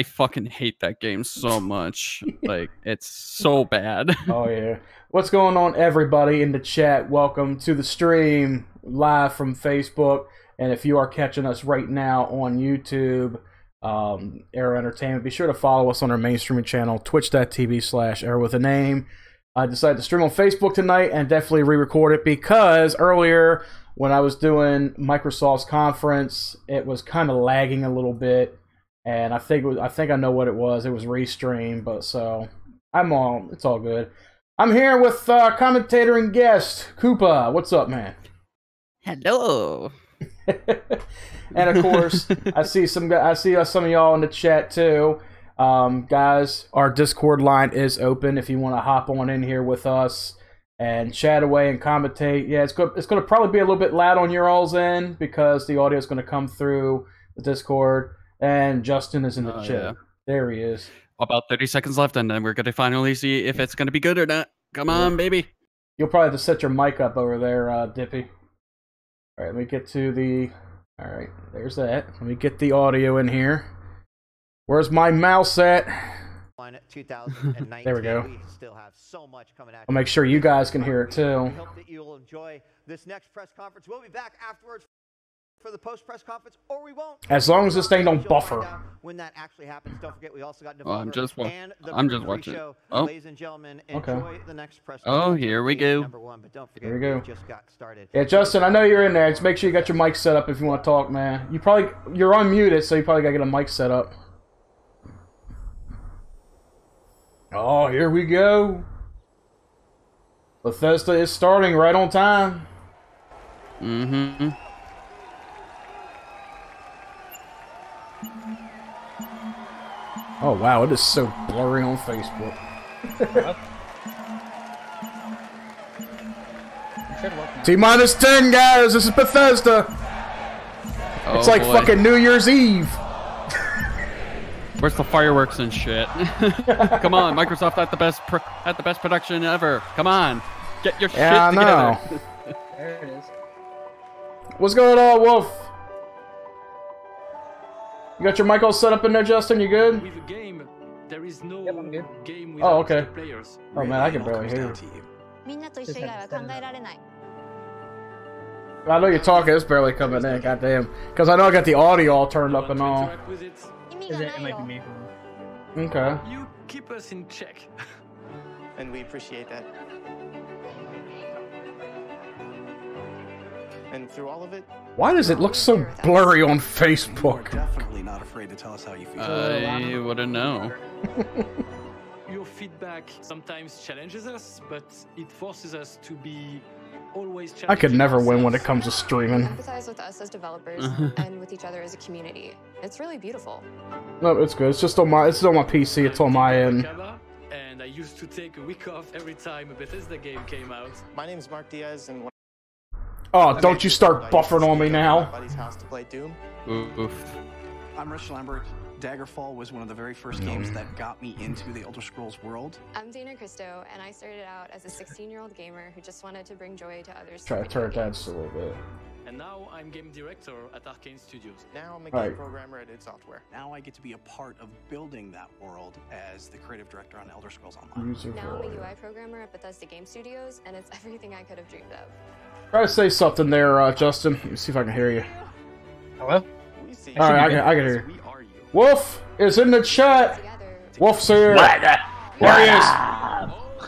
I fucking hate that game so much. Like, it's so bad. Oh, yeah. What's going on, everybody in the chat? Welcome to the stream live from Facebook. And if you are catching us right now on YouTube, Arrow Entertainment, be sure to follow us on our main streaming channel, twitch.tv/Arrow with a name. I decided to stream on Facebook tonight and definitely re-record it because earlier when I was doing Microsoft's conference, it was kind of lagging a little bit, and I think I know what it was. It was restreamed, but so it's all good. I'm here with commentator and guest Koopa. What's up, man? Hello. And of course, I see some of y'all in the chat too. Guys, our Discord line is open if you want to hop on in here with us and chat away and commentate. Yeah, it's going to probably be a little bit loud on your all's end because the audio is going to come through the Discord. And Justin is in the chat. Yeah. There he is. About 30 seconds left, and then we're going to finally see if it's going to be good or not. Come on, baby. You'll probably have to set your mic up over there, Dippy. All right, let me get to the... All right, there's that. Let me get the audio in here. Where's my mouse at? 2019, there we go. We still have so much coming out. I'll make sure you guys can hear it too. We hope that you'll enjoy this next press conference. We'll be back afterwards for the post-press conference, or we won't. As long as this thing don't buffer. When that actually happens, don't forget we also got November. Oh, I'm just watching. Show. Oh, ladies and gentlemen, enjoy the next press conference. Oh, here we go. Number 1, but don't forget here we go. We just got started. Yeah, Justin, I know you're in there. Just make sure you got your mic set up if you want to talk, man. You're unmuted, so you probably got to get a mic set up. Oh, here we go. Bethesda is starting right on time. Mm-hmm. Oh, wow, it is so blurry on Facebook. T-minus 10, guys, this is Bethesda. Oh, it's like fucking New Year's Eve. Where's the fireworks and shit? Come on, Microsoft at the best production ever. Come on, get your shit together. Yeah, I know. There it is. What's going on, Wolf? You got your mic all set up in there, Justin? You good? With a game, there is no game without the players. Oh man, I can barely hear you. I know you're talking. It's barely coming in. Goddamn, because I know I got the audio all turned up and all. It might be me. Okay. You keep us in check. And we appreciate that. And through all of it... Why does it look so blurry on Facebook? Definitely not afraid to tell us how you feel. I wouldn't know. Your feedback sometimes challenges us, but it forces us to be... I could never win when it comes to streaming. Empathize with us as developers and with each other as a community. It's really beautiful. No, it's good. It's just on my. It's on my PC. It's on my end. And I used to take a week off every time a Bethesda game came out. My name is Mark Diaz, and. Oh, don't you start buffering on me now. My buddy's house to play Doom. Oof. I'm Rich Lambert. Daggerfall was one of the very first games that got me into the Elder Scrolls world. I'm Dana Cristo, and I started out as a 16-year-old gamer who just wanted to bring joy to others. Try to turn it down just a little bit. And now I'm game director at Arcane Studios. Now I'm a game programmer at id Software. Now I get to be a part of building that world as the creative director on Elder Scrolls Online. Now I'm a UI programmer at Bethesda Game Studios, and it's everything I could have dreamed of. Try to say something there, Justin. Let me see if I can hear you. Hello? All right, I can hear you. Wolf is in the chat. Wolf's here. What he is?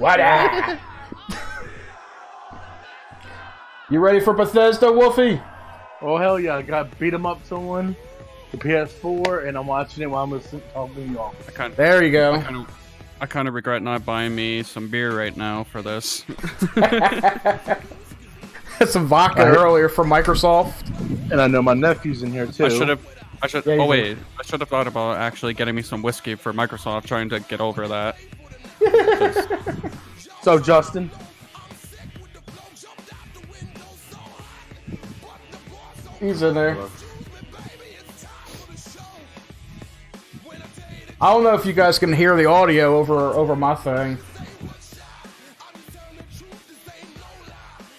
What up? You ready for Bethesda, Wolfie? Oh hell yeah! I got beat him up someone. The PS4, and I'm watching it while I'm talking to y'all. There you go. I kind of regret not buying me some beer right now for this. Some vodka earlier for Microsoft. And I know my nephew's in here too. I should. Yeah, oh wait, I should have thought about actually getting me some whiskey for Microsoft. Trying to get over that. So Justin, he's in there. I don't know if you guys can hear the audio over my thing.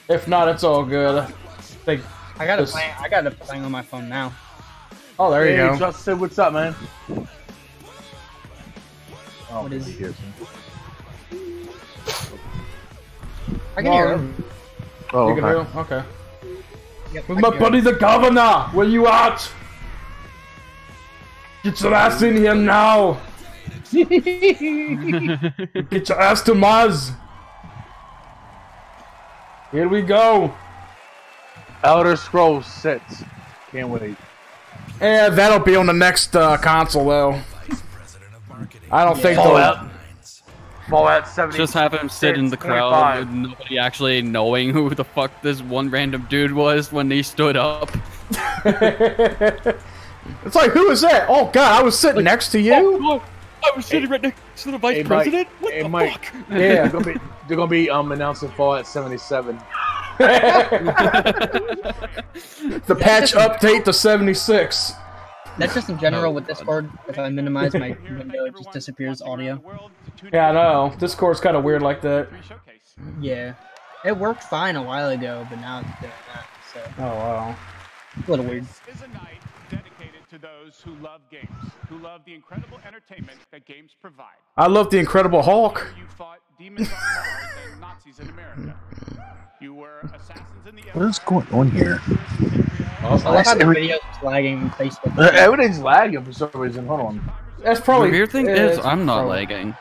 If not, it's all good. I got it playing on my phone now. Oh, there you go. Justin, what's up, man? Oh, what is he hears me. I can hear him. Oh, you can hear him? Okay. Yep, with my buddy the governor! Where you at? Get your ass in here now! Get your ass to Mars! Here we go! Elder Scrolls 6. Can't wait. Yeah, that'll be on the next console though. I don't think Fallout 76. Just have him sit in the crowd with nobody actually knowing who the fuck this one random dude was when he stood up. It's like, who is that? Oh god, I was sitting like, next to you? Oh, I was sitting right next to the vice president? What the fuck? Yeah, they're gonna be announcing Fallout 77. The patch update to 76. That's just in general with Discord. If I minimize my window, it just disappears audio. Yeah, I know. Discord's kind of weird like that. Yeah. It worked fine a while ago, but now it's doing that, so... Oh, wow. A little weird. This is a night dedicated to those who love games, who love the incredible entertainment that games provide. I love the Incredible Hulk. You fought demons on Mars and Nazis in America. You were assassins in the Empire. What is going on here? I like how the video's lagging on Facebook. Everything's lagging for some reason. Hold on. That's probably the weird thing is I'm not lagging.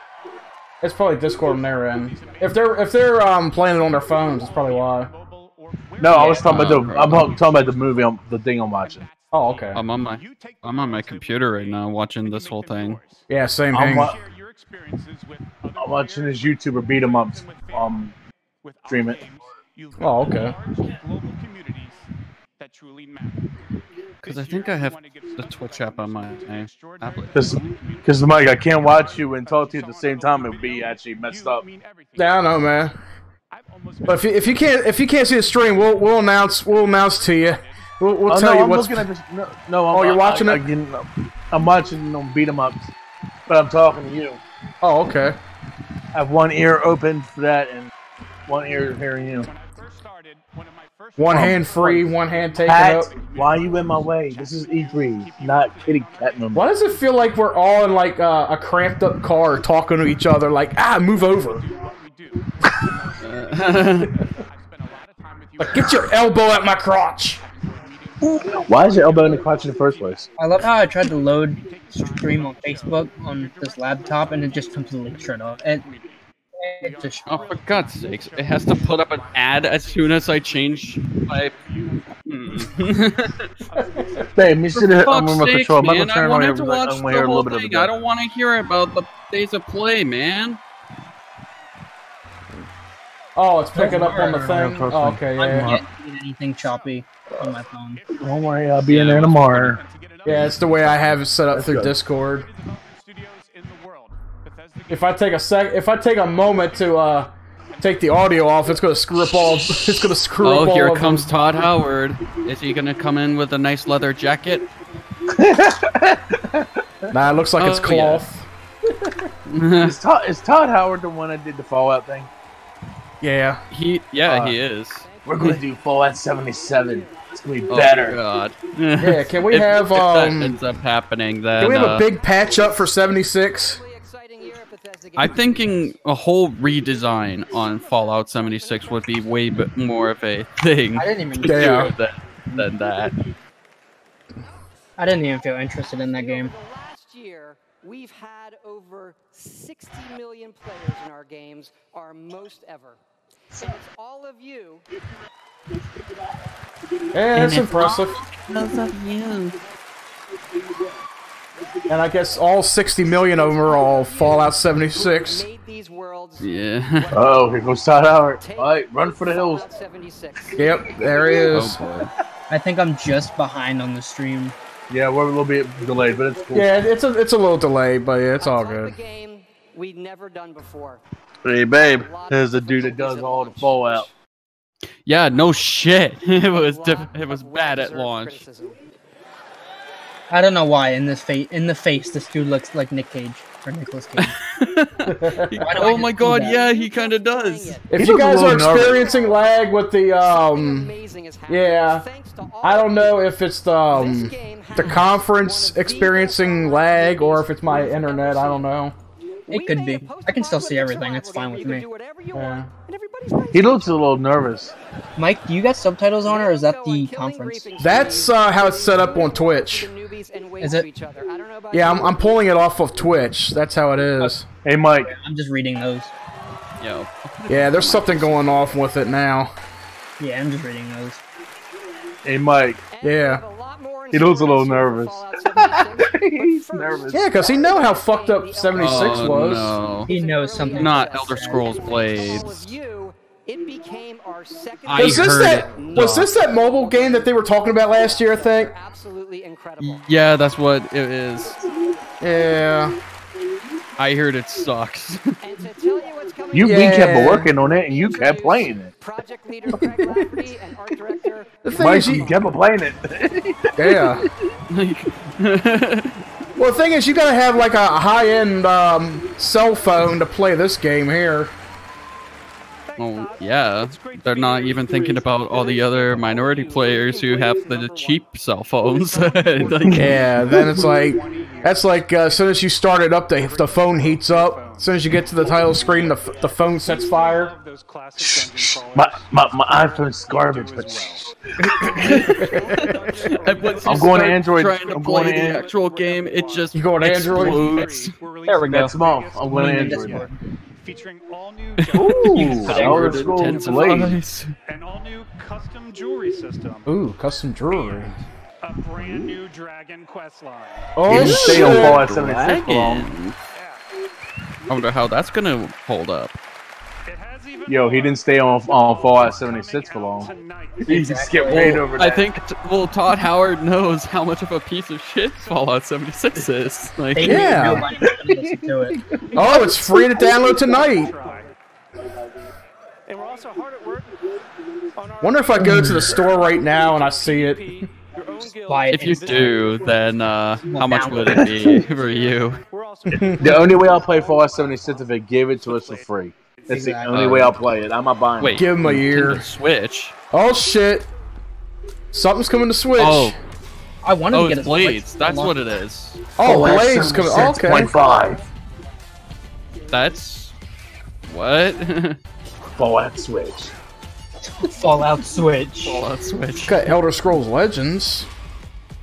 It's probably Discord on their end. If they're playing it on their phones, that's probably why. No, I was talking about the movie, the thing I'm watching. Oh, okay. I'm on my computer right now watching this whole thing. Yeah, same thing. I'm watching this YouTuber beat 'em up. Stream it. Oh, okay. Because I think I have the Twitch app on my tablet. Because, Mike, I can't watch you and talk to you at the same time. It would be actually messed up. Yeah, I know, man. But if you can't see the stream, we'll announce to you. We'll tell you what's. You're watching it. I'm watching them beat 'em up, but I'm talking to you. Oh, okay. I have one ear open for that and one ear hearing you. One hand free, one hand taken up. Why are you in my way? This is E3, not kitty cat number. Why does it feel like we're all in like a cramped up car talking to each other like, move over. Like, get your elbow at my crotch. Why is your elbow in the crotch in the first place? I love how I tried to load stream on Facebook on this laptop and it just completely shut off. Oh, for God's sakes, it has to put up an ad as soon as I change my... Babe, you should have remote control. Man, I wanted to watch the whole thing. I don't want to hear about the days of play, man. Oh, it's picking up on the thing? Oh, okay, yeah. I can't get anything choppy on my phone. Don't worry, I'll be in there tomorrow. Yeah, it's the way I have it set up through Discord. If I take a moment to take the audio off, it's gonna screw up all. It's gonna screw up all. Oh, here comes Todd Howard. Is he gonna come in with a nice leather jacket? Nah, it looks like it's cloth. Yeah. Is Todd Howard the one that did the Fallout thing? Yeah, he is. We're gonna do Fallout 77. It's gonna be better. Oh, God. Yeah, can we have if that ends up happening, then can we have a big patch up for 76? I'm thinking a whole redesign on Fallout 76 would be way more of a thing than that. I didn't even feel interested in that game. Last year, we've had over 60 million players in our games, our most ever. And it's all of you. Yeah, that's impressive. Because of you. And I guess all 60 million of them are all Fallout 76. Yeah. Oh, here goes Todd Howard. All right, run for the hills. Yep, there he is. Oh, I think I'm just behind on the stream. Yeah, we're a little bit delayed, but it's cool. Yeah, it's a little delayed, but yeah, it's all good. We've never done before. Hey, babe, there's the dude that does all the Fallout. Yeah, no shit. It was bad at launch. I don't know why in the face this dude looks like Nick Cage or Nicolas Cage. Oh my god, yeah, he kind of does. If you guys are experiencing lag with the yeah, I don't know if it's the conference experiencing lag or if it's my internet, I don't know. It could be. I can still see everything. It's fine with me. Yeah. He looks a little nervous. Mike, do you got subtitles on, or is that the conference? That's how it's set up on Twitch. Is it? Yeah, I'm pulling it off of Twitch. That's how it is. Hey, Mike. I'm just reading those. Yo. Yeah, there's something going off with it now. Yeah, I'm just reading those. Hey, Mike. Yeah. He looks a little nervous. He's nervous. Yeah, because he knows how fucked up 76 was. No. He knows something. Not Elder Scrolls Blades. Was this that mobile game that they were talking about last year, I think? Yeah, that's what it is. Yeah. I heard it sucks. We kept working on it, and you kept playing it. Project leader Craig Lafferty and art director. You kept playing it. Yeah. Well, the thing is, you gotta have like a high-end cell phone to play this game here. Well, yeah, they're not even thinking about all the other minority players who have the cheap cell phones. Yeah, then it's like, that's like as soon as you start it up, the phone heats up. As soon as you get to the title screen, the phone sets fire. My iPhone's garbage, but I'm going to Android. I'm going to the actual game. It just explodes. There we go. That's mom. I'm going to Android. Featuring all new and all new custom jewelry system. Ooh, custom jewelry. A brand new Dragon quest line. Oh, shit. I wonder how that's gonna hold up. Yo, he didn't stay on Fallout 76 for long. He just get way over that. I think, well, Todd Howard knows how much of a piece of shit Fallout 76 is. Like, yeah. Oh, it's free to download tonight. And we're also hard at work on our wonder if I go to the store right now and I see it. If you do, then how much would it be for you? The only way I'll play Fallout 76 is if they give it to us for free. That's the only way I'll play it. I'm not buying it. Give him a year. Switch. Oh shit! Something's coming to Switch. Oh, I wanted to get a Blades. Switch. That's what it is. Oh, Blades coming. Okay. 6.5. That's what? Fallout Switch. Fallout Switch. Fallout Switch. Got Elder Scrolls Legends.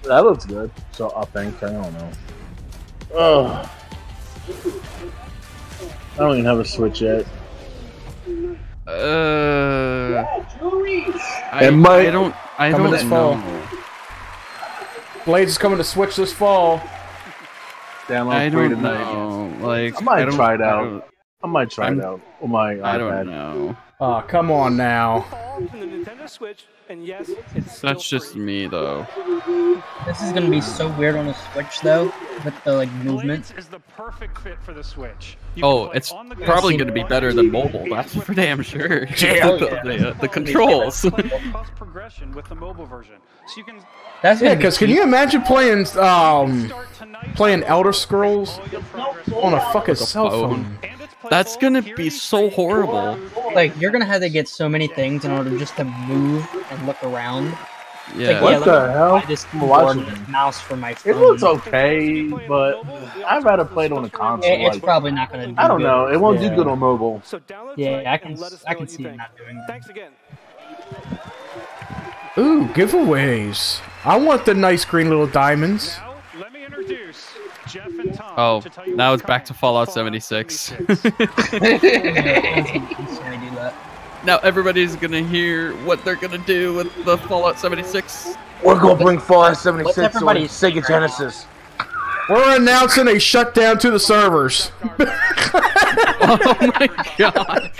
That looks good. So I think I don't know. Ugh. I don't even have a Switch yet. I don't know. Blades is coming to Switch this fall. Download free tonight. Like, I might try it out on my iPad. I don't know. Oh, come on now. That's just me, though. This is gonna be so weird on the Switch, though, with the like movement. Is the perfect fit for the Switch. Oh, it's probably gonna be better than mobile. That's for damn sure. Yeah. The controls. That's yeah, because can you imagine playing Elder Scrolls on a fucking cell phone? That's gonna be so horrible. Like, you're gonna have to get so many things in order just to move and look around. Yeah. Like, what the hell? This keyboard and this mouse for my phone. It looks okay, but I'd rather play it on a console. It's probably not gonna. I don't know. It won't do good on mobile. Yeah, I can see it not doing that. Thanks again. Ooh, giveaways! I want the nice green little diamonds. Oh, now it's back to Fallout 76. Now everybody's gonna hear what they're gonna do with the Fallout 76. We're gonna bring Fallout 76 to Sega Genesis. We're announcing a shutdown to the servers. Oh my god.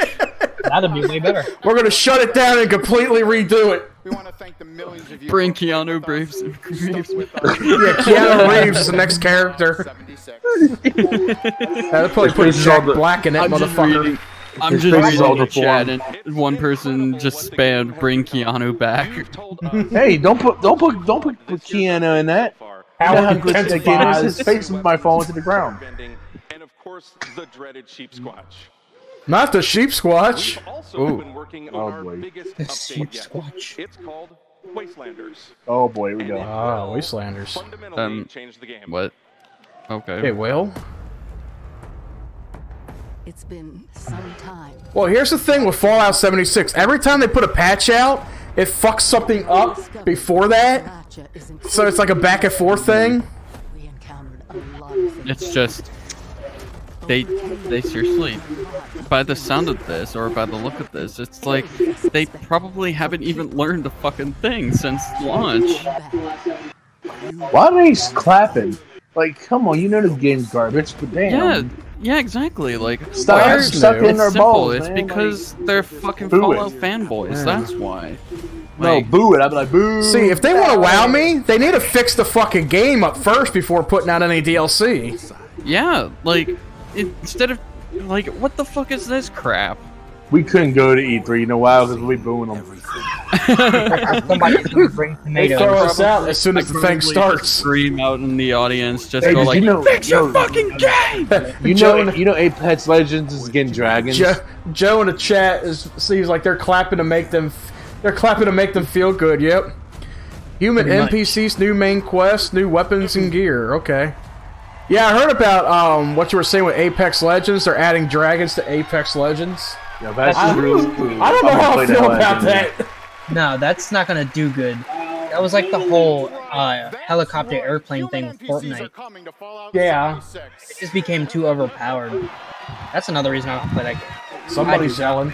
That'd be way better. We're gonna shut it down and completely redo it. We want to thank the millions of you. Bring Keanu Reeves. Yeah, Keanu Reeves is the next character. That'll probably put Jack Black in that motherfucker. I'm just reading the chat, and one person just spammed "Bring Keanu back." Hey, don't put Keanu in that. How intensifies his face might fall into the ground. And of course, the dreaded sheep squatch. Not the sheep squatch. The sheep squatch. It's called Wastelanders. Oh boy, here we go. Ah, Wastelanders. Fundamentally changed the game. What? Okay. Hey, Will. It's been some time. Well, here's the thing with Fallout 76. Every time they put a patch out, it fucks something up before that. So it's like a back and forth thing. It's just... They seriously, by the sound of this, or by the look of this, it's like, they probably haven't even learned a fucking thing since launch. Why are they clapping? Like, come on, you know the game's garbage, but damn. Yeah, exactly, like, they're stuck in their balls, man. It's because they're fucking Fallout fanboys, that's why. Like, no, boo it, I'd be like, boo! See, if they want to wow me, they need to fix the fucking game up first before putting out any DLC. Yeah, like... Instead of, like, what the fuck is this crap? We couldn't go to E3, you know why? Because we booing them. They throw us out as soon as the thing starts. Scream out in the audience, just go like, fix your fucking game! You know Apex Legends is getting dragons? Joe in the chat seems like they're clapping to make them, feel good, yep. Human NPCs, new main quests, new weapons and gear, okay. Yeah, I heard about what you were saying with Apex Legends. They're adding dragons to Apex Legends. Yeah, that's really cool. I don't know how I feel about that. No, that's not gonna do good. That was like the whole helicopter airplane thing with Fortnite. Yeah. It just became too overpowered. That's another reason I don't play that game. Somebody's yelling.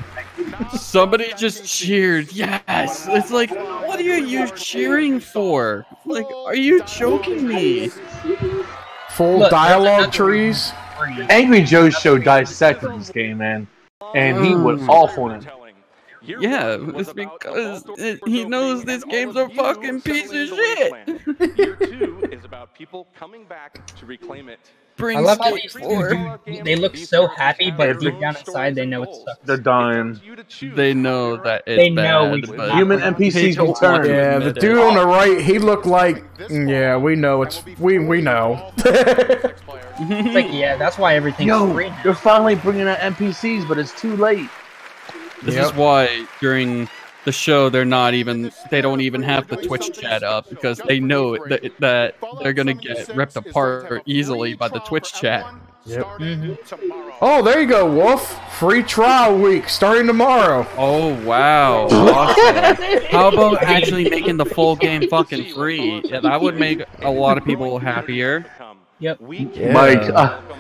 Somebody just cheered. Yes! It's like, what are you cheering for? Like, are you joking me? Full look, dialogue trees. Angry Joe's show dissected this game, man, and he was off on it. Yeah, it's because he knows this game's a fucking piece of shit. Year 2 is about people coming back to reclaim it. I love how these dudes, they look so happy, but deep down inside they know it sucks. They're dying. They know that it's bad. Human NPCs will turn. Yeah, the dude on the right, he looked like, yeah, we know it's, we know. It's like, yeah, that's why everything's free. They're finally bringing out NPCs, but it's too late. This is why during the show they don't even have the Twitch chat up because they know that they're gonna get ripped apart easily by the Twitch chat. Yep. Mm-hmm. Oh, there you go, Wolf. Free trial week starting tomorrow. Oh wow! Awesome. How about actually making the full game fucking free? Yeah, that would make a lot of people happier. Yep. Yeah. Mike,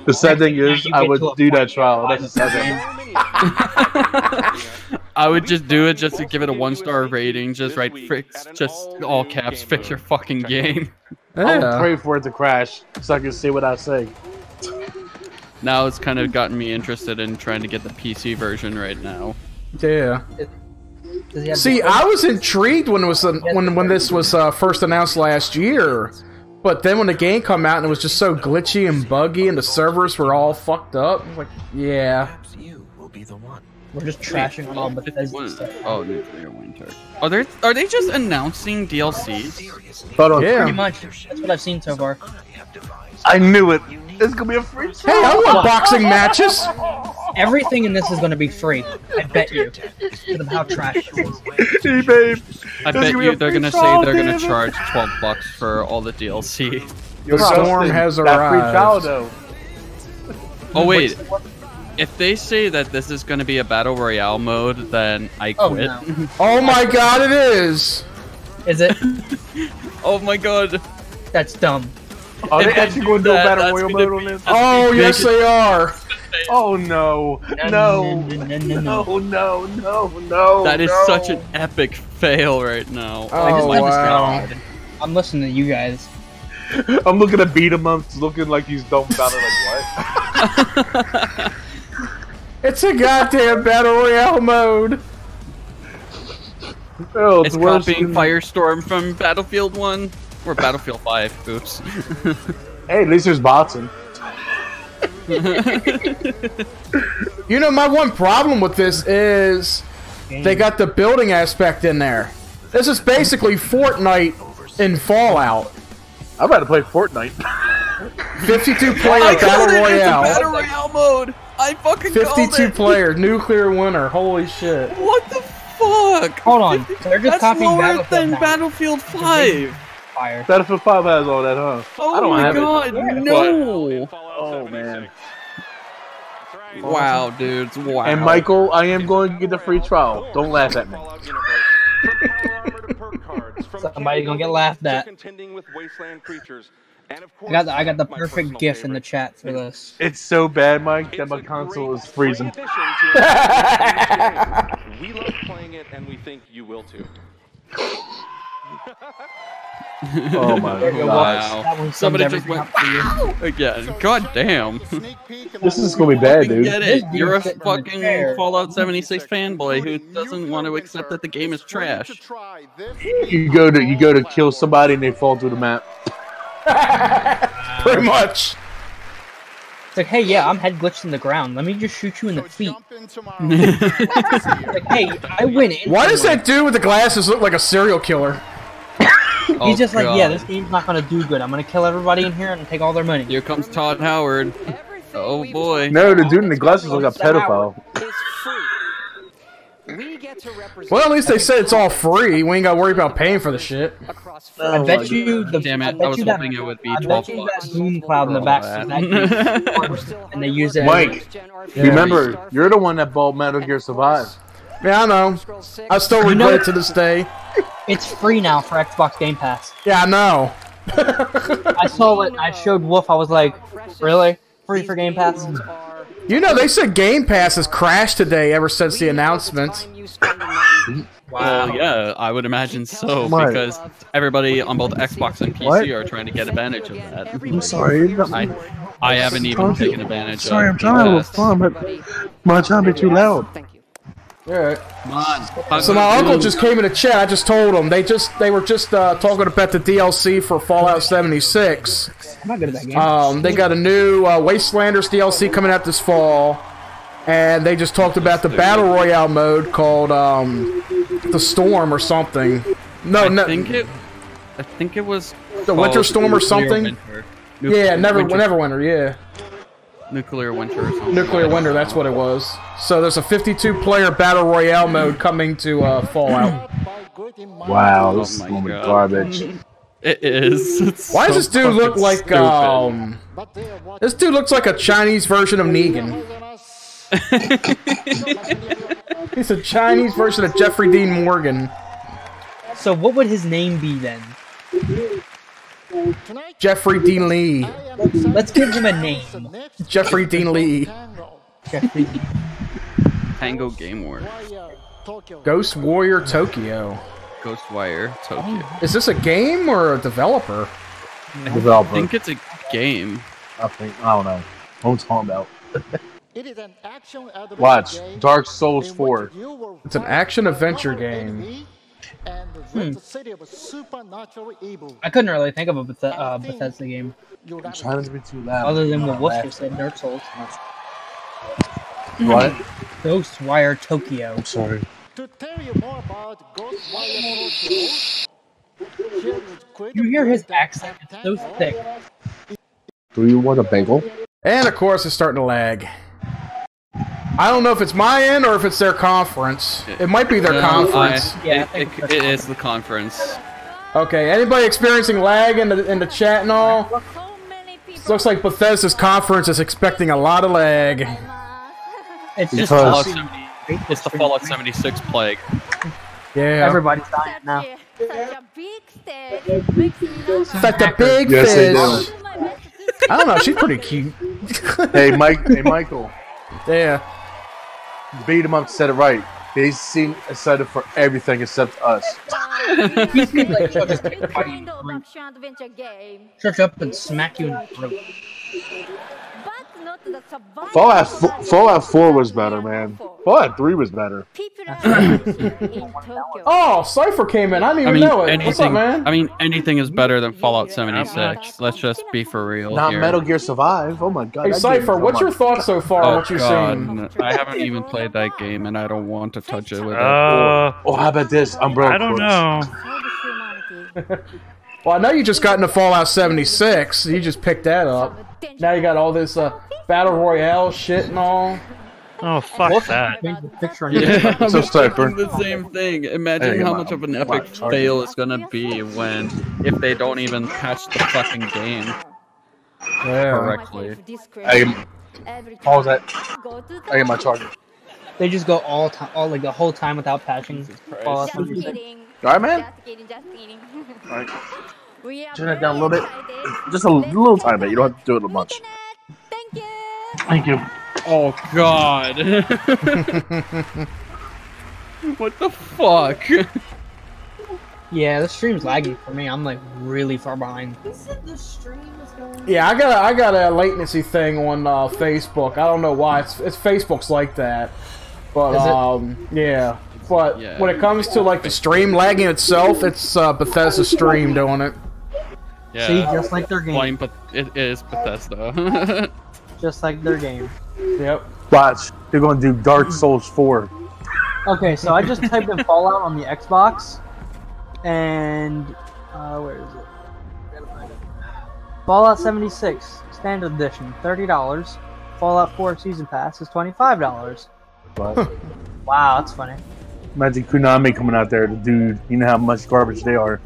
the sad thing is, I would do that trial. That's the sad thing. I would just do it just to give it a 1-star rating. Just write fix, just all caps, fix your fucking game. I would pray for it to crash so I can see what I say. Now it's kind of gotten me interested in trying to get the PC version right now. Yeah. See, I was intrigued when it was when this was first announced last year. But then when the game came out and it was just so glitchy and buggy and the servers were all fucked up, I was like, yeah. We're just trashing all Bethesda stuff. Oh, Nuclear Winter. Are they just announcing DLCs? But yeah. Pretty much. That's what I've seen so far. I knew it. It's gonna be a free show. Hey, I want boxing matches. Everything in this is gonna be free. I bet you. Because of how trash it is. Hey, babe. I bet you they're gonna say they're gonna charge $12 for all the DLC. Your storm has arrived. Free trial, oh wait. If they say that this is gonna be a battle royale mode, then I quit. Oh, no. Oh my god, it is. Is it? Oh my god. That's dumb. Are they actually going to do a battle royale mode on this? Oh, yes they are! Oh no! No! No! No! No! No! That is such an epic fail right now. Oh wow! I'm listening to you guys. I'm looking at beat 'em ups, looking like he's dumb about it. Like what? It's a goddamn battle royale mode. Oh, it's copying Firestorm from Battlefield 1. Or Battlefield 5, oops. Hey, at least there's boxing. You know, my one problem with this is they got the building aspect in there. This is basically Fortnite in Fallout. I'm about to play Fortnite. 52-player battle royale. Battle royale mode. I fucking called it. 52-player nuclear winter. Holy shit. What the fuck? Hold on. They're just copying Battlefield. That's lower than Battlefield 5. Battlefield 5 has all that, huh? Oh my god, no! Oh man. Wow, dudes, wow. And Michael, I am going to get the free trial. Don't laugh at me. Somebody's gonna get laughed at. I got the perfect GIF in the chat for this. It's so bad, Mike, that my console is freezing. We love playing it, and we think you will too. Oh my God! Wow. Somebody just went again. God damn! This is gonna be bad, dude. Get it? You're a fucking Fallout 76 fanboy who doesn't want to accept that the game is trash. You go to kill somebody and they fall through the map. Pretty much. It's like, hey, yeah, I'm head glitched in the ground. Let me just shoot you in the feet. Like, hey, I win it. Why does that dude with the glasses look like a serial killer? He's just like, yeah, this game's not gonna do good. I'm gonna kill everybody in here and take all their money. Here comes Todd Howard. Oh boy. No, the dude in the glasses looks like a pedophile. Well, at least they said it's all free. We ain't gotta worry about paying for the shit. I bet you the damn it, I was hoping it would be 12 bucks. Moon cloud in the back, and they use it. Mike, remember, you're the one that bought Metal Gear Survive. Yeah, I know. I still regret it to this day. It's free now for Xbox Game Pass. Yeah, I know. I saw it. I showed Wolf. I was like, really? Free for Game Pass? You know, they said Game Pass has crashed today ever since the announcement. Wow. Yeah, I would imagine so, because everybody on both Xbox and PC are trying to get advantage of that. I'm sorry. I haven't even taken advantage of it. Sorry, I'm trying to have fun, but my time is too loud. Alright. So my uncle just came in the chat. I just told him they were just talking about the DLC for Fallout 76. I'm not good at that game. They got a new Wastelanders DLC coming out this fall, and they just talked about the battle royale mode called the Storm or something. I think it was the Winter Storm or something. Yeah, Neverwinter. Yeah. Nuclear Winter or something. Nuclear Winter, that's what it was. So there's a 52-player Battle Royale mode coming to Fallout. Wow, this is going to be garbage. It is. It's Why does this dude look like, stupid. This dude looks like a Chinese version of Negan. He's a Chinese version of Jeffrey Dean Morgan. So what would his name be then? Jeffrey Dean Lee. Let's give him a name. Jeffrey Dean Lee. Tango Game War. Ghost Warrior Tokyo. Ghostwire Tokyo. Is this a game or a developer? Developer. I think it's a game. I don't know. What I'm talking about. Watch Dark Souls 4. It's an action adventure game. I couldn't really think of a Bethesda game. I'm trying to be too loud. Other than what Wolf just said, Dark Souls. What? Ghostwire Tokyo. I'm sorry. To tell you more about Ghostwire Tokyo, you hear his accent, it's so thick. Do you want a bagel? And of course, it's starting to lag. I don't know if it's my end or if it's their conference. It might be their conference. It is the conference. Okay, anybody experiencing lag in the chat and all? It looks like Bethesda's conference is expecting a lot of lag. It's the Fallout 76 plague. Yeah. Everybody's dying now. Such a big fish. I don't know, she's pretty cute. Hey, Michael. Yeah. Beat him up said it right. They seem excited for everything except us. Shut up and smack you in the throat. Fallout 4 was better, man. Fallout 3 was better. Oh, Cypher came in. I didn't even know it. What's up, man? I mean, anything is better than Fallout 76. Let's just be for real. Not here. Metal Gear Survive. Oh my God. Hey, Cypher, what's your thoughts so far on what you're seeing? I haven't even played that game, and I don't want to touch it with it. Oh, how about this? Umbrella I don't know. Well, I know you just got into Fallout 76. You just picked that up. Now you got all this Battle Royale shit and all. Oh, fuck that. Yeah, I'm thinking the same thing. Imagine how much of an epic fail it's gonna be if they don't even patch the fucking game correctly. How was that? I get my charger. They just go all like the whole time without patching. All right, man. All right. Turn it down a little bit. Just a little time, man. You don't have to do it much. Thank you. Oh God. What the fuck? Yeah, the stream's lagging for me. I'm like really far behind. He said the stream is going. Yeah, I got a latency thing on Facebook. I don't know why. It's Facebook's like that. But yeah. But yeah, when it comes to like the stream lagging itself, it's Bethesda stream doing it. Yeah. See, just like their game. It is Bethesda. Just like their game. Yep. Watch, they're gonna do Dark Souls 4. Okay, so I just typed in Fallout on the Xbox, and where is it? Fallout 76 Standard Edition, $30. Fallout 4 Season Pass is $25. Wow, that's funny. Imagine Konami coming out there, the dude. You know how much garbage they are.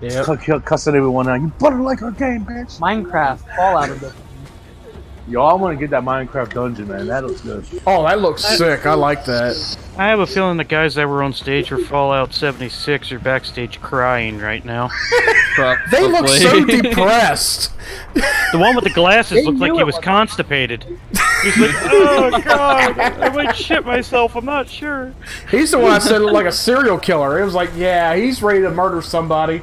Yep. Cussing everyone out. You butter like our game, bitch. Minecraft Fallout Edition. Y'all want to get that Minecraft dungeon, man. That looks good. Oh, that looks sick. I like that. I have a feeling the guys that were on stage for Fallout 76 are backstage crying right now. They look so depressed. The one with the glasses looked like he was constipated. He's like, oh, God, I might shit myself. I'm not sure. He's the one I said looked like a serial killer. It was like, yeah, he's ready to murder somebody.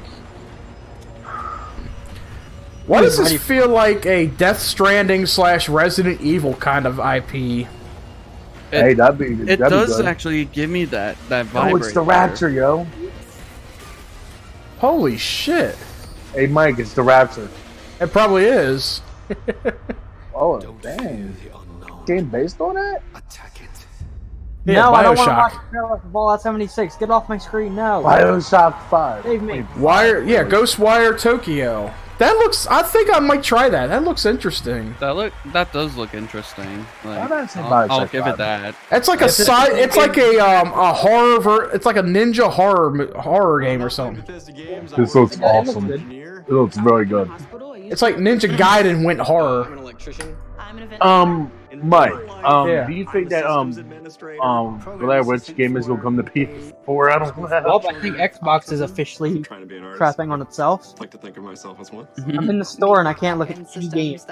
Why does this feel like a Death Stranding / Resident Evil kind of IP? Hey, that'd be good. It does actually give me that vibe. Oh, it's the Rapture, yo. Holy shit. Hey, Mike, it's the Rapture. It probably is. Oh, dang. Game based on it? Attack it. Yeah, no, I don't want to watch the trailer for Fallout 76. Get off my screen now. Bioshock 5. Save me. Yeah, Ghostwire Tokyo. That looks. I think I might try that. That looks interesting. That does look interesting. Like, I'll give it that. It's like a side. It's like a horror. It's like a ninja horror game or something. This looks awesome. It looks very good. It's like Ninja Gaiden went horror. Mike. Yeah. Do you think that Blair Witch game is gonna come to PS4? I don't know. Well, I think Xbox is officially crapping on itself. Like to think of myself as one. I'm in the store and I can't look at any games.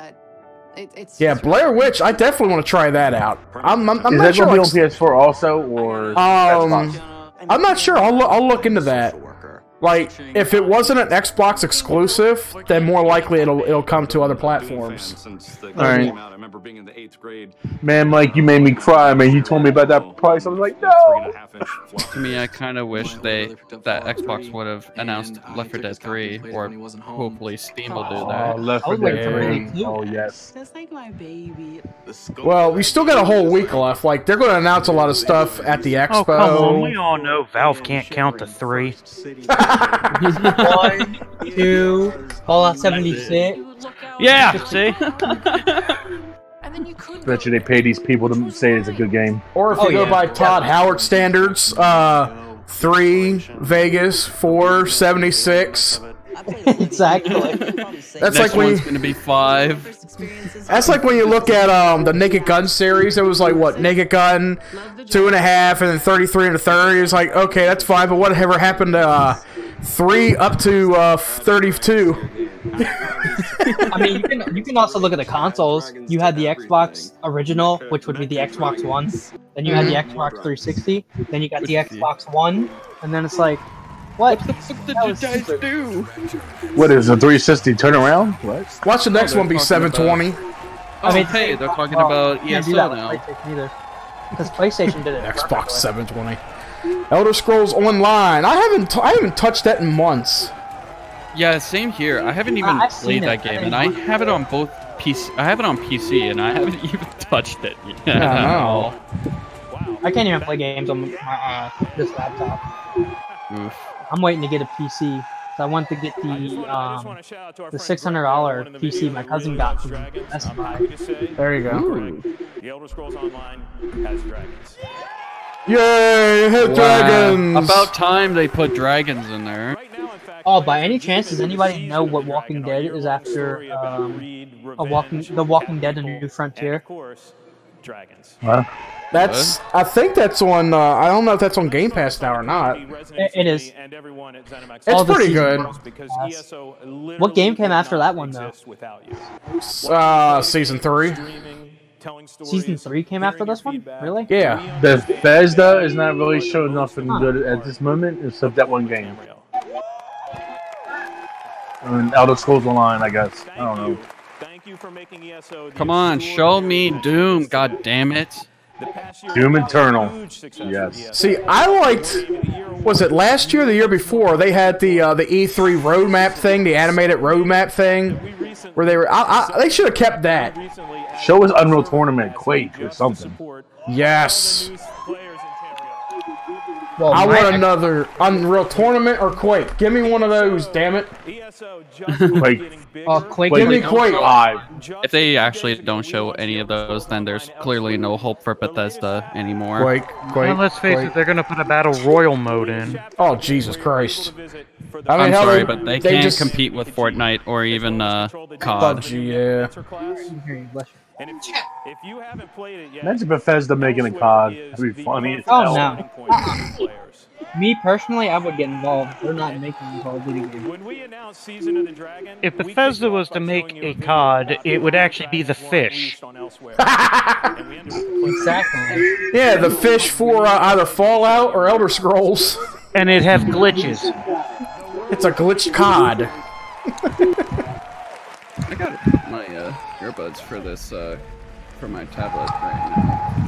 Yeah, Blair Witch. I definitely want to try that out. I'm not sure. Is that gonna be on PS4 also, or Xbox? I'm not sure. I'll look into that. Like, if it wasn't an Xbox exclusive, then more likely it'll come to other platforms. All right. Man, Mike, you made me cry, man. You told me about that price. I was like, no. To me, I kind of wish that Xbox would have announced Left 4 Dead 3, or hopefully Steam will do that. Left 4 Dead 3. Oh, yes. That's like my baby. Well, we still got a whole week left. Like, they're going to announce a lot of stuff at the expo. Oh, come on. We all know Valve can't count to 3. 1, 2, Fallout 76. Yeah, see? Bet you they pay these people to say it's a good game. Or if you go by Todd Howard standards, 3, Vegas, 4, 76. Exactly. That's like when it's gonna be 5. That's like when you look at the Naked Gun series. It was like what, Naked Gun 2.5, and then 33 and 30. It's like, okay, that's 5, but whatever happened to 3 up to 32? I mean, you can also look at the consoles. You had the Xbox original, which would be the Xbox One. Then you had the Xbox 360. Then you got the Xbox One, and then it's like, what the fuck did you guys do? What is a 360 turnaround? What? Watch the next one be 720. I mean, hey, they're talking about ESL now. Because PlayStation did it. Xbox 720. Elder Scrolls Online. I haven't touched that in months. Yeah, same here. I haven't even played that game, and I have it on both PC. I have it on PC, and I haven't even touched it yet. Wow. I can't even play games on this laptop. Oof. I'm waiting to get a PC. So I want to get the $600 PC my cousin got from Best Buy. There you go. The Elder Scrolls Online has dragons. Yay! It had dragons. About time they put dragons in there. Oh, by any chance, does anybody know what Walking Dead is after The Walking Dead: A New Frontier? Dragons. Huh? That's. What? I think that's on. I don't know if that's on Game Pass now or not. It is. It's pretty good. What game came after that one though? Season 3. Season 3 came after this one? Really? Yeah. Bethesda is not really showing nothing good at this moment, except that one game. And Elder Scrolls Online, I guess. I don't know. Come on, show me Doom, god damn it. Doom Eternal. Yes. See, I liked, was it last year or the year before, they had the E3 roadmap thing, the animated roadmap thing, where they were, they should have kept that. Show us Unreal Tournament, Quake, or something. Yes. Well, I want another Unreal Tournament or Quake. Give me one of those, damn it. Quake. Quake. Give me Quake. If they actually don't show any of those, then there's clearly no hope for Bethesda anymore. Quake. Quake. Well, let's face it, they're gonna put a Battle Royal mode in. Oh, Jesus Christ. I mean, I'm sorry, but they can't just compete with Fortnite or even COD. Yeah. If you haven't played it yet, imagine Bethesda making a COD. That'd be funny. Oh no. Me personally, I would get involved. They're not making a Call of Duty game. If Bethesda was to make a COD, it would actually be the Fish. Exactly. Yeah, the Fish for either Fallout or Elder Scrolls. And it'd have glitches. It's a glitch COD. I got my earbuds for this, for my tablet right now.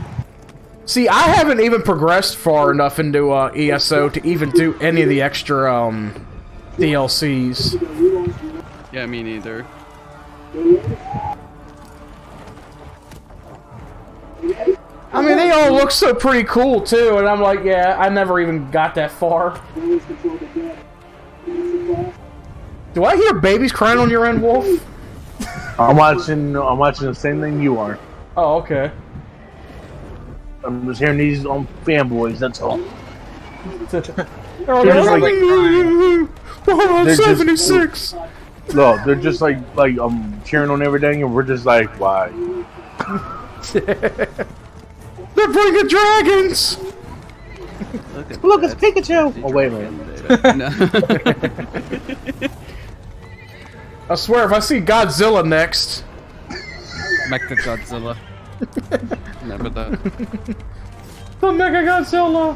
See, I haven't even progressed far enough into ESO to even do any of the extra DLCs. Yeah, me neither. I mean, they all look so pretty cool too, and I'm like, yeah, I never even got that far. Do I hear babies crying on your end, Wolf? I'm watching the same thing you are. Oh, okay. I'm just hearing these on fanboys, that's all. They're just like, Fallout 76! No, they're just like cheering on everything, and we're just like, why? They're bringing dragons! Look, it's Pikachu! Oh, wait a minute. I swear, if I see Godzilla next... Mecha Godzilla. Never done. The Mecha Godzilla!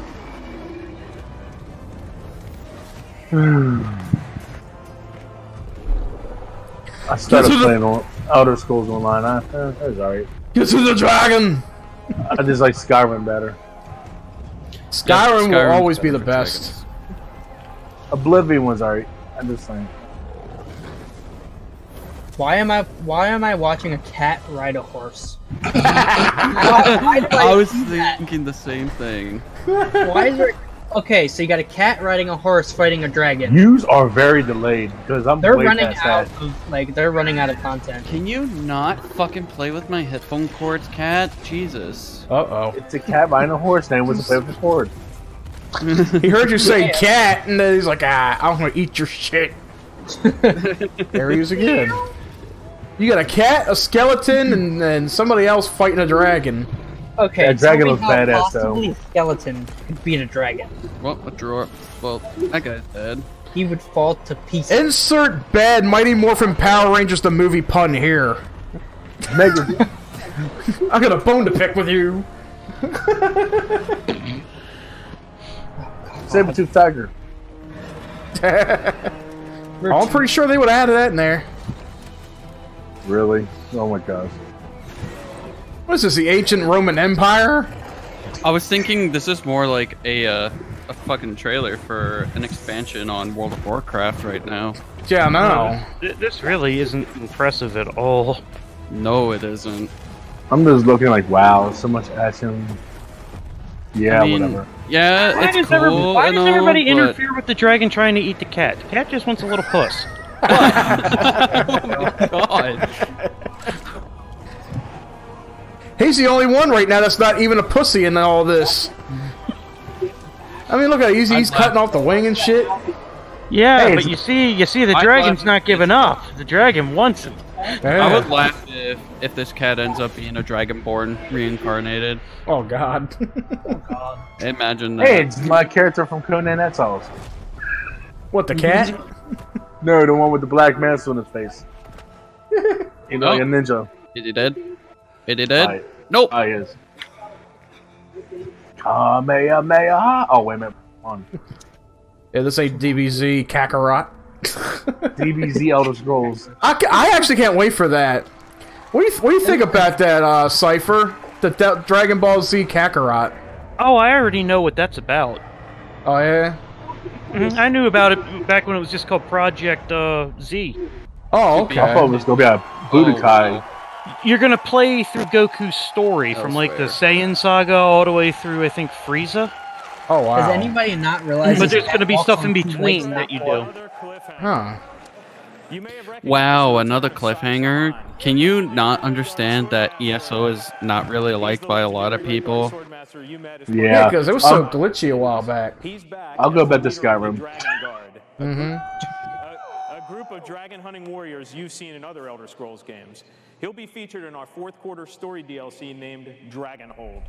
I started playing on Elder Scrolls Online. That was alright. Get to the dragon! I just like Skyrim better. Skyrim will always be the best. Oblivion was alright. I just think. Why am I watching a cat ride a horse? I was thinking the same thing. Why is there? Okay, so you got a cat riding a horse fighting a dragon. News are very delayed because they're running out of they're running out of content. Can you not fucking play with my headphone cords, cat? Jesus. Uh oh. It's a cat riding a horse. Now wants to play with the cord. He heard you say cat, and then he's like, ah, I'm gonna eat your shit. There he is again. You got a cat, a skeleton, and somebody else fighting a dragon. Okay, that dragon looks badass though. A skeleton could beat a dragon. Well, a drawer. Well, that guy's dead. He would fall to pieces. Insert bad Mighty Morphin Power Rangers the movie pun here. Mega. I got a bone to pick with you. Saber-tooth tiger. I'm pretty sure they would add that in there. Really? Oh my gosh. What is this, the ancient Roman Empire? I was thinking this is more like a fucking trailer for an expansion on World of Warcraft right now. Yeah, no. This really isn't impressive at all. No, it isn't. I'm just looking like, wow, so much action. Yeah, I mean, whatever. Yeah, why it's cool. Why does everybody interfere with the dragon trying to eat the cat? The cat just wants a little puss. Oh my god. He's the only one right now that's not even a pussy in all this. I mean, look how easy he's cutting off the wing and shit. Yeah, hey, but you see, the dragon's not giving up. The dragon wants it. Yeah. I would laugh if this cat ends up being a dragonborn reincarnated. Oh God! Oh God! Imagine that. Hey, it's my character from Conan Exiles. What, the cat? No, the one with the black mask on his face. You know, like a ninja. Is he dead? Is he dead? Nope. Oh, he is. Kamehameha. Oh, wait a minute. One. Yeah, this ain't DBZ Kakarot. DBZ Elder Scrolls. I actually can't wait for that. What do you think about that, Cypher? The Dragon Ball Z Kakarot. Oh, I already know what that's about. Oh, yeah? Mm-hmm. I knew about it back when it was just called Project Z. Oh, okay. I thought it was going to be a Budokai. You're going to play through Goku's story from, like, the Saiyan Saga all the way through, I think, Frieza. Oh, wow. Does anybody not realize? But there's going to be stuff in between that you do. Huh. Wow, another cliffhanger. Can you not understand that ESO is not really liked by a lot of people? Yeah, because it was so glitchy a while back. I'll go bet this Skyrim. A group of dragon hunting warriors you've seen in other Elder Scrolls games. He'll be featured in our fourth quarter story DLC named Dragonhold.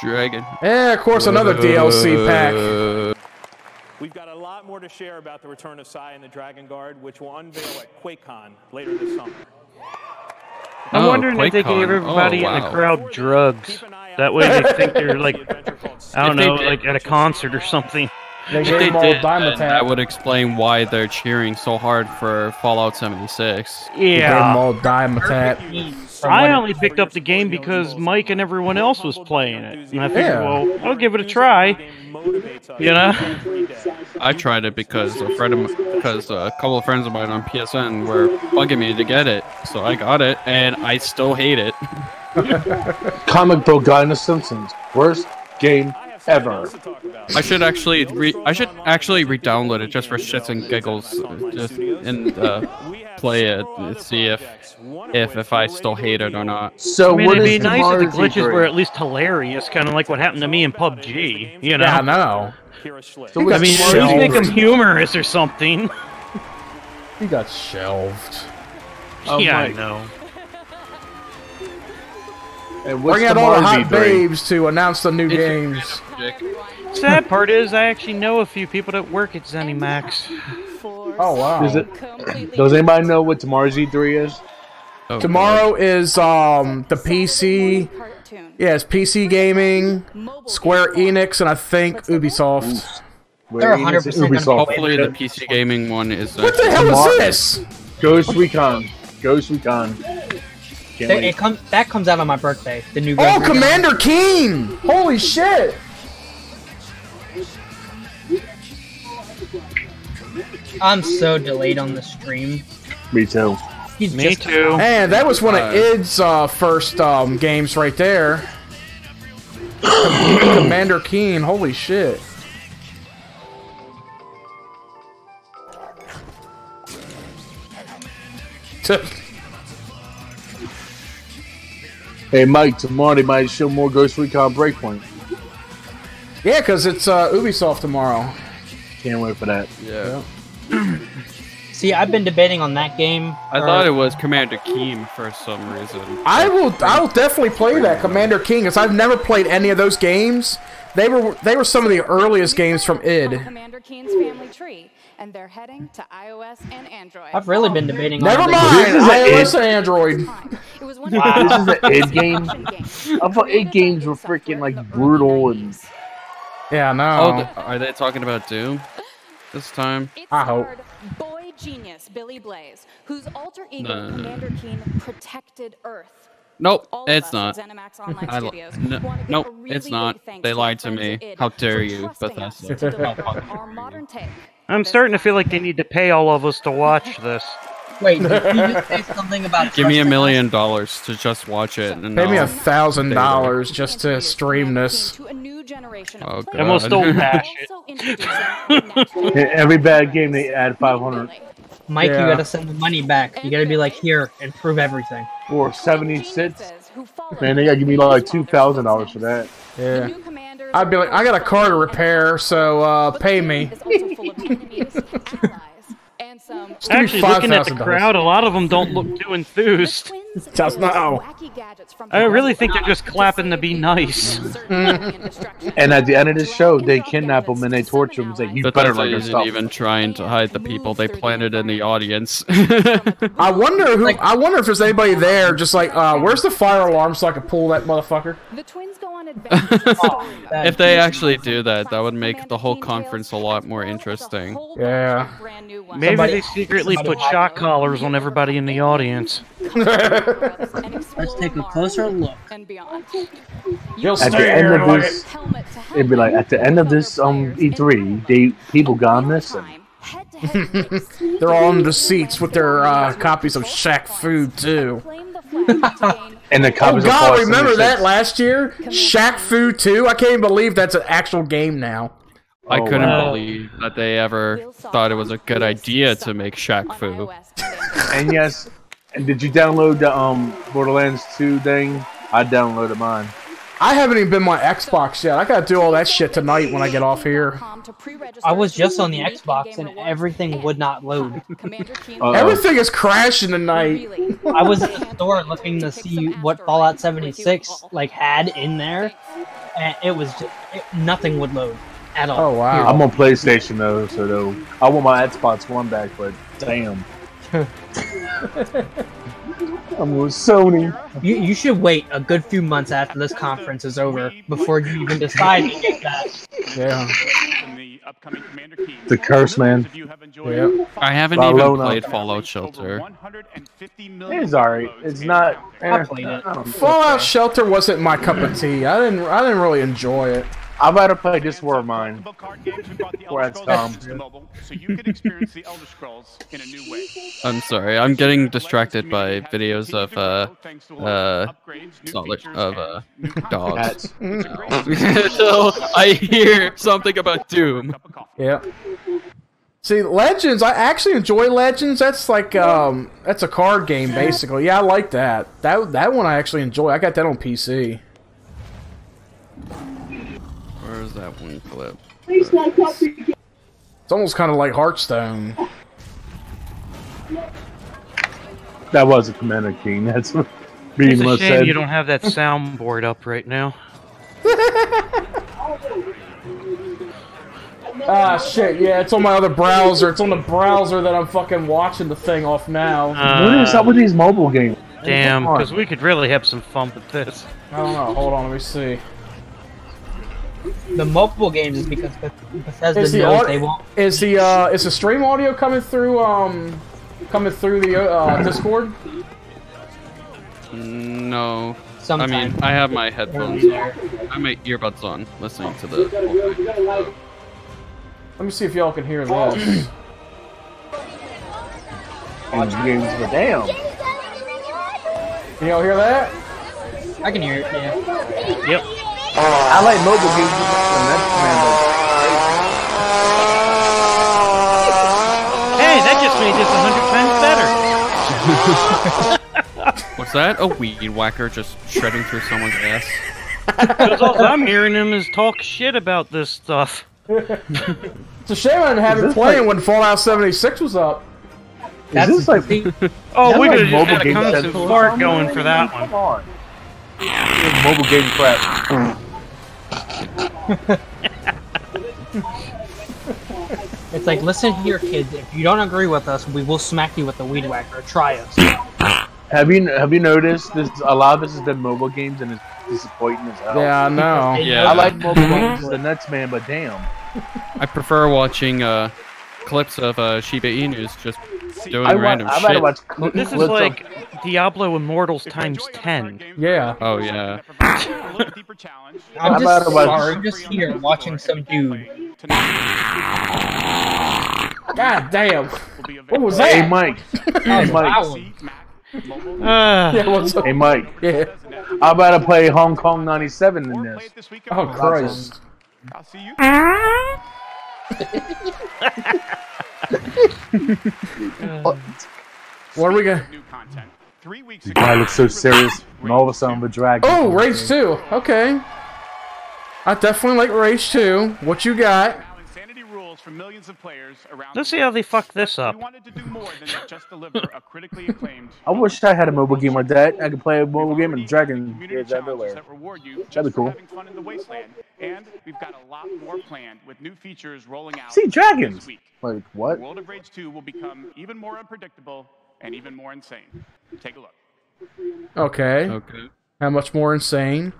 Dragon. Yeah, of course, another DLC pack. We've got a lot more to share about the return of Sai and the Dragon Guard, which we'll unveil at QuakeCon later this summer. I'm wondering if they gave everybody in the crowd drugs. That way they think they're like, I don't know, like at a concert or something. They gave them all Dimetap. That would explain why they're cheering so hard for Fallout 76. Yeah. They gave them all Dimetap. I only picked up the game because Mike and everyone else was playing it, and I figured, well, I'll give it a try. You know, I tried it because a couple of friends of mine on PSN were bugging me to get it, so I got it, and I still hate it. Comic book guy in the Simpsons, worst game ever. I should actually re-download it just for shits and giggles, just and play it and see if I still hate it or not. So I mean, it'd be nice if the glitches were at least hilarious, kind of like what happened to me in PUBG. You know? Yeah, I know. I mean, just make them humorous or something. He got shelved. Oh, yeah, I know. Bring out all the hot babes to announce the new games. Sad part is, I actually know a few people that work at ZeniMax. Oh, wow. Does anybody know what tomorrow's E3 is? Oh, tomorrow is the PC. Yeah, it's PC Gaming, Square Enix, and I think Ubisoft. They're 100% Ubisoft. Hopefully the PC Gaming one is. What the hell is this? Ghost Recon. Ghost Recon. That comes out on my birthday. The new. Oh, Commander Keen! Holy shit! I'm so delayed on the stream. Me too. Me too. And that was one of Id's first games right there. Commander Keen. Holy shit! Hey Mike, tomorrow they might show more Ghost Recon Breakpoint. Yeah, cause it's Ubisoft tomorrow. Can't wait for that. Yeah. See, I've been debating on that game. I thought it was Commander Keen for some reason. I will definitely play that Commander Keen, cause I've never played any of those games. They were some of the earliest games from id. Commander Keen's family tree, and they're heading to iOS and Android. I've really been debating on Never mind! iOS and Android! Wow. This is an id game? I thought id games were freaking, like, brutal and... Yeah, no. Oh, are they talking about Doom this time? I hope. Boy genius Billy Blaze, whose alter ego Commander Keen protected Earth. Nope, it's not. Nope, it's not. They lied to me. How dare you, Bethesda. I'm starting to feel like they need to pay all of us to watch this. Wait, did you just say something about... Give me $1 million to just watch it. And pay me $1,000 just to stream this. Oh, and we'll still bash it. Every bad game they add 500. Mike, you gotta send the money back. You gotta be like, here, and prove everything. Or 76. Man, they gotta give me like $2,000 for that. Yeah. I'd be like, I got a car to repair, so pay me. Actually, looking at the crowd, a lot of them don't look too enthused. I really think they're just clapping to be nice. And at the end of the show, they kidnap them and they torture them. They like, you better like yourself. Even trying to hide the people they planted in the audience. I wonder who. I wonder if there's anybody there just like, where's the fire alarm so I can pull that motherfucker? The twins go on adventures. If they actually do that, that would make the whole conference a lot more interesting. Yeah. Maybe they secretly put shock collars on everybody in the audience. Let's take a closer look. It'd be like at the end of this E3, people gone missing. They're all in the seats with their copies of Shack Food too. And the copies. Oh God! Remember that last year, Shack Food 2? I can't even believe that's an actual game now. I couldn't believe that they ever thought it was a good idea to make Shack Fu. And yes, and did you download the Borderlands 2 thing? I downloaded mine. I haven't even been on my Xbox yet. I gotta do all that shit tonight when I get off here. I was just on the Xbox and everything would not load. Everything is crashing tonight. I was in the store looking to see what Fallout 76 like had in there, and it was just nothing would load. At all. Oh wow! I'm on PlayStation though, so I want my Xbox One back, but damn, I'm with Sony. You should wait a good few months after this conference is over before you even decide to get that. Yeah. The curse, man. Yeah. I haven't even played Fallout Shelter. It's alright. It's not. I played it. Fallout Shelter wasn't my cup of tea. I didn't really enjoy it. I'd rather play this war of mine. I'm sorry, I'm getting distracted by videos of dogs. So I hear something about Doom. Yeah. See, Legends. I actually enjoy Legends. That's like that's a card game basically. Yeah, I like that. That one I actually enjoy. I got that on PC. Where's that one clip? It's almost kind of like Hearthstone. That was a Commander King. That's what it's a shame said. You don't have that soundboard up right now. Ah, shit, yeah, it's on my other browser. It's on the browser that I'm fucking watching the thing off now. What is up with these mobile games? Damn, because we could really have some fun with this. I don't know, hold on, let me see. The multiple games is because Bethesda knows they won't. Is the stream audio coming through the Discord? No. Sometimes. I mean, I have my headphones on. I have my earbuds on, listening to the whole thing. Let me see if y'all can hear this. Watch games for damn. Can y'all hear that? I can hear it. Yeah. Yep. I like mobile games. Hey, that just made this 100 times better. Was that a weed whacker just shredding through someone's ass? Because all I'm hearing him is talk shit about this stuff. It's a shame I didn't have it playing when Fallout 76 was up. That's this like oh, we could have had a constant fart going for that one. Come on. Mobile game crap. It's like, listen here, kids. If you don't agree with us, we will smack you with the weed whacker. Try us. Have you noticed this? A lot of this has been mobile games, and it's disappointing as hell. Yeah, I know. Yeah. I like mobile games. The nuts, man, but damn. I prefer watching clips of Shiba Inus just doing random shit. This is like Diablo Immortals times 10. Yeah. Oh, yeah. I'm just here watching some dude. God damn. What was that? Hey, Mike. Hey, Mike. Yeah, what's up? Hey, Mike. Yeah. I'm about to play Hong Kong 97 in this. Oh, Christ. I'll see you. What are we going to... 3 weeks ago, the guy looks so serious, and all of a sudden, the dragon. Oh, Rage 2! Okay. I definitely like Rage 2. What you got? Let's see how they fuck this up. I wish I had a mobile game like that. I could play a mobile game and Dragon Age out of nowhere. That'd be cool. See dragons! Like, what? World of Rage 2 will become even more unpredictable and even more insane. Take a look. Okay. Okay. How much more insane?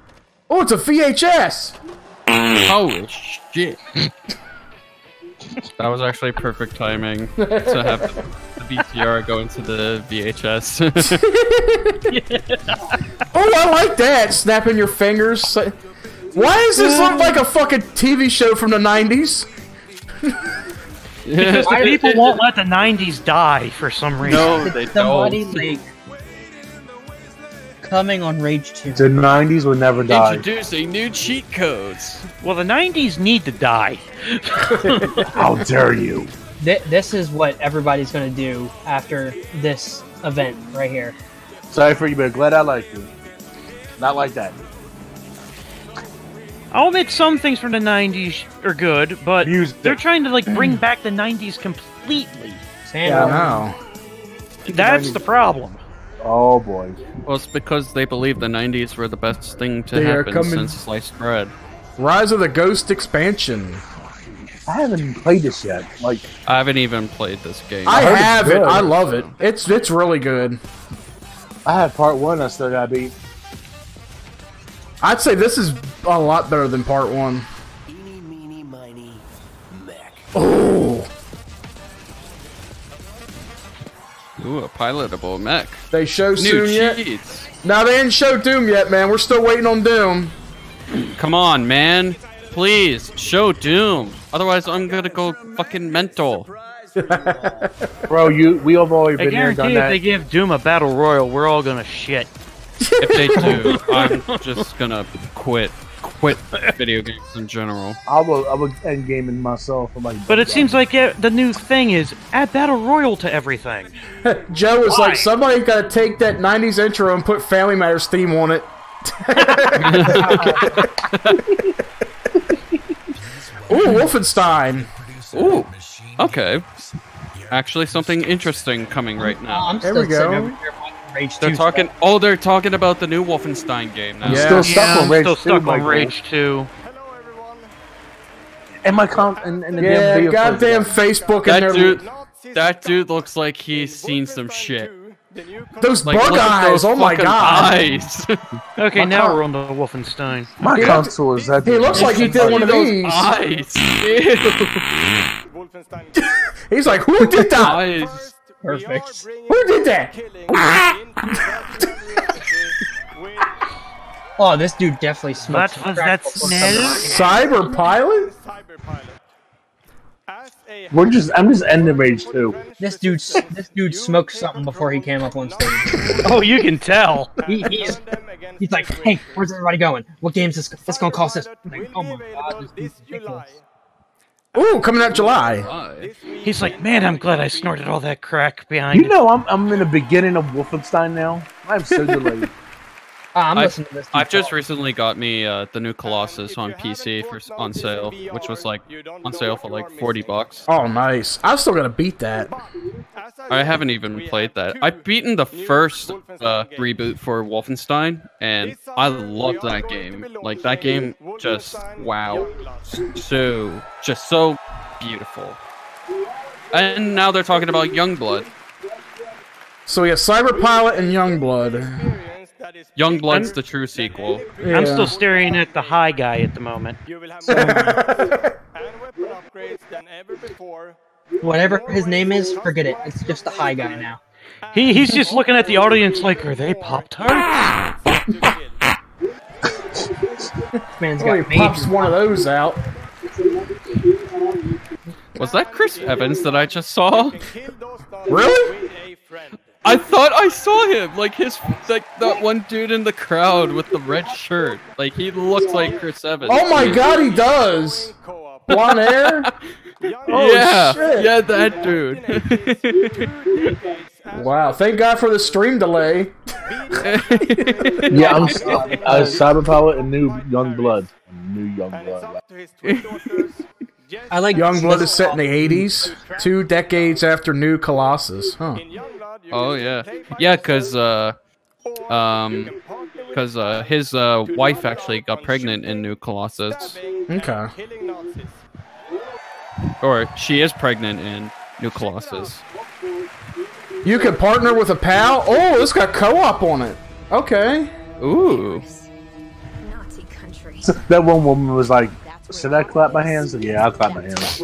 Oh, it's a VHS! Holy shit. That was actually perfect timing to have the BTR go into the VHS. Yeah. Oh, I like that! Snapping your fingers. Why does this look like a fucking TV show from the 90s? Because the people won't let the 90s die for some reason. No, they don't. Like, coming on Rage 2. The 90s will never die. Introducing new cheat codes. Well, the 90s need to die. How dare you? This is what everybody's going to do after this event right here. Sorry for you, but glad I like you. Not like that. I'll admit some things from the 90s are good, but music. They're trying to like bring back the 90s completely. Yeah, wow. That's the problem. Oh boy. Well, it's because they believe the 90s were the best thing to happen since sliced bread. Rise of the Ghost expansion. I haven't played this yet. Like, I haven't even played this game. I have it. I love it. It's really good. I had part one. I still gotta beat. I'd say this is a lot better than part one. Eeny, meeny, miny, mech. Oh. Ooh, a pilotable mech. They show Doom yet? No, they didn't show Doom yet, man. We're still waiting on Doom. Come on, man. Please, show Doom. Otherwise, I'm gonna go fucking mental. Bro, we have already been there and done that. I guarantee if they give Doom a battle royal, we're all gonna shit. If they do, I'm just gonna quit video games in general. I will end gaming myself. I'm like, but it seems like the new thing is add battle royal to everything. Joe is like, somebody gotta take that 90s intro and put Family Matters theme on it. Ooh, Wolfenstein. Ooh, okay. Actually, something interesting coming right now. I'm there we go. They're talking. Oh, they're talking about the new Wolfenstein game now. Yeah. I'm still stuck on Rage 2. Hello, everyone. And my and the damn video goddamn Facebook. That dude looks like he's seen some shit. Those bug eyes. Oh my god. Eyes. Okay, now we're on the Wolfenstein. My console is that. He looks like he did one of these. Eyes. He's like, who did that? Eyes. Perfect. Who did that? Oh, this dude definitely smokes. What was that smell? Cyberpilot? I'm just ending Rage 2. This dude smoked something before he came up on stage. Oh, you can tell. He's like, hey, where's everybody going? What game's this gonna cost us? Like, oh my god, this is ridiculous. Ooh, coming out July. He's like, man, I'm glad I snorted all that crack behind you. You know, I'm in the beginning of Wolfenstein now. I'm so delayed. I've just recently got me the new Colossus on PC on sale, which was like on sale for like $40. Oh, nice. I'm still gonna beat that. I haven't even played that. I've beaten the first reboot for Wolfenstein, and I loved that game. Like that game, just wow, so beautiful. And now they're talking about Youngblood. So we have Cyberpilot and Youngblood. Youngblood's the true sequel. Yeah. I'm still staring at the high guy at the moment. Whatever his name is, forget it. It's just the high guy now. He's just looking at the audience like, are they Pop-Tarts? Man's got he pops one of those out. Was that Chris Evans that I just saw? Really? I thought I saw him, like that one dude in the crowd with the red shirt. Like he looks like Chris Evans. Oh my god, he does. Blonde hair. Oh, yeah, shit. Yeah, that dude. Wow, thank God for the stream delay. Yeah, I'm Cyberpilot and new Youngblood. New Youngblood. Youngblood is set in the 80s, 2 decades after New Colossus, huh? Oh yeah, yeah, cause his wife actually got pregnant in New Colossus. Okay. Or she is pregnant in New Colossus. You can partner with a pal. Oh, it's got co-op on it. Okay. Ooh. Nazi country. That one woman was like, should I clap my hands? Yeah, I'll clap my hands.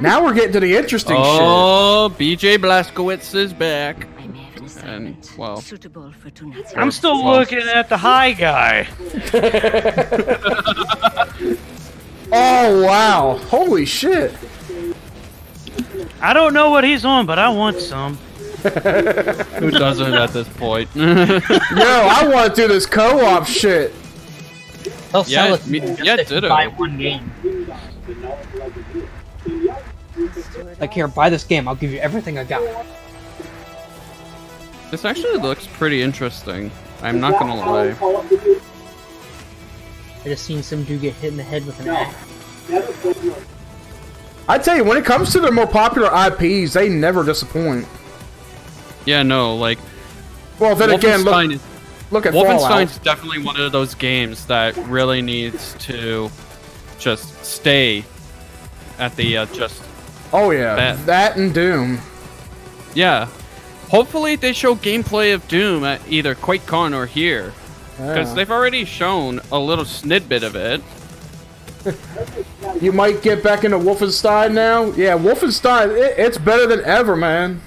Now we're getting to the interesting shit. Oh, BJ Blazkowicz is back. And, well, I'm still looking at the high guy. Oh, wow. Holy shit. I don't know what he's on, but I want some. Who doesn't at this point? Yo, I want to do this co-op shit. They'll sell it. Yeah, ditto. Buy one game. Like, here, buy this game. I'll give you everything I got. This actually looks pretty interesting. I'm not gonna lie. I just seen some dude get hit in the head with an axe. I tell you, when it comes to their more popular IPs, they never disappoint. Yeah, no, like... Well, then again, look at Fallout. Wolfenstein's definitely one of those games that really needs to just stay at the Oh yeah, that and Doom. Yeah. Hopefully they show gameplay of Doom at either QuakeCon or here. Because they've already shown a little snidbit of it. You might get back into Wolfenstein now? Yeah, Wolfenstein, it's better than ever, man.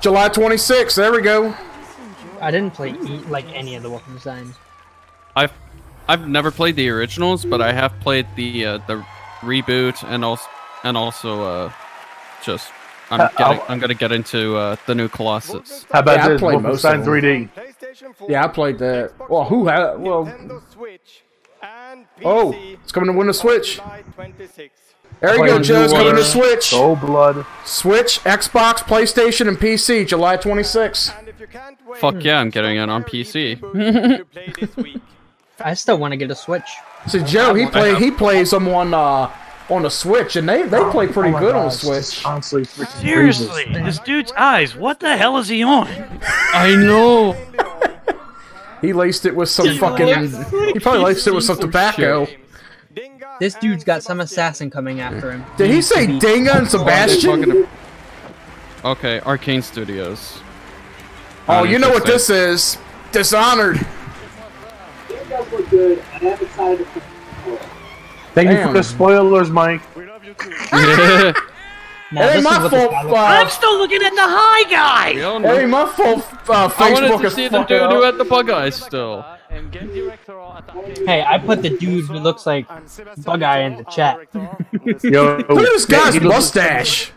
July 26th, there we go. I didn't play like any of the Wolfenstein. I've never played the originals, but I have played the reboot and also just... I'm gonna get into the New Colossus. How about this? Wolfenstein 3D. Yeah, I played that. Well, who had? Well, oh, it's coming to win the Switch. There you go, Joe. It's coming to Switch. Oh, blood. Switch, Xbox, PlayStation, and PC, July 26th. Fuck yeah, I'm getting it on PC. I still want to get a Switch. So Joe, he plays someone. On the Switch, and they play pretty good on the Switch. Honestly, seriously, this dude's eyes, what the hell is he on? I know. He laced it with some fucking... He probably laced it with some tobacco. This dude's got some assassin coming after him. Did he say Dinga and Sebastian? Okay, Arcane Studios. Oh, you know what this is? Dishonored. Thank you for the spoilers, Mike. We love you too. It ain't my fault. I'm still looking at the high guy. It ain't my fault. Facebook I wanted to see the dude who had the bug eyes still. Hey, I put the dude who looks like bug eye in the chat. Yo, look at this guy's mustache.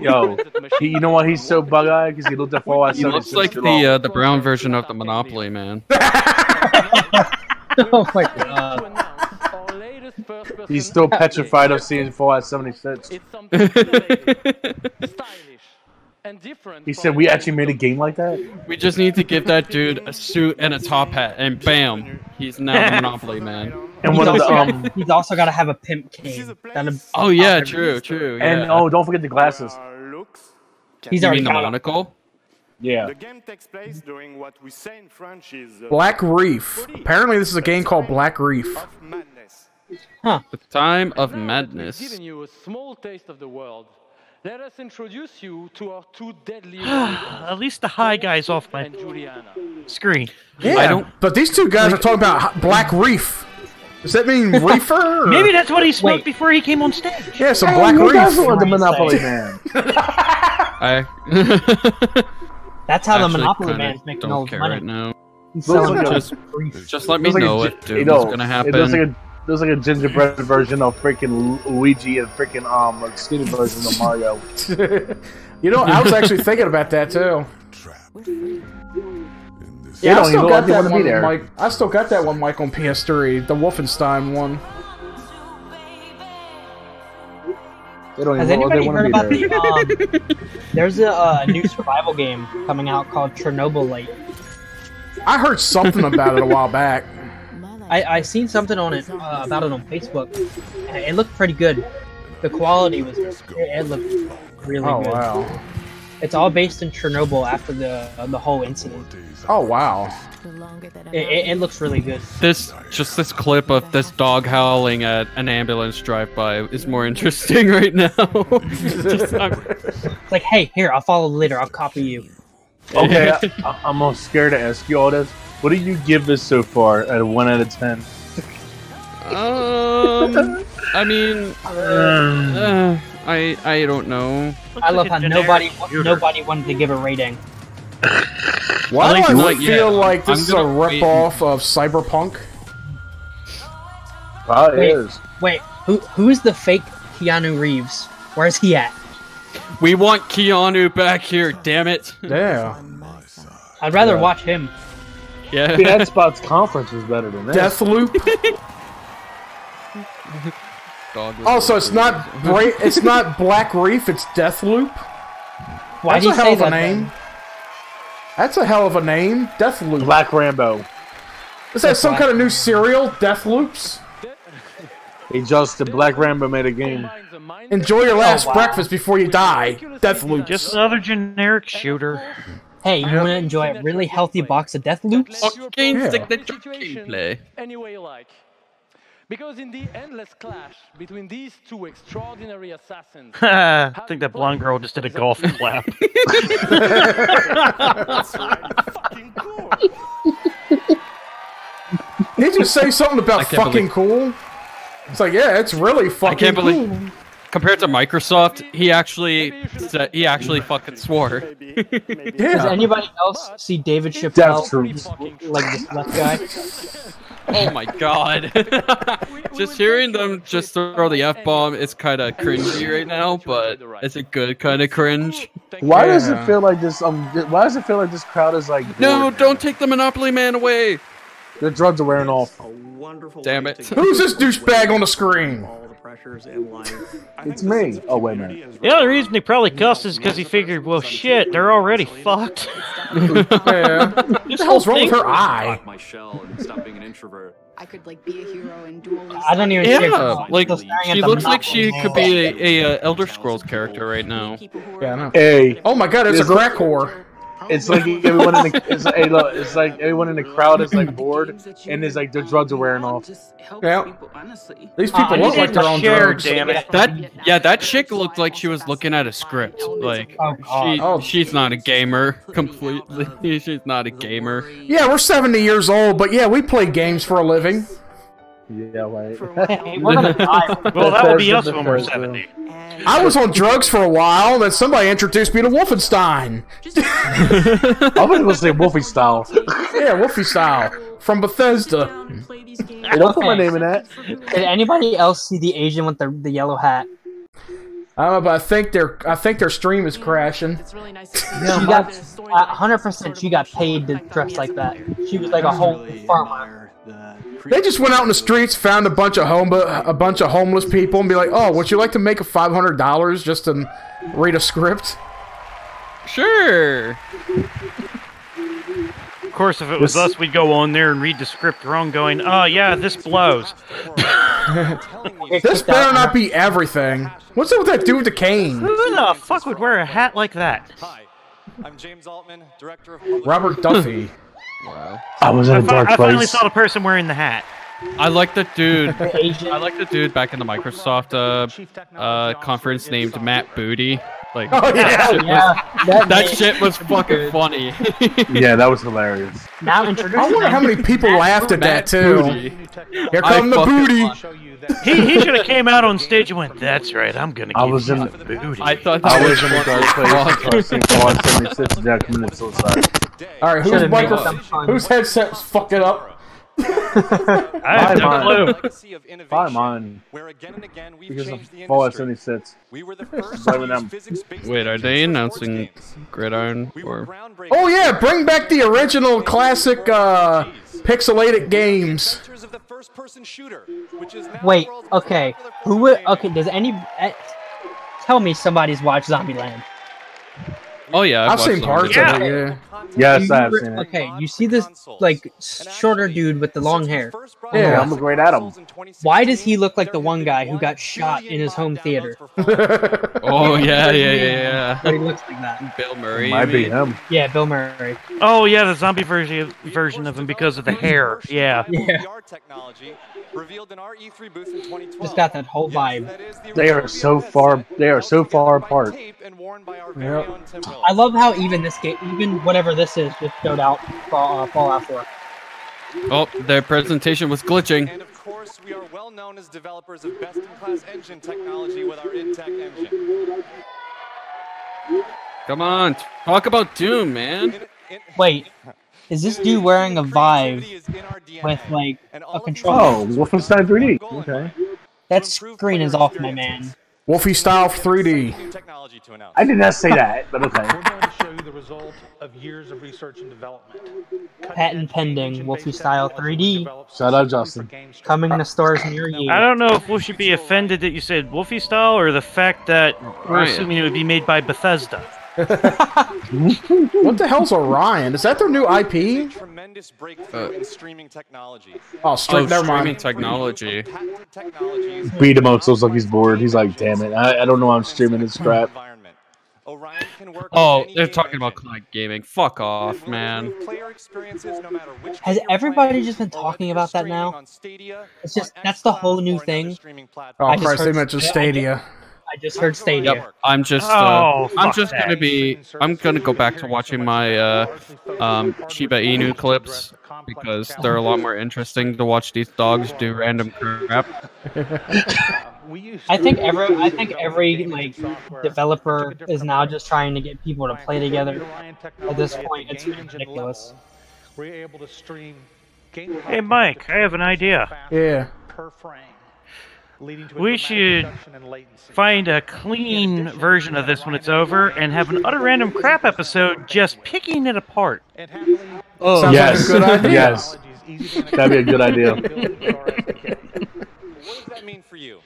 Yo, you know why he's so bug eyed? Because he looked at Fallout 76. He looks like the brown version of the Monopoly man. Oh my god. He's still petrified of seeing Fallout 76. He said, we actually made a game like that? We just need to give that dude a suit and a top hat, and bam, he's now the Monopoly man. And one he's also got to have a pimp cane. Oh yeah, true. Yeah. And oh, don't forget the glasses. He's already got the monocle? Yeah. The game takes place during what we say in French is... Black Reef. Apparently this is a game called Black Reef. Huh. The time of madness. Giving you a small taste of the world. Let us introduce you to our two deadly. At least the high guy's off my screen. Yeah, but these two guys are talking about Black Reef. Does that mean reefer? Or... Maybe that's what he smoked before he came on stage. Yeah, some Black Reef. The Monopoly man. That's how the Monopoly man's making all the money. Right now. Just let me know what dude is gonna happen. There's like a gingerbread version of freaking Luigi and freaking like skinny version of Mario. You know, I was actually thinking about that too. Yeah, I still got that one, Mike. I still got that one, Mike, on PS3, the Wolfenstein one. Has anybody heard about the? There's a new survival game coming out called Chernobyl Light. I heard something about it a while back. I seen something on it about it on Facebook. And it looked pretty good. The quality was it looked really good. Oh wow! It's all based in Chernobyl after the whole incident. Oh wow! It looks really good. This clip of this dog howling at an ambulance drive-by is more interesting right now. It's like, hey, here, I'll follow later. I'll copy you. Okay, I'm all scared to ask you all this. What do you give this so far at a 1 out of 10? I mean, I don't know. I love how nobody wanted to give a rating. Why do I feel like this is a ripoff of Cyberpunk? Oh, it is. Wait, who's the fake Keanu Reeves? Where's he at? We want Keanu back here, damn it! Yeah. I'd rather watch him. Yeah. Dude, that spot's conference was better than this. Deathloop. Also, it's not it's not Black Reef. It's Deathloop. Why do you say that name? That's a hell of a name, Deathloop. Black Rambo. Is that some kind of new cereal, Deathloops? Hey Justin, Black Rambo made a game. Enjoy your last breakfast before you die, Deathloops. Just another generic shooter. Hey, you want to enjoy a really healthy box of Deathloops? Gameplay. Anyway you like. Because in the endless clash between these two extraordinary assassins... I think that blonde girl just did a golf clap. That's fucking cool. Did you say something about fucking cool? It's like, yeah, it's really fucking cool. Compared to Microsoft, he actually fucking swore. Does anybody else see David Chappelle like this left guy? Oh my god. Just hearing them just throw the F-bomb is kind of cringy right now, but it's a good kind of cringe. Why does it feel like this why does it feel like this crowd is like bored? No, don't take the Monopoly Man away. Their drugs are wearing off. Damn it. Who's this douchebag on the screen? It's me. Oh, wait a minute. The only reason he probably cussed is because he figured, well, shit, they're already fucked. What the hell's wrong with her eye? I could, like, be a hero and do all this. I don't even care. Yeah, like, she looks like she could be a Elder Scrolls character right now. Yeah, I know. Hey. Oh my god, it's a crack whore. It's like everyone in the it's like everyone in the crowd is like bored, and it's like their drugs are wearing off. Yeah, these people look like they're on drugs. Damn it. That chick looked like she was looking at a script. Like she's not a gamer completely. She's not a gamer. Yeah, we're 70 years old, but yeah, we play games for a living. Yeah, right. We're gonna die. Well, that will be us when we're 70. I was on drugs for a while, then somebody introduced me to Wolfenstein. I'm gonna say Wolfie style. Yeah, Wolfie style from Bethesda. Hey, don't put my name in that. Did anybody else see the Asian with the yellow hat? I don't know, but I think their stream is crashing. It's really nice. She got 100%. She got paid to dress like that. She was like a whole farmer. They just went out in the streets, found a bunch of homeless people, and be like, "Oh, would you like to make a $500 just to read a script?" Sure. Of course, if it was us, we'd go on there and read the script wrong, going, "Oh yeah, this blows." This better not be everything. What's up with that dude with the cane? Who the fuck would wear a hat like that? Hi, I'm James Altman, director of Robert Duffy. Wow. I was in a dark place. I finally saw the person wearing the hat. I like the dude. I like the dude back in the Microsoft conference named Matt Booty. Like, oh, that shit was fucking funny. Yeah, that was hilarious. Now introduce. I wonder how many people laughed at that too. Booty. Here come the booty. He should have came out on stage and went, "That's right, I'm gonna." I was in the booty. I thought that I was in a dark place. All right, whose headset's fucking up? I have no clue. Buy mine. Because of Fallout 76. Wait, are they announcing Gridiron? Or... Oh yeah, bring back the original classic pixelated games. Wait, okay. Does any... tell me somebody's watched Zombieland. Oh yeah, I've seen parts of it, yeah. Yes, I've seen it. Okay, you see this like shorter dude with the long hair. Yeah, I'm great at him. Why does he look like the one guy who got shot in his home theater? Oh yeah. He looks like that. Bill Murray. Might be him. Yeah, Bill Murray. Oh yeah, the zombie version of him because of the hair. Yeah. Revealed in our E3 booth in 2012. Just got that whole vibe. They are so far apart. Yep. I love how even this game, even whatever this is, just showed out Fallout 4. Oh, their presentation was glitching. And of course, we are well known as developers of best-in-class engine technology with our InTech engine. Come on, talk about Doom, man. Wait. Is this dude wearing a Vive with, like, a controller? Oh, Wolfenstein 3D. Okay. That screen is off, my man. Wolfie style 3D. I did not say that, but okay. We're going to show you the result of years of research and development. Patent pending, Wolfie style 3D. Shut up, Justin. Coming to stores near you. I don't know if we should be offended that you said Wolfie style or the fact that we're assuming it would be made by Bethesda. What the hell's Orion? Is that their new IP? Tremendous breakthrough in streaming technology. Oh, streaming technology. Beat him up, so like he's bored. He's like, damn it, I don't know why I'm streaming this crap. Oh, they're talking about cloud gaming. Fuck off, man. Has everybody just been talking about that now? It's just, that's the whole new thing. Oh, Christ, they mentioned Stadia. I just heard Stadia. Yep. I'm gonna go back to watching my Shiba Inu clips because they're a lot more interesting to watch these dogs do random crap. I think every like developer is now just trying to get people to play together. At this point, it's ridiculous. Hey, Mike, I have an idea. Yeah. We should find a clean version of this when it's over and have an utter random crap episode just picking it apart. Oh, yes. Like a good idea. Yes. That'd be a good idea. What does that mean for you?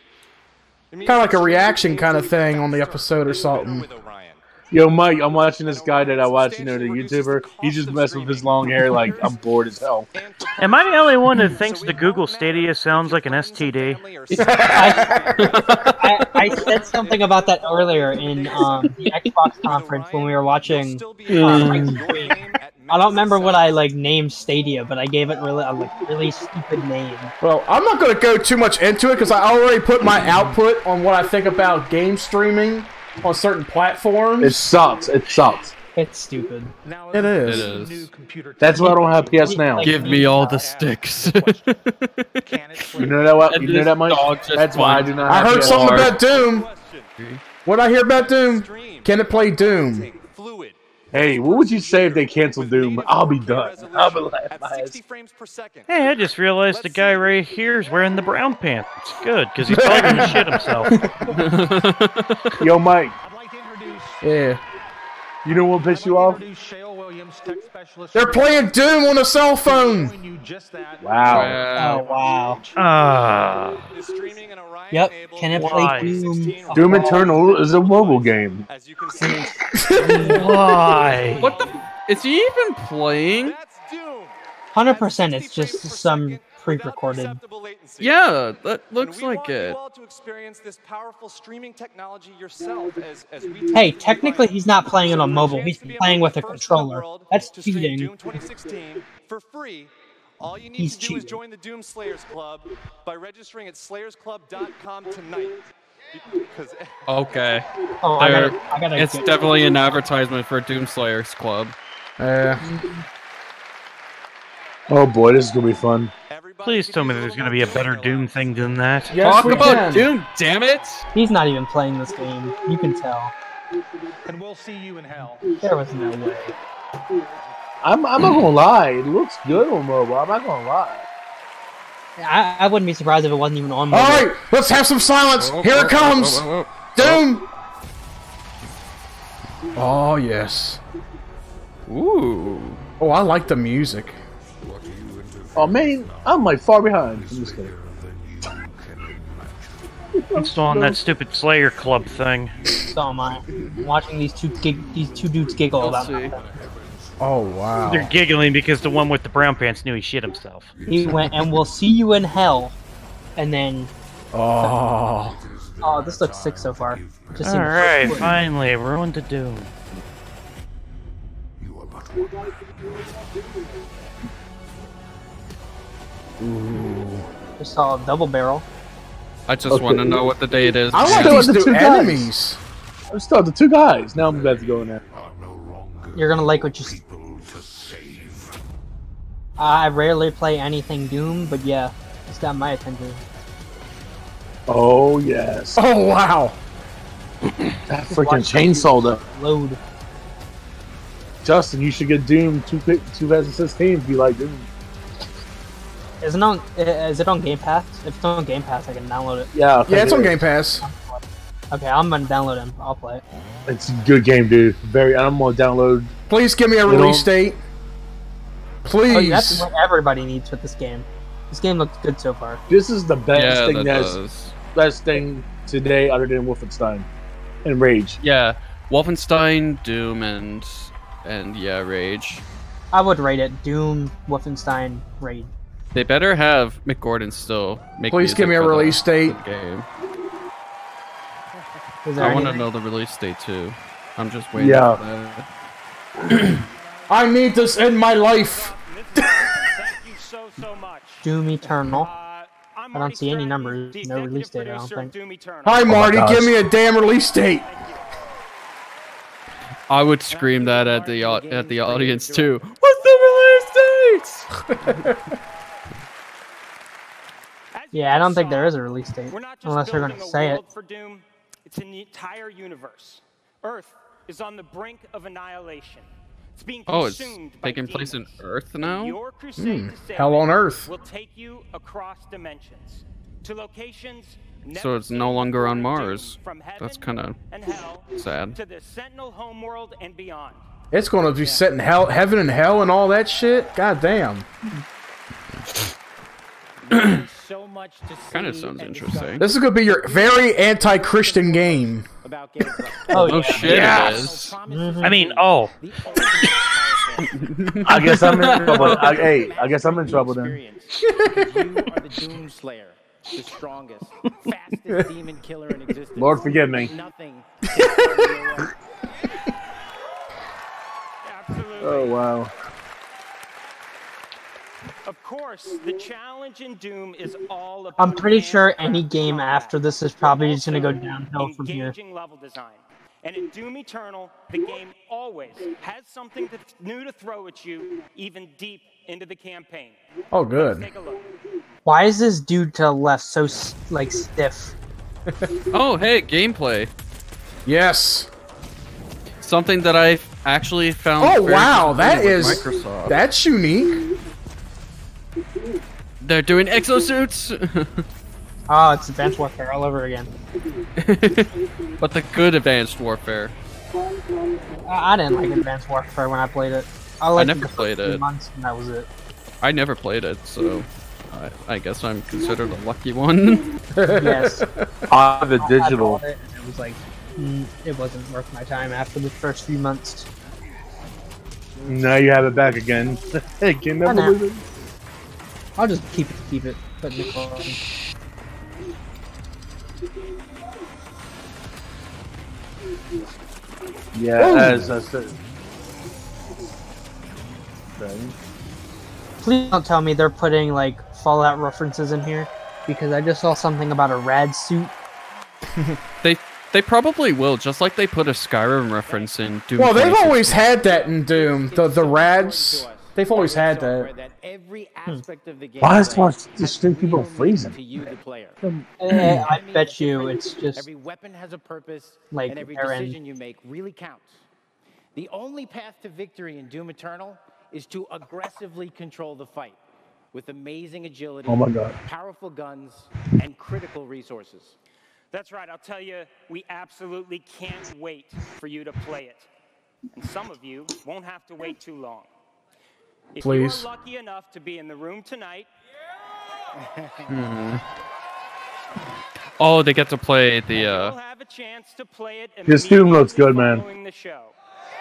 Kind of like a reaction kind of thing on the episode or something. Yo, Mike, I'm watching this guy that I watch, you know, the YouTuber. He just messed with his long hair like, I'm bored as hell. Am I the only one that thinks the Google Stadia sounds like an STD? I said something about that earlier in the Xbox conference when we were watching. I don't remember what I like named Stadia, but I gave it really a like, really stupid name. Well, I'm not going to go too much into it because I already put my output on what I think about game streaming on certain platforms. It sucks. It's stupid. It is. That's why I don't have PS Now. Give me all the sticks. You know what? You know that, Mike? That's why I do not. I heard something about Doom. What did I hear about Doom? Can it play Doom? Hey, what would you say if they canceled Doom? I'll be done. I'll be laughing my ass. Hey, I just realized the guy right here is wearing the brown pants. It's good, because he's probably going to shit himself. Yo, Mike. Yeah. You know what will piss you off? They're playing Doom on a cell phone! Wow. Oh, wow. Yep, can it play Doom? Doom Eternal is a mobile game. As you can see. Why? What the? Is he even playing? 100% it's just some pre-recorded. Yeah, that looks like it. Hey, technically he's not playing it on mobile. He's playing with a controller. That's cheating. All you need to do is join the Doom Slayers Club by registering at slayersclub.com tonight. Okay. Oh, I gotta it's definitely an advertisement for Doom Slayers Club. Oh boy, this is gonna be fun. Please tell me there's gonna be a better Doom thing than that. Yes, talk about Doom, damn it! He's not even playing this game. You can tell. And we'll see you in hell. There was no way. I'm not gonna lie, it looks good on mobile, I'm not gonna lie. I wouldn't be surprised if it wasn't even on mobile. Alright, let's have some silence! Here it comes! Doom! Oh, yes. Ooh. Oh, I like the music. Oh, man, I'm like far behind. I'm just kidding. Installing that stupid Slayer Club thing. So am I. I'm watching these two dudes giggle about it. Oh, wow. They're giggling because the one with the brown pants knew he shit himself. He went, and we'll see you in hell. And then... Oh. Oh, this looks sick so far. Alright, finally. Ruined the Doom. Ooh. Just saw a double barrel. I just want to know what the date is. I want to know the two enemies. I'm still the two guys. Now I'm about to go in there. You're gonna like what you see. I rarely play anything Doom, but yeah, it's got my attention. Oh yes. Oh wow. That freaking chainsaw up. Load. Justin, you should get Doom 2016 if you like Doom. Isn't on? Is it on Game Pass? If it's on Game Pass, I can download it. Yeah. Yeah, it's on Game Pass. Okay, I'm gonna download it. I'll play it. It's a good game, dude. Very. I'm gonna download. Please give me a release date. Please. Oh, that's what everybody needs with this game. This game looks good so far. This is the best thing that's best thing today, other than Wolfenstein and Rage. Yeah, Wolfenstein, Doom, and yeah, Rage. I would rate it Doom, Wolfenstein, Rage. They better have McGordon still make. Please give me a release date. Game. I want to know the release date too. I'm just waiting. Yeah. For that. I need this in my life. Thank you so much. Doom Eternal. I don't see any numbers. No release date. I don't think. Hi Marty, give me a damn release date. I would scream that at the audience too. What's the release date? Yeah, I don't think there is a release date unless they're going to say it. It's in the entire universe. Earth is on the brink of annihilation. It's being consumed by taking place in Earth now? Hell on Earth. Will take you across dimensions to locations. So it's no longer on Mars. That's kind of sad. To the Sentinel homeworld and beyond. It's going to be set in hell, heaven and hell and all that shit. God damn. Kind of sounds interesting. This is gonna be your very anti-Christian game. Oh shit! Yes. I mean, oh. I guess I'm in trouble. Hey, I guess I'm in trouble then. You are the Doom Slayer, the strongest, fastest demon killer in existence. Lord, forgive me. Oh wow. Of course, the challenge in Doom is all about. I'm pretty sure any game after this is probably just going to go downhill from here. Level design. And in Doom Eternal, the game always has something that's new to throw at you, even deep into the campaign. Oh, good. Take a look. Why is this dude to the left so like stiff? Oh, hey, gameplay. Yes. Something that I actually found. Oh wow, that is Microsoft. That's unique. They're doing exosuits! Ah, it's Advanced Warfare all over again. But the good Advanced Warfare. I didn't like Advanced Warfare when I played it. I never played it. And that was it. I never played it, so I guess I'm considered a lucky one. Yes. On the digital. It was like, it wasn't worth my time after the first few months. Now you have it back again. Hey, can never lose it. I'll just keep it, put it in the car. Yeah, that's it. Please don't tell me they're putting, like, Fallout references in here, because I just saw something about a rad suit. They probably will, just like they put a Skyrim reference in Doom. Well, they've always had that in Doom, the rads. They've always had that. Why is this thing people freezing? I bet you it's just every weapon has a purpose, like and every decision you make really counts. The only path to victory in Doom Eternal is to aggressively control the fight with amazing agility, powerful guns, and critical resources. That's right. I'll tell you, we absolutely can't wait for you to play it, and some of you won't have to wait too long. If please. You're lucky enough to be in the room tonight. Oh, they get to play the. This Doom looks good, man. The show.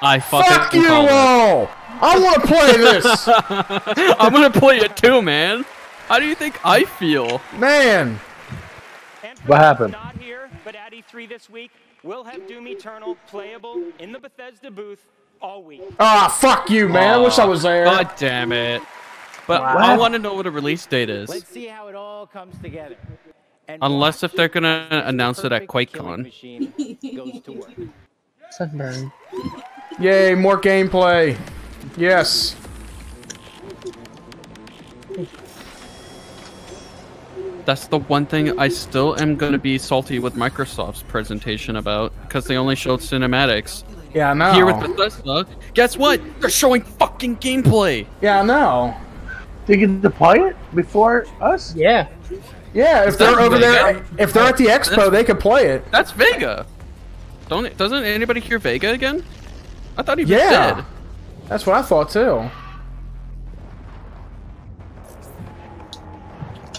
I fucking fuck you all! I want to play this! I'm gonna play it too, man. How do you think I feel? Man! What happened? Not here, but at E3 this week, we'll have Doom Eternal playable in the Bethesda booth all week. Ah, fuck you, man. I wish I was there. God damn it. But wow. I want to know what a release date is. Let's see how it all comes together. And unless if they're gonna announce it at QuakeCon. Goes to work. Sunburn. Yay, more gameplay. Yes. That's the one thing I still am gonna be salty with Microsoft's presentation about, because they only showed cinematics. Yeah, I know. Here with Bethesda, guess what? They're showing fucking gameplay. Yeah, I know. They get to play it before us? Yeah. Yeah, if they're over there, if they're at the expo, they could play it. That's Vega. Doesn't anybody hear Vega again? I thought he was dead. That's what I thought too.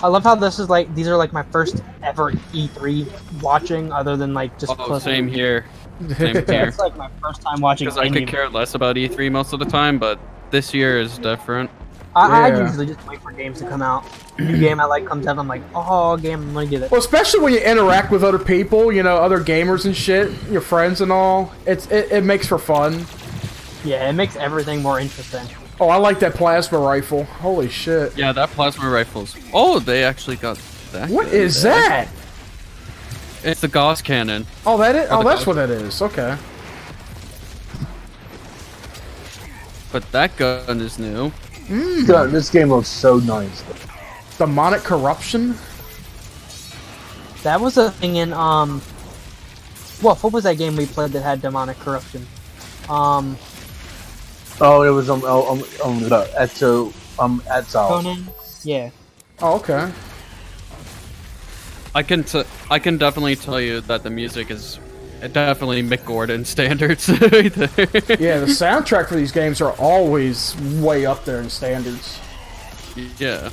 I love how this is like, these are like my first ever E3 watching, other than like just. Oh, same here. Same here. It's like my first time watching. Because I could care less about E3 most of the time, but this year is different. I usually just wait for games to come out. New game I like comes out, I'm like, oh, game, I'm gonna get it. Well, especially when you interact with other people, you know, other gamers and shit, your friends and all. It makes for fun. Yeah, it makes everything more interesting. Oh, I like that plasma rifle. Holy shit. Yeah, that plasma rifle's... Oh, they actually got that. What is that? It's the Gauss cannon. Oh, that is? Oh, that's what that is. Okay. But that gun is new. Mm. God, this game looks so nice. Demonic corruption? That was a thing in, Wolf, what was that game we played that had demonic corruption? Oh, it was, Exo. Conan? Yeah. Oh, okay. I can definitely tell you that the music is definitely Mick Gordon standards right there. Yeah, the soundtrack for these games are always way up there in standards. Yeah.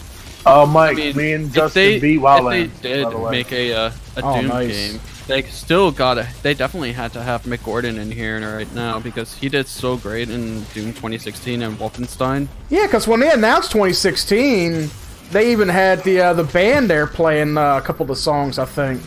Oh, Mike, I mean, me and Justin beat Wildlands. If they did make a Doom game, they still got it. They definitely had to have Mick Gordon in here right now because he did so great in Doom 2016 and Wolfenstein. Yeah, because when they announced 2016, they even had the band there playing a couple of the songs, I think.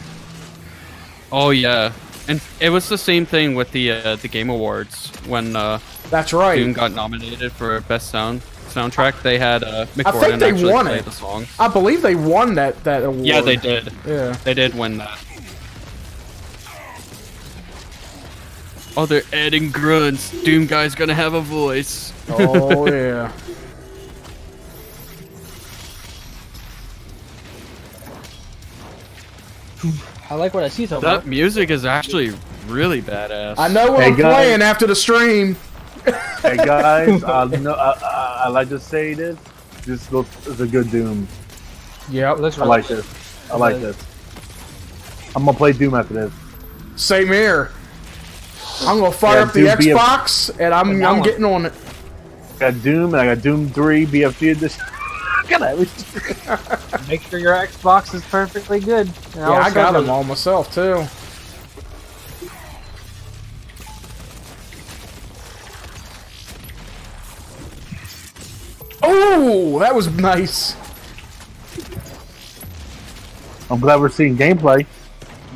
Oh yeah. And it was the same thing with the Game Awards when that's right. Doom got nominated for best soundtrack. They had Mick Gordon actually play the song. I believe they won that award. Yeah, they did. Yeah, they did win that. Oh, they're adding grunts. Doom guy's gonna have a voice. Oh yeah. I like what I see so far. That music is actually really badass. I know what I'm playing after the stream. Hey guys, I like to say this. This is a good Doom. Yeah, I like this. I like this. I'm gonna play Doom after this. Same here. I'm gonna fire up the Xbox and I'm getting on it. I got Doom and I got Doom 3 BFG edition. Make sure your Xbox is perfectly good. Yeah, I got them all myself too. Oh, that was nice. I'm glad we're seeing gameplay.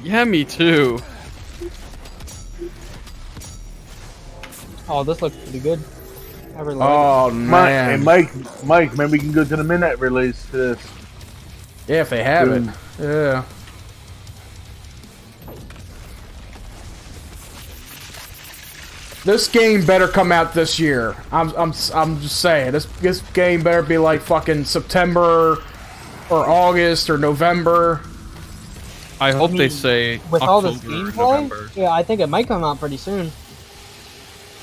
Yeah, me too. Oh, this looks pretty good. Oh man, hey, Mike, maybe we can go to the midnight release to this. Yeah, if they have it. Yeah. This game better come out this year. I'm just saying, this game better be like fucking September or August or November. I hope they say with October, all this gameplay. Yeah, I think it might come out pretty soon.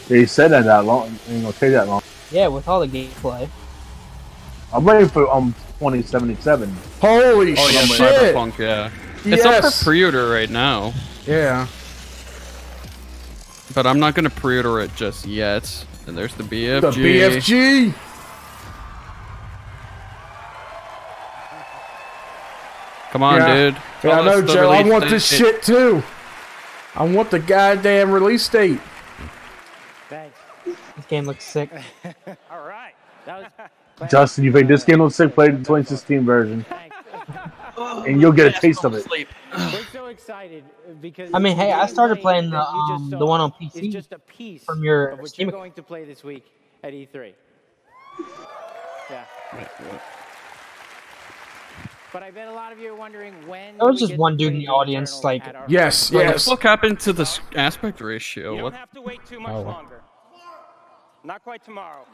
They said that long. It ain't gonna take that long. Yeah, with all the gameplay. I'm waiting for 2077. Holy shit! Cyberpunk, yeah. Yes. It's up for pre-order right now. Yeah. But I'm not gonna pre-order it just yet. And there's the BFG. The BFG. Come on, dude. Yeah, I know, Joe. I want this shit too. I want the goddamn release date. Thanks. game looks sick. All right. That was Justin, you think this game looks sick? Play the 2016 version. And you'll get a taste of it. We're so excited because I mean, hey, I started playing the one on PC. It's just a piece from your of what Steam. You're going to play this week at E3. Yeah. But I bet a lot of you are wondering when. There was just one dude in the audience, like, yes, yes. What happened to the aspect ratio? You don't have to wait too much longer. Not quite tomorrow.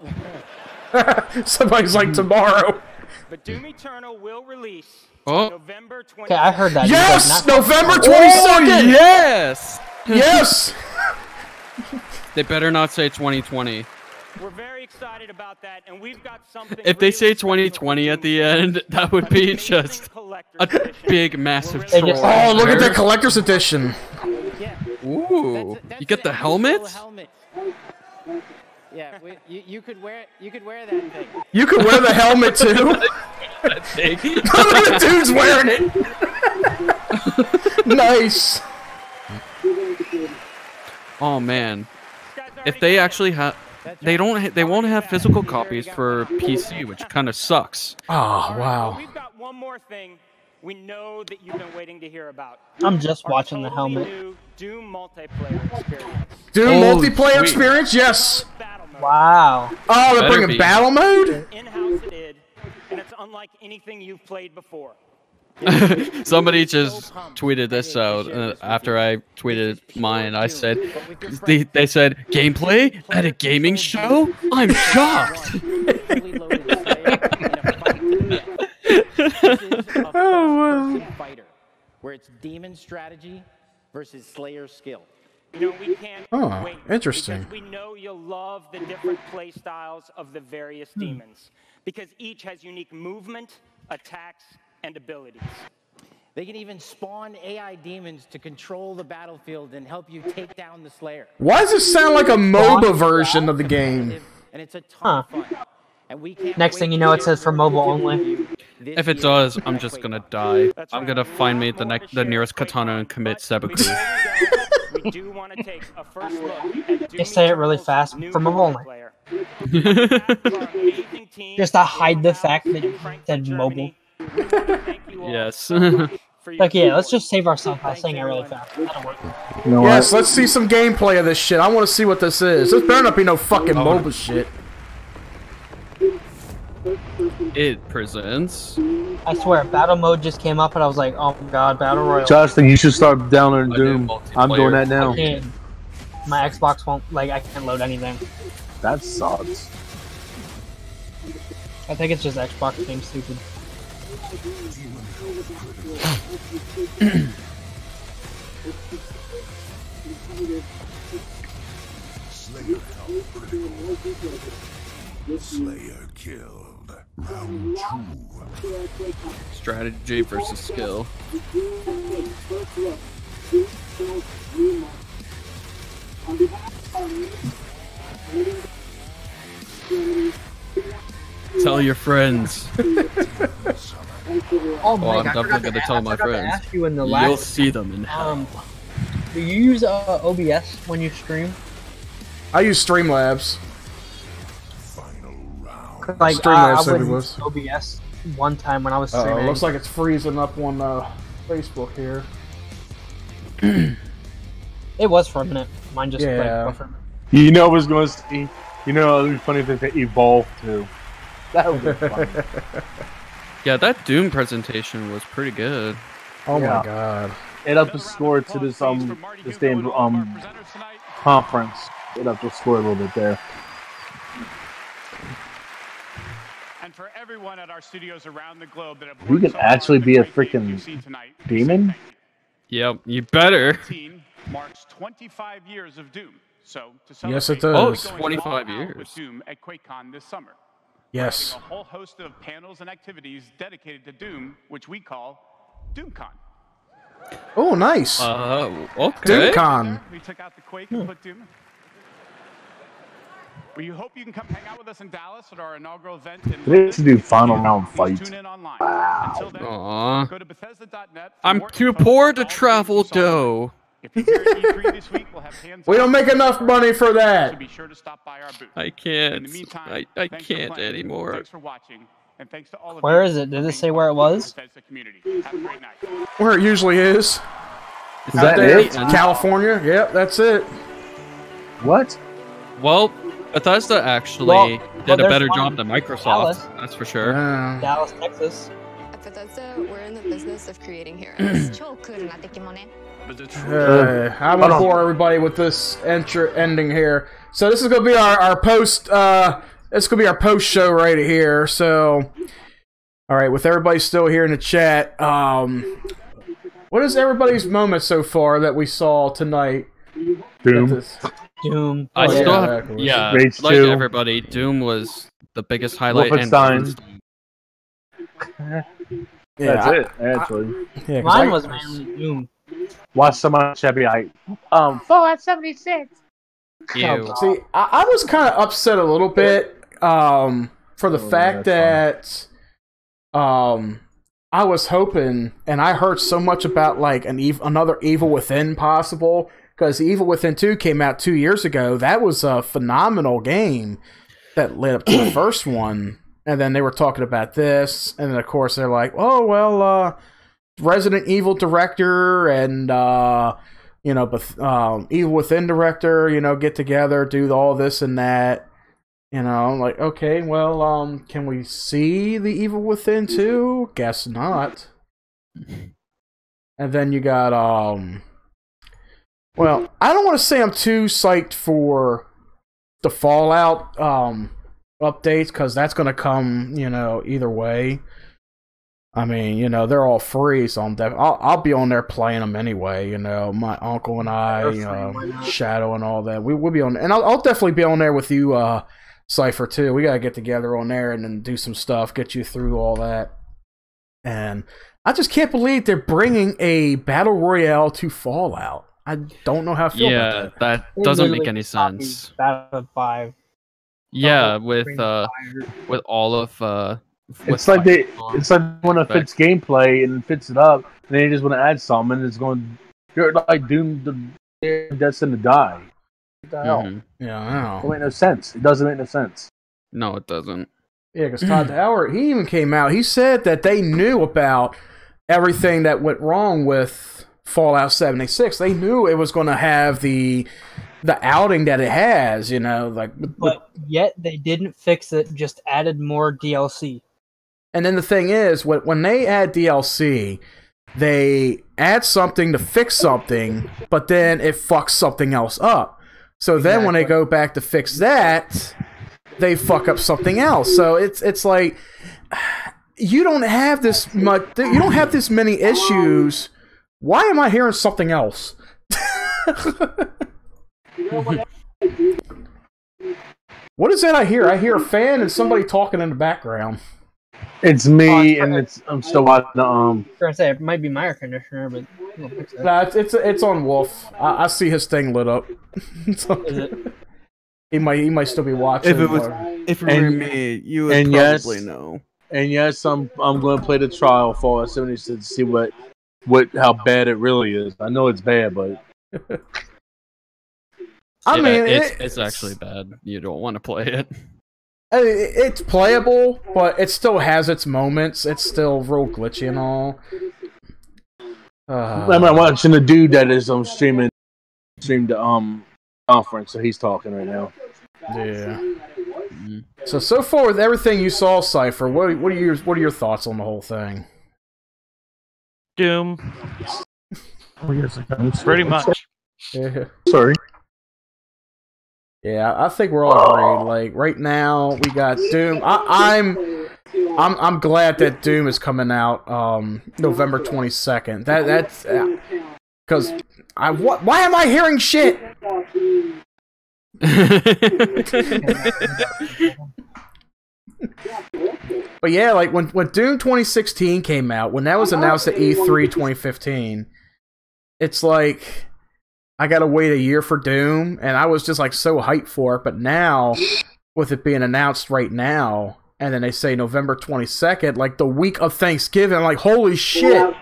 Somebody's like tomorrow. But Doom Eternal will release November 22nd. Okay, I heard that. Yes, like, November 22nd. Oh, yes, yes. They better not say 2020. We're very excited about that, and we've got something. If they say 2020 at the end, that would be just a big, massive troll. Oh, look at the collector's edition! Ooh, you get the helmets? Yeah, you could wear that thing. You could wear the helmet too. Look at the dude's wearing it. Nice. Oh man, if they actually have. They won't have physical copies for PC, which kind of sucks. Oh wow! We've got one more thing we know that you've been waiting to hear about. I'm just watching the helmet. Doom multiplayer experience. Doom multiplayer experience? Yes. Wow. Oh, they're bringing battle mode? In-house it is, and it's unlike anything you've played before. Somebody just tweeted this out after I tweeted mine. I said, they said, gameplay at a gaming show? I'm shocked! Oh, wow. Where it's demon strategy versus slayer skill. You know, we can't wait, interesting. We know you'll love the different play styles of the various demons, because each has unique movement, attacks, and abilities. They can even spawn AI demons to control the battlefield and help you take down the Slayer. Why does this sound like a MOBA version of the game? And it's a ton of fun. And we can't Next thing you know, it says for mobile only. If it does, I'm just gonna die. I'm gonna find me the nearest katana and commit seppuku. We do want to take a first look at Doom. They say it really fast for mobile only. Just to hide the fact that you said mobile. Yes. Like, yeah, let's just save ourselves by saying it really fast. Yes, let's see some gameplay of this shit. I want to see what this is. This better not be no fucking MOBA shit. It presents. I swear, battle mode just came up and I was like, oh my god, battle royale. Justin, you should start downloading Doom. I'm doing that now. My Xbox won't, like, I can't load anything. That sucks. I think it's just Xbox being stupid. Slayer killed. Round 2. Strategy versus skill. Tell your friends. Oh my God, I'm definitely gonna tell my friends. You in the last You'll see them in hell. Do you use OBS when you stream? I use Streamlabs. Final round. Like, Streamlabs, I was OBS one time when I was streaming. It looks like it's freezing up on Facebook here. It was for a minute. Mine just for a minute. You know what's going to be? You know, it'd be funny if they evolved too. That would be funny. Yeah, that Doom presentation was pretty good. Oh my god! It upped the score to this this damn conference. It upped the score a little bit there. And for everyone at our studios around the globe that have, you can actually be a freaking demon. Yep, you better. Marks 25 years of Doom. So to celebrate, yes, it does. Oh, 25 years with Doom at QuakeCon this summer. Yes. A whole host of panels and activities dedicated to Doom, which we call DoomCon. Oh, nice. Okay. DoomCon. We took out the Quake and put Doom in. We hope you can come hang out with us in Dallas at our inaugural event. Let's do final round fights. Wow. Until then, go to Bethesda.net. I'm too poor to travel, though. If you're here at E3 this week, we'll have hands. We don't make enough money for that. So be sure to stop by our booth. I can't. In the meantime, I can't anymore. Thanks for watching, and thanks to all of where is it? Did it say where it was? Where it usually is. Is that it? California. Yep, that's it. What? Well, Bethesda actually did a better job than Microsoft. Dallas. That's for sure. Yeah. Dallas, Texas. At Bethesda, we're in the business of creating heroes. I'm gonna bore everybody with this ending here. So this is gonna be our post. This is gonna be our post show right here. So, all right, with everybody still here in the chat, what is everybody's moment so far that we saw tonight? Doom. Doom. I still have, Rage 2. Like everybody, Doom was the biggest highlight. Wolfenstein. That's it, actually. Yeah, mine was mainly Doom. Watch someone Chevy. Fallout 76. Ew. See, I was kind of upset a little bit for the fact that I was hoping, and I heard so much about like another Evil Within possible, because Evil Within 2 came out 2 years ago. That was a phenomenal game that led up to the first one, and then they were talking about this, and then of course they're like, oh well. Resident Evil director and you know, Evil Within director, you know, get together, do all this and that, you know. I'm like, okay, well, can we see the Evil Within 2? Guess not. And then you got well, I don't want to say I'm too psyched for the Fallout updates, because that's going to come, you know, either way. I mean, you know, they're all free, so I'm I'll be on there playing them anyway. You know, my uncle and I, you know, Shadow and all that. We'll be on, and I'll definitely be on there with you, Cypher too. We gotta get together on there and then do some stuff, get you through all that. And I just can't believe they're bringing a battle royale to Fallout. I don't know how I feel about that. Yeah, that doesn't make any sense. Battle 5. Yeah, with all of it's like it's like when it fits gameplay and fits it up, and they just want to add some, and it's going, you're like doomed to destined to die. What the hell? Yeah, I know. It doesn't make no sense. It doesn't make no sense. No, it doesn't. Yeah, because Todd Howard, he even came out. He said that they knew about everything that went wrong with Fallout 76. They knew it was going to have the outing that it has, you know, like. But yet they didn't fix it. Just added more DLC. And then the thing is, when they add DLC, they add something to fix something, but then it fucks something else up. So then when they go back to fix that, they fuck up something else. So it's like, you don't have this much, you don't have this many issues. Why am I hearing something else? What is that I hear? I hear a fan and somebody talking in the background. It's me, and it's I'm still watching the I was gonna say it might be my air conditioner, but we'll fix that. Nah, it's on Wolf. I see his thing lit up. So, is it? He might still be watching. If it was if it were me, you would probably know. And yes, I'm gonna play the trial for Fallout 76 to see how bad it really is. I know it's bad, but I mean it's actually bad. You don't want to play it. It's playable, but it still has its moments. It's still real glitchy and all. I'm watching the dude that is streamed the conference, so he's talking right now. Yeah. So far with everything you saw, Cypher, what are your thoughts on the whole thing? Doom. Pretty much. Yeah. Sorry. Yeah, I think we're all agreed. Like right now, we got Doom. I'm glad that Doom is coming out November 22nd. That's because why am I hearing shit? But yeah, like when Doom 2016 came out, when that was announced at E3 2015, it's like, I gotta wait a year for Doom, and I was just like so hyped for it. But now, with it being announced right now, and then they say November 22nd, like the week of Thanksgiving, I'm like, holy shit!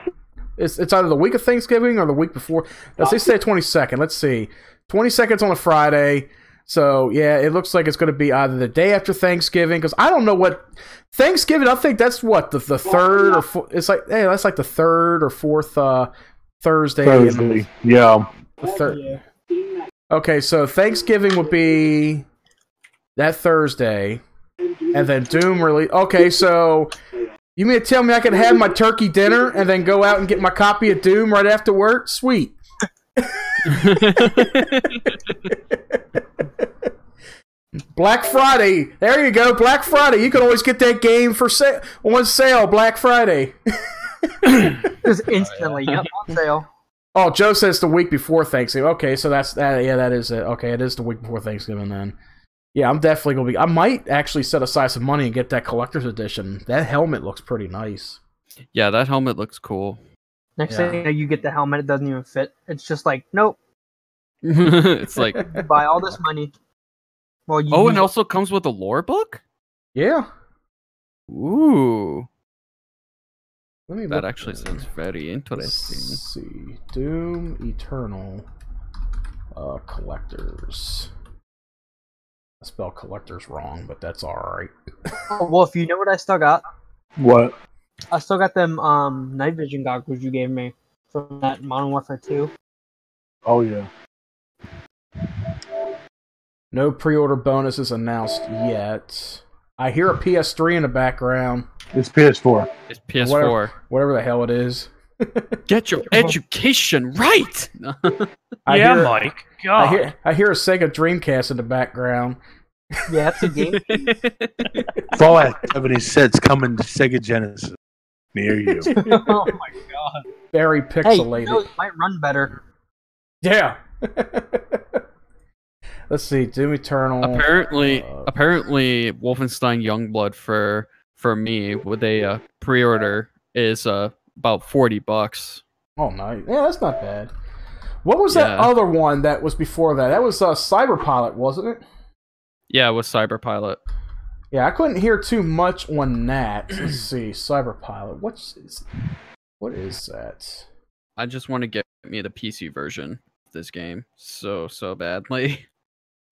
It's either the week of Thanksgiving or the week before. They say 22nd. Let's see. 22nd's on a Friday. So, yeah, it looks like it's going to be either the day after Thanksgiving, because I don't know what... Thanksgiving, I think that's what, the third or fourth... It's like, hey, that's like the third or fourth Thursday. Thursday, yeah. The third. Okay, so Thanksgiving would be that Thursday, and then Doom release... Okay, so... You mean to tell me I could have my turkey dinner and then go out and get my copy of Doom right after work? Sweet. Black Friday. There you go, Black Friday. You can always get that game for sale on sale, Black Friday. Just instantly, yep, on sale. Oh, Joe says the week before Thanksgiving. Okay, so that's that. Yeah, that is it. Okay, it is the week before Thanksgiving then. Yeah, I'm definitely going to be... I might actually set aside some money and get that collector's edition. That helmet looks pretty nice. Yeah, that helmet looks cool. Next thing you know, you get the helmet, it doesn't even fit. It's just like, nope. It's like... Buy all this money. Well, you and it also comes with a lore book? Yeah. Ooh. Let me that actually sounds very interesting. Let's see. Doom Eternal Collectors... I spell collectors wrong, but that's alright. Oh, Wolf, you know what I still got? What? I still got them night vision goggles you gave me from that Modern Warfare 2. Oh, yeah. No pre-order bonuses announced yet. I hear a PS3 in the background. It's PS4. It's PS4. Whatever the hell it is. Get your education right! Mike. God. I hear a Sega Dreamcast in the background. Yeah, that's a game. Fallout 76 coming to Sega Genesis near you. Oh my god. Very pixelated. Hey, you know, it might run better. Yeah. Let's see, Doom Eternal. Apparently, Wolfenstein Youngblood for me with a pre-order is about $40. Oh nice. Yeah, that's not bad. What was that other one that was before that? That was Cyberpilot, wasn't it? Yeah, it was Cyberpilot. Yeah, I couldn't hear too much on that. Let's see, Cyberpilot. What is that? I just want to get me the PC version of this game so badly.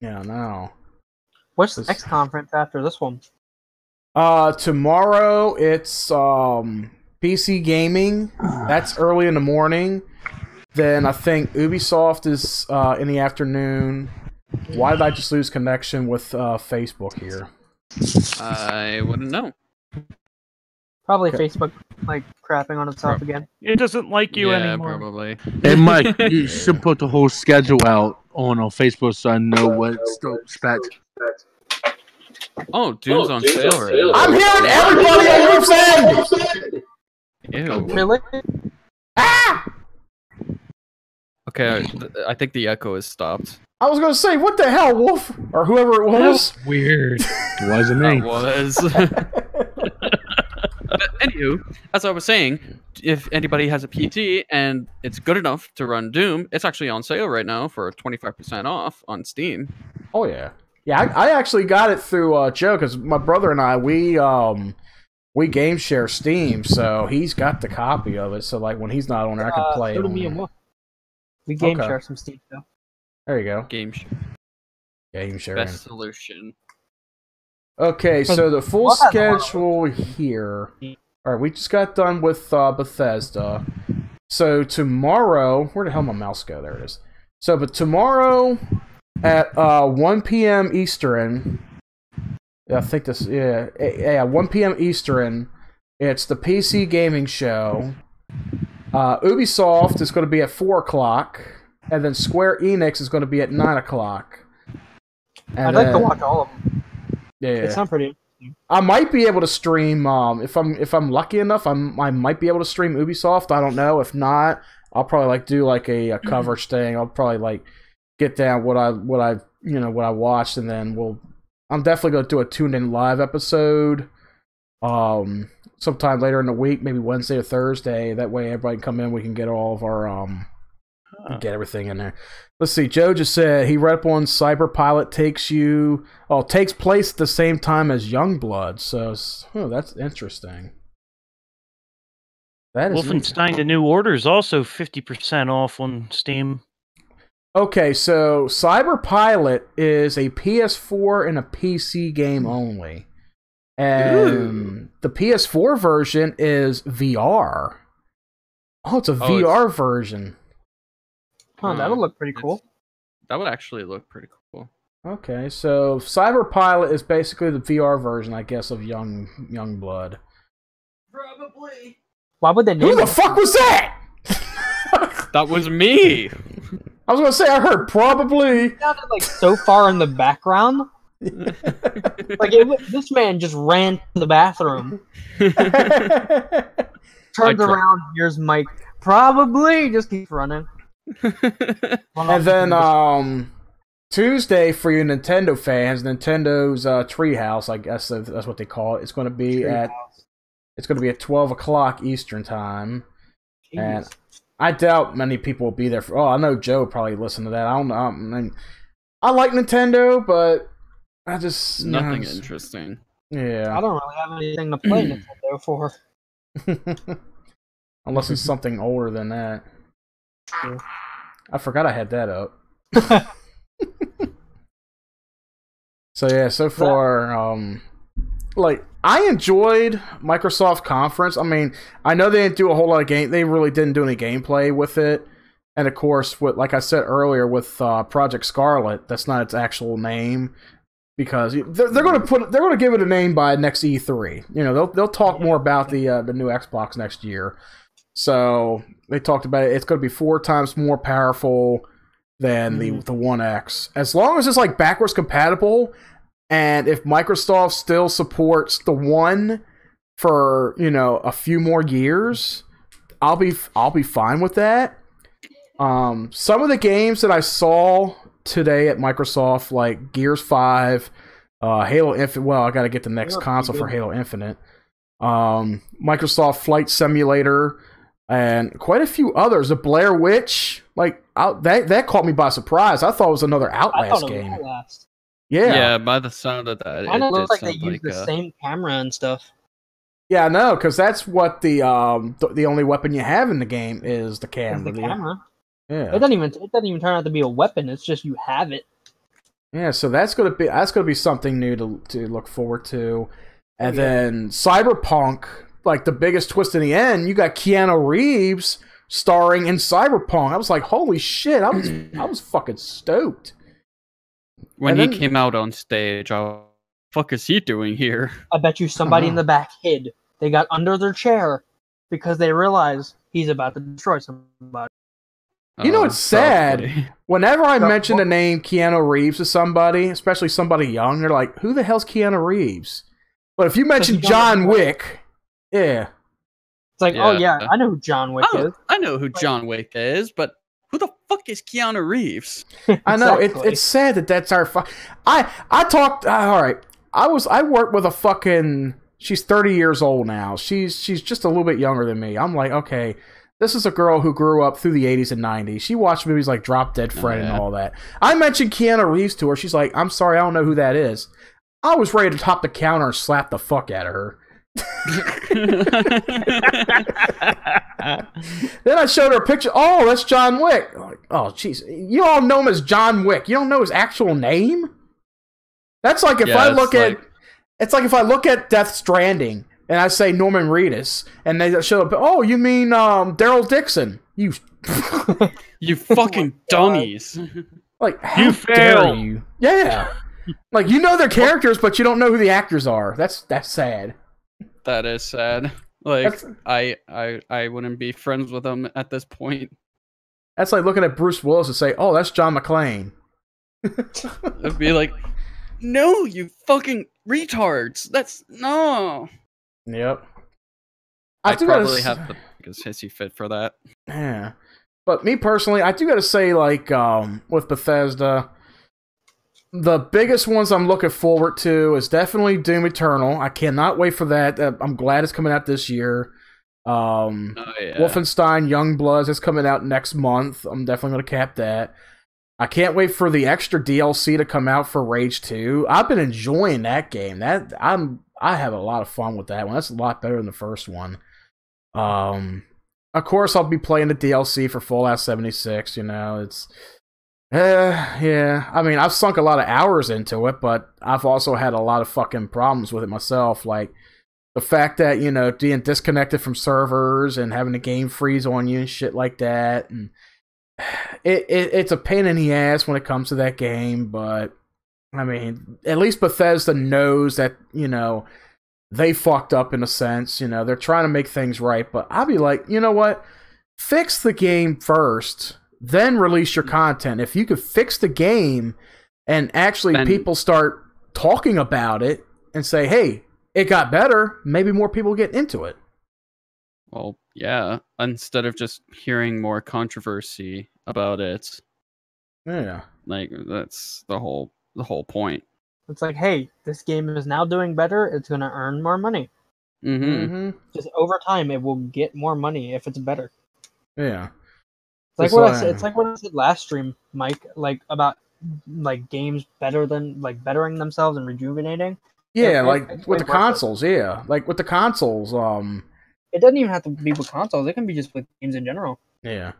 Yeah, no. What's the next conference after this one? Tomorrow it's PC Gaming. That's early in the morning. Then I think Ubisoft is in the afternoon. Why did I just lose connection with Facebook here? I wouldn't know. Probably okay. Facebook like crapping on itself again. It doesn't like you anymore. Yeah, probably. Hey, Mike, you should put the whole schedule out on our Facebook so I know what's to expect. Oh, Doom's on sale right now. I'm hearing everybody on Roof's End! Ew. Really? Ah! Okay, I think the echo is stopped. I was going to say, what the hell, Wolf? Or whoever it was. That's weird. It wasn't me. It was. But anywho, as I was saying, if anybody has a PC and it's good enough to run Doom, it's actually on sale right now for 25% off on Steam. Oh, yeah. Yeah, I actually got it through Joe, because my brother and I, we game share Steam, so he's got the copy of it. So, like, when he's not on there, I can play it. We game share some Steam though. There you go. Game share. Best solution. Okay, so the full schedule here. All right, we just got done with Bethesda. So tomorrow, where the hell my mouse go? There it is. So, but tomorrow at 1 p.m. Eastern, I think this. Yeah, 1 p.m. Eastern. It's the PC Gaming Show. Ubisoft is going to be at 4 o'clock, and then Square Enix is going to be at 9 o'clock. I'd like to watch all of them. Yeah, they sound pretty interesting. I might be able to stream, if I'm lucky enough, I might be able to stream Ubisoft, I don't know. If not, I'll probably like do like a coverage thing. I'll probably like get down what I watched, and then I'm definitely going to do a tuned-in live episode. Sometime later in the week, maybe Wednesday or Thursday. That way everybody can come in. We can get all of our, get everything in there. Let's see. Joe just said he read up on Cyberpilot takes place at the same time as Youngblood. So that's interesting. That is Wolfenstein: The New Order is also 50% off on Steam. Okay, so Cyberpilot is a PS4 and a PC game only. And the PS4 version is VR. Oh, it's a VR version. Oh, that'll look pretty cool. That would actually look pretty cool. Okay, so Cyberpilot is basically the VR version, I guess, of Youngblood. Probably. Why would they name it? Who the fuck was that? That was me. I was gonna say I heard probably. It sounded like so far in the background. Like this man just ran to the bathroom, turned around. Here's Mike. Probably just keeps running. And then Tuesday for you Nintendo fans, Nintendo's Treehouse. I guess that's what they call it. It's going to be Treehouse. It's going to be at 12 o'clock Eastern time. Jeez. And I doubt many people will be there. For, I know Joe probably listened to that. I don't know. I mean, I like Nintendo, but I just nothing interesting. Yeah, I don't really have anything to play Nintendo for, unless it's something older than that. Yeah. I forgot I had that up. So yeah, so far, like I enjoyed Microsoft conference. I mean, I know they didn't do a whole lot of game. They really didn't do any gameplay with it. And of course, with like I said earlier, with Project Scarlet, that's not its actual name because they're going to give it a name by next E3. You know, they'll talk more about the new Xbox next year. So they talked about it. It's going to be 4 times more powerful than the One X, as long as it's like backwards compatible. And if Microsoft still supports the One for a few more years, I'll be fine with that. Some of the games that I saw today at Microsoft, like Gears 5, Halo Infinite. Well, I got to get the next console for Halo Infinite. Microsoft Flight Simulator. And quite a few others. The Blair Witch, like that caught me by surprise. I thought it was another Outlast game. Outlast. Yeah. Yeah. By the sound of that, it looks like they used the same camera and stuff. Yeah, I know, because that's what the only weapon you have in the game is the camera. The camera. Yeah. It doesn't even turn out to be a weapon. It's just you have it. Yeah. So that's gonna be something new to look forward to, and then Cyberpunk. Like the biggest twist in the end, you got Keanu Reeves starring in Cyberpunk. I was like, holy shit! I was fucking stoked. When he came out on stage, I was, fuck is he doing here? I bet you somebody in the back hid. They got under their chair because they realized he's about to destroy somebody. You know, it's sad. Probably. Whenever I mention the name Keanu Reeves to somebody, especially somebody young, they're like, "Who the hell's Keanu Reeves?" But if you mention John Wick. Yeah. It's like, oh yeah, I know who John Wick is. I know who John Wick is, but who the fuck is Keanu Reeves? I know, exactly. It's sad that that's our I talked, alright, I worked with a fucking, she's 30 years old now. She's just a little bit younger than me. I'm like, okay, this is a girl who grew up through the 80s and 90s. She watched movies like Drop Dead Fred and all that. I mentioned Keanu Reeves to her. She's like, I'm sorry, I don't know who that is. I was ready to top the counter and slap the fuck out of her. Then I showed her a picture. Oh, that's John Wick. Like, oh, jeez. You all know him as John Wick. You don't know his actual name? That's like if I look at... It's like if I look at Death Stranding and I say Norman Reedus and they show up, oh, you mean Daryl Dixon. You... you fucking dummies. Like, how you fail. You? Yeah. Like, you know their characters, but you don't know who the actors are. That's sad. That is sad. Like I wouldn't be friends with him at this point. That's like looking at Bruce Willis and say, "Oh, that's John McClane." I'd be like, "No, you fucking retards! That's no." Yep. I probably have to make a hissy fit for that. Yeah, but me personally, I do gotta say, like, with Bethesda. The biggest ones I'm looking forward to is definitely Doom Eternal. I cannot wait for that. I'm glad it's coming out this year. Wolfenstein Youngblood is coming out next month. I'm definitely going to cap that. I can't wait for the extra DLC to come out for Rage 2. I've been enjoying that game. I have a lot of fun with that one. That's a lot better than the first one. Of course, I'll be playing the DLC for Fallout 76, you know, it's... yeah, I mean, I've sunk a lot of hours into it, but I've also had a lot of fucking problems with it myself, like... The fact that, you know, being disconnected from servers and having the game freeze on you and shit like that. And it's a pain in the ass when it comes to that game, but, I mean, at least Bethesda knows that, you know, they fucked up in a sense. You know, they're trying to make things right, but I'll be like, you know what? Fix the game first, then release your content. If you could fix the game and actually people start talking about it and say, hey... It got better. Maybe more people get into it. Well, yeah. Instead of just hearing more controversy about it. Yeah. Like, that's the whole point. It's like, hey, this game is now doing better. It's going to earn more money. Mm-hmm. Mm-hmm. Just over time, it will get more money if it's better. Yeah. It's like what I said last stream, Mike, like about like games better than like bettering themselves and rejuvenating. Yeah, like with the consoles, yeah. Like with the consoles, It doesn't even have to be with consoles, it can be just with games in general. Yeah.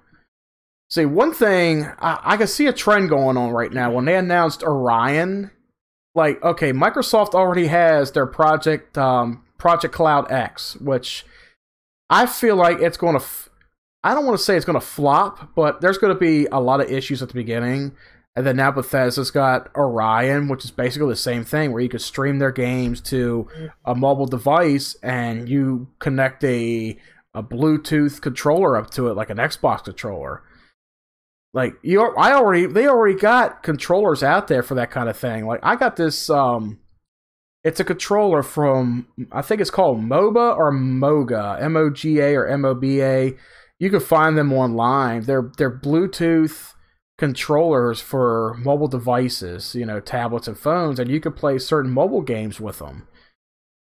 See, one thing, I can see a trend going on right now. When they announced Orion, like, okay, Microsoft already has their Project Cloud X, which I feel like it's going to... I don't want to say it's going to flop, but there's going to be a lot of issues at the beginning. And then now Bethesda's got Orion, which is basically the same thing, where you could stream their games to a mobile device and you connect a Bluetooth controller up to it, like an Xbox controller. Like, they already got controllers out there for that kind of thing. Like, I got this, it's a controller from, I think it's called MOBA or MOGA, M-O-G-A or M-O-B-A. You can find them online. They're Bluetooth controllers for mobile devices, you know, tablets and phones, and you could play certain mobile games with them.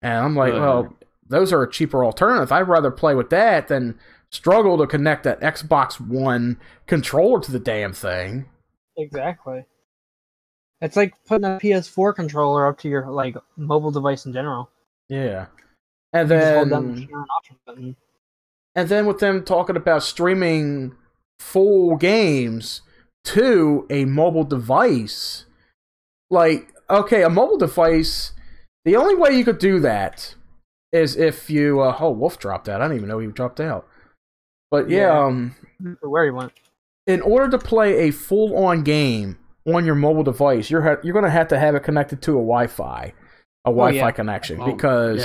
And I'm like, well, those are a cheaper alternative. I'd rather play with that than struggle to connect that Xbox One controller to the damn thing. Exactly. It's like putting a PS4 controller up to your, like, mobile device in general. Yeah. And you then... And then with them talking about streaming full games to a mobile device, like, okay, a mobile device, the only way you could do that is if you, oh, Wolf dropped out, I don't even know he dropped out, but yeah, where he went. In order to play a full-on game on your mobile device, you're going to have it connected to a Wi-Fi connection, because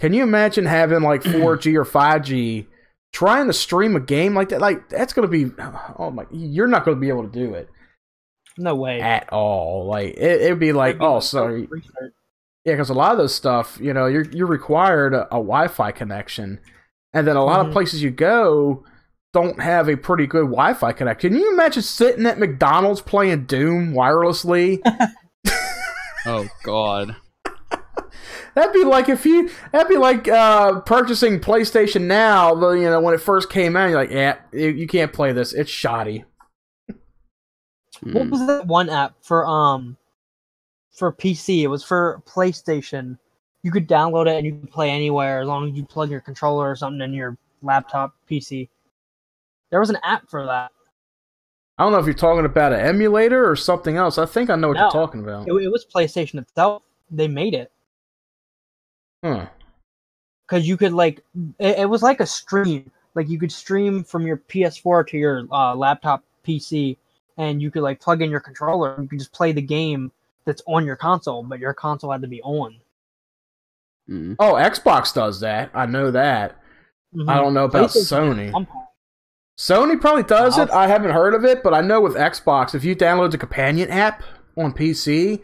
can you imagine having like 4G or 5G trying to stream a game like that, like, that's going to be, oh my, you're not going to be able to do it. No way. At all. Like, it would be like, oh, sorry. Yeah, because a lot of this stuff, you know, you're required a Wi-Fi connection, and then a lot of places you go don't have a pretty good Wi-Fi connection. Can you imagine sitting at McDonald's playing Doom wirelessly? Oh, God. That'd be like purchasing PlayStation Now. You know, when it first came out, you're like, yeah, you can't play this. It's shoddy. What was that one app for PC? It was for PlayStation. You could download it and you could play anywhere as long as you plug your controller or something in your laptop PC. There was an app for that. I don't know if you're talking about an emulator or something else. I think I know what you're talking about. It was PlayStation itself. They made it. Huh. Because you could, like, it was like a stream. Like, you could stream from your PS4 to your laptop PC, and you could, like, plug in your controller, and you could just play the game that's on your console, but your console had to be on. Oh, Xbox does that. I know that. I don't know about Sony. Sony probably does it. I haven't heard of it, but I know with Xbox, if you download the companion app on PC...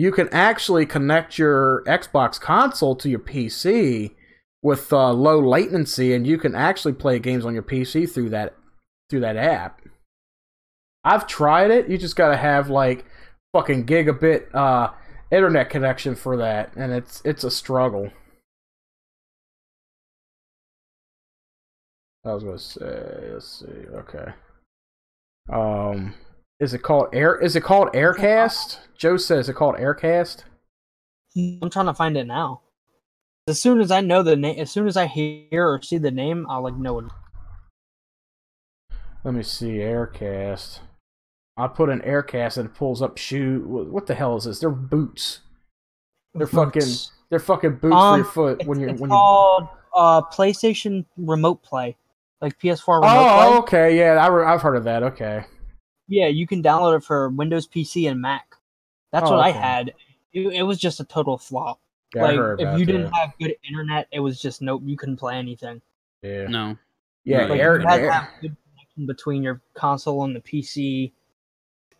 You can actually connect your Xbox console to your PC with low latency, and you can actually play games on your PC through that app. I've tried it. You just gotta have like fucking gigabit internet connection for that, and it's a struggle. I was gonna say, let's see, okay. Is it called Aircast? Joe says, is it called Aircast? I'm trying to find it now. As soon as I know the name, as soon as I hear or see the name, I'll like know it. Let me see, Aircast. I put an Aircast and it pulls up shoe. What the hell is this? They're boots. They're boots. They're fucking boots for your foot when you're. It's when called PlayStation Remote Play, like PS4 Remote Play. Oh, okay, yeah, I've heard of that. Okay. Yeah, you can download it for Windows PC and Mac. That's what I had. It was just a total flop. Yeah, like, if you didn't have good internet, it was just nope. You couldn't play anything. Yeah. No. Yeah. Like, you had to have good connection between your console and the PC.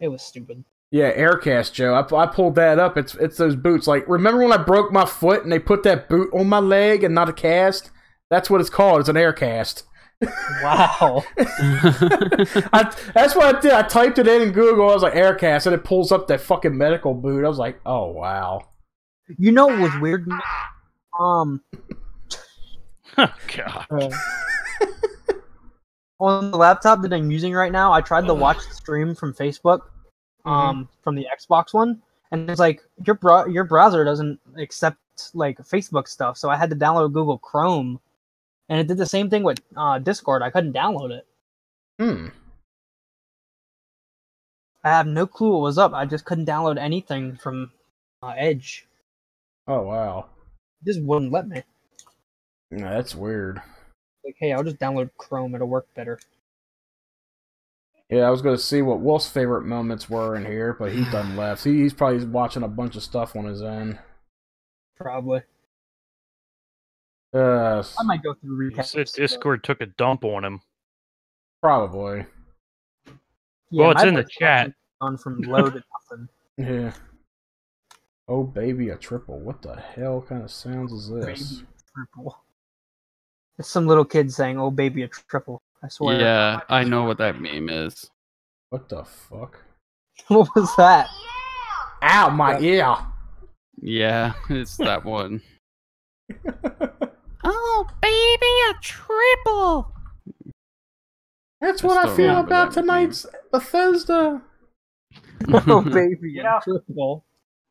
It was stupid. Yeah, Aircast, Joe. I pulled that up. It's those boots. Like, remember when I broke my foot and they put that boot on my leg and not a cast? That's what it's called. It's an Aircast. Wow. That's what I did. I typed it in Google. I was like, Aircast, and it pulls up that fucking medical boot. I was like, oh, wow. You know what was weird? Oh, God. On the laptop that I'm using right now, I tried to watch the stream from Facebook, from the Xbox one, and it's like, your browser doesn't accept, like, Facebook stuff, so I had to download Google Chrome, and it did the same thing with Discord. I couldn't download it. Hmm. I have no clue what was up. I just couldn't download anything from Edge. Oh, wow. This wouldn't let me. No, that's weird. Like, hey, I'll just download Chrome. It'll work better. Yeah, I was going to see what Wolf's favorite moments were in here, but he's done left. He's probably watching a bunch of stuff on his end. Probably. I might go through recaps. He said Discord took a dump on him. Probably. Yeah, well, it's in the chat. Gone from low to nothing. Yeah. Oh, baby, a triple. What the hell kind of sounds is this? Baby, a triple. It's some little kid saying, oh, baby, a triple. I swear. Yeah, I know what that meme is. What the fuck? What was that? Yeah. Ow, my ear! Yeah, it's that one. Oh, baby, a triple! That's what I feel about tonight's Bethesda! Oh, baby, a triple.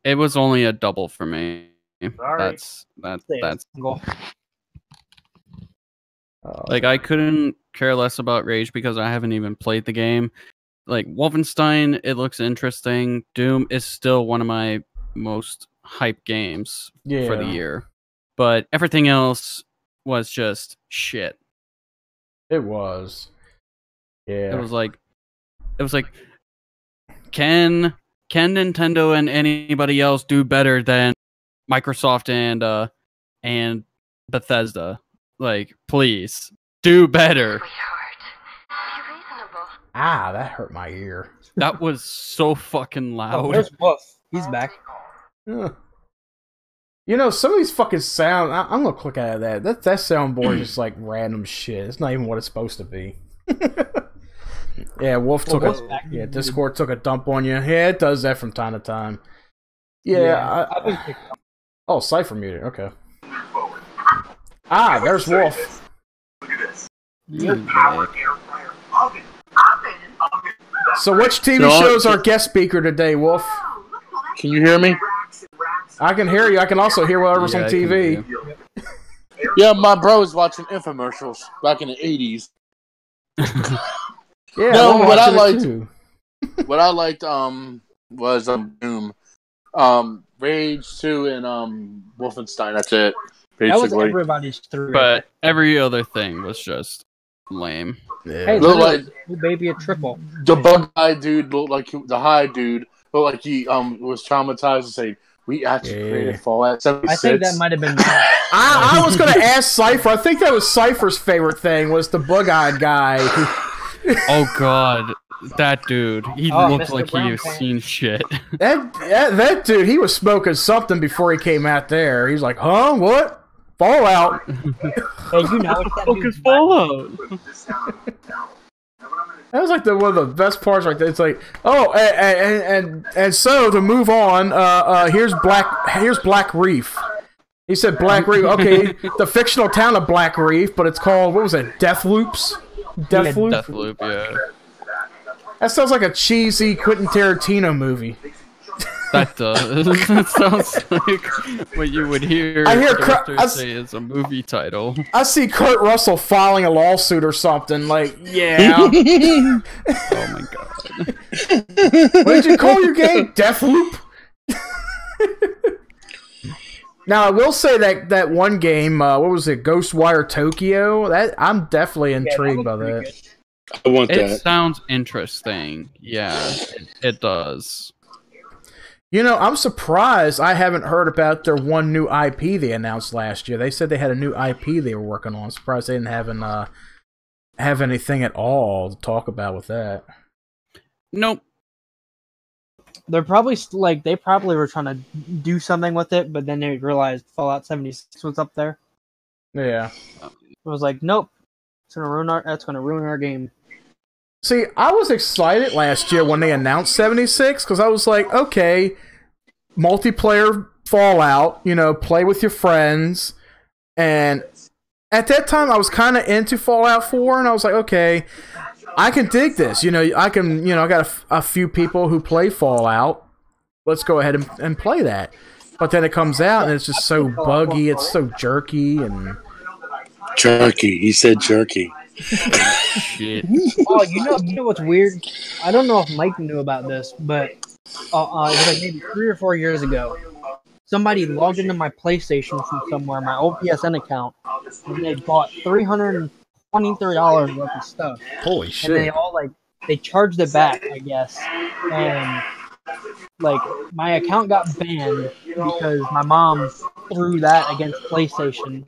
It was only a double for me. Sorry. That's cool. Like, I couldn't care less about Rage because I haven't even played the game. Like, Wolfenstein, it looks interesting. Doom is still one of my most hype games for the year. But everything else was just shit. It was. Yeah. It was like Can Nintendo and anybody else do better than Microsoft and Bethesda? Like, please do better. Ah, that hurt my ear. That was so fucking loud. Oh, where's Wolf? He's back. Yeah. You know, some of these fucking sound. I'm gonna click out of that. That soundboard is just like random shit. It's not even what it's supposed to be. Yeah, Discord took a dump on you. Yeah, it does that from time to time. Yeah, oh, Cypher muted. Okay. Whoa. Ah, there's Wolf. Look at this. So, which TV shows our guest speaker today, Wolf? Can you hear me? I can hear you. I can also hear whatever's on TV. Yeah, my bro was watching infomercials back in the 80s. Yeah, no, what I liked was Doom, Rage 2, and Wolfenstein. That's it. Basically. That was everybody's three. But every other thing was just lame. Yeah. Hey, little baby, a triple. The bug-eyed dude, looked like he was traumatized to say, we actually created Fallout 76. I think that might have been. I was gonna ask Cypher. I think that was Cypher's favorite thing was the bug-eyed guy. Oh god, that dude! He looked like he was seen shit. That dude, he was smoking something before he came out there. He's like, huh, what? Fallout. Hey, you know what the fuck is Fallout? That was like one of the best parts right there. It's like, oh, and so to move on, here's Black Reef. He said Black Reef. Okay, the fictional town of Black Reef, but it's called what was it? Deathloop, yeah. That sounds like a cheesy Quentin Tarantino movie. That does. It sounds like what you would hear. I hear say it's a movie title. I see Kurt Russell filing a lawsuit or something. Like, yeah. Oh my god. What did you call your game? Deathloop? Now I will say that that one game, what was it, Ghostwire Tokyo? That I'm definitely intrigued by that. Good. I want that. It sounds interesting. Yeah, it does. You know, I'm surprised I haven't heard about their one new IP they announced last year. They said they had a new IP they were working on. I'm surprised they didn't have anything at all to talk about with that. Nope. They're probably like they probably were trying to do something with it, but then they realized Fallout 76 was up there. Yeah, it was like, nope, it's gonna ruin our game. See, I was excited last year when they announced 76 because I was like, okay, multiplayer Fallout, you know, play with your friends. And at that time, I was kind of into Fallout 4, and I was like, okay, I can dig this. You know, I can, you know, I got a few people who play Fallout. Let's go ahead and play that. But then it comes out, and it's just so buggy. It's so jerky and jerky. He said jerky. Shit. Oh, you know what's weird? I don't know if Mike knew about this, but it was like maybe 3 or 4 years ago. Somebody logged into my PlayStation from somewhere, my old PSN account, and they bought $323 worth of stuff. Holy shit! And they all like they charged it back, I guess. And like my account got banned because my mom threw that against PlayStation.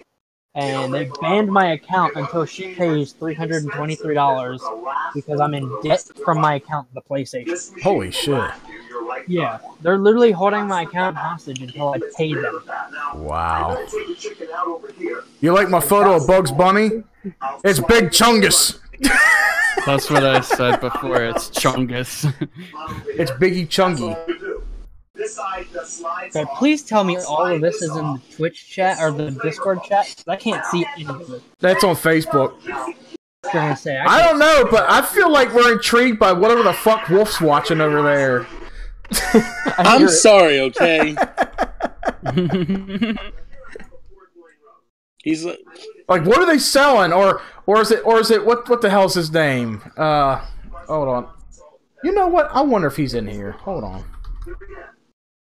And they banned my account until she pays $323 because I'm in debt from my account to the PlayStation. Holy shit. Yeah. They're literally holding my account hostage until I pay them. Wow. You like my photo of Bugs Bunny? It's Big Chungus. That's what I said before. It's Chungus. It's Biggie Chungy. Okay, please tell me all of this is in the Twitch chat or the Discord chat. I can't see any of it. That's on Facebook. I don't know, but I feel like we're intrigued by whatever the fuck Wolf's watching over there. I'm sorry, okay? He's like, what are they selling? Or is it what the hell's his name? Hold on. You know what? I wonder if he's in here. Hold on.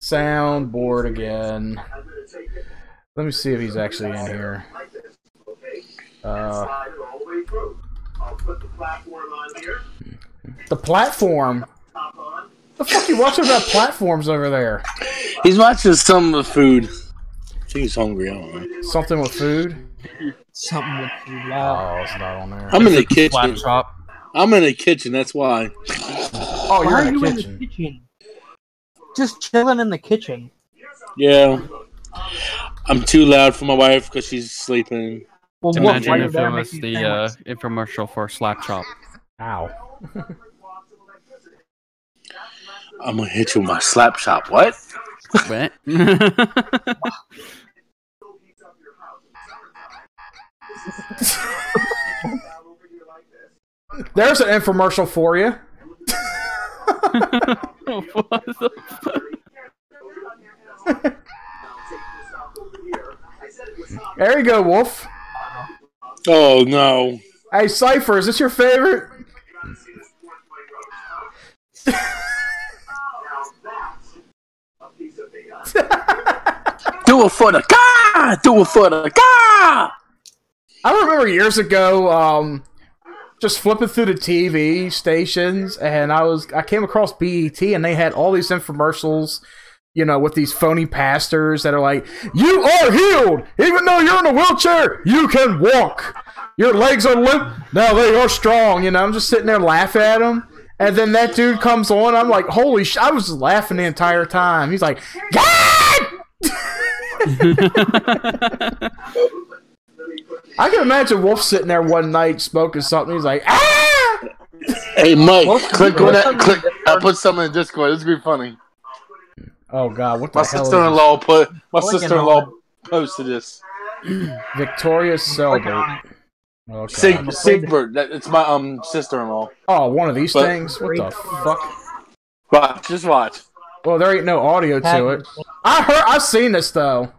Soundboard again. Let me see if he's actually in here. The platform? The fuck you watching about platforms over there? He's watching something with food. I think he's hungry. I don't know. Something with food? Something with food. Wow. Oh, it's not on there. I'm in the kitchen. I'm in the kitchen, that's why. Oh, you're in the kitchen. Just chilling in the kitchen. Yeah. I'm too loud for my wife because she's sleeping. Well, imagine if it was the infomercial for Slap Chop. Ow. I'm going to hit you with my Slap Chop. What? What? There's an infomercial for you. What the fuck? There you go, Wolf. Oh no. Hey, Cypher, is this your favorite? Do it for the car! Do it for the car! I remember years ago, just flipping through the TV stations, and I came across BET, and they had all these infomercials, you know, with these phony pastors that are like, "You are healed, even though you're in a wheelchair, you can walk. Your legs are limp, now they are strong." You know, I'm just sitting there laughing at them, and then that dude comes on. I'm like, "Holy shit!" I was just laughing the entire time. He's like, "God!" I can imagine Wolf sitting there one night smoking something. He's like, "Ah!" Hey, Mike, click on that. Click. I'll put something in Discord. This is gonna be funny. Oh God, what the hell? My sister-in-law posted this. Victoria Selbert. Oh, Sigbert. It's my sister-in-law. Oh, one of these things. What the fuck? Watch. Just watch. Well, there ain't no audio to it. I've seen this though.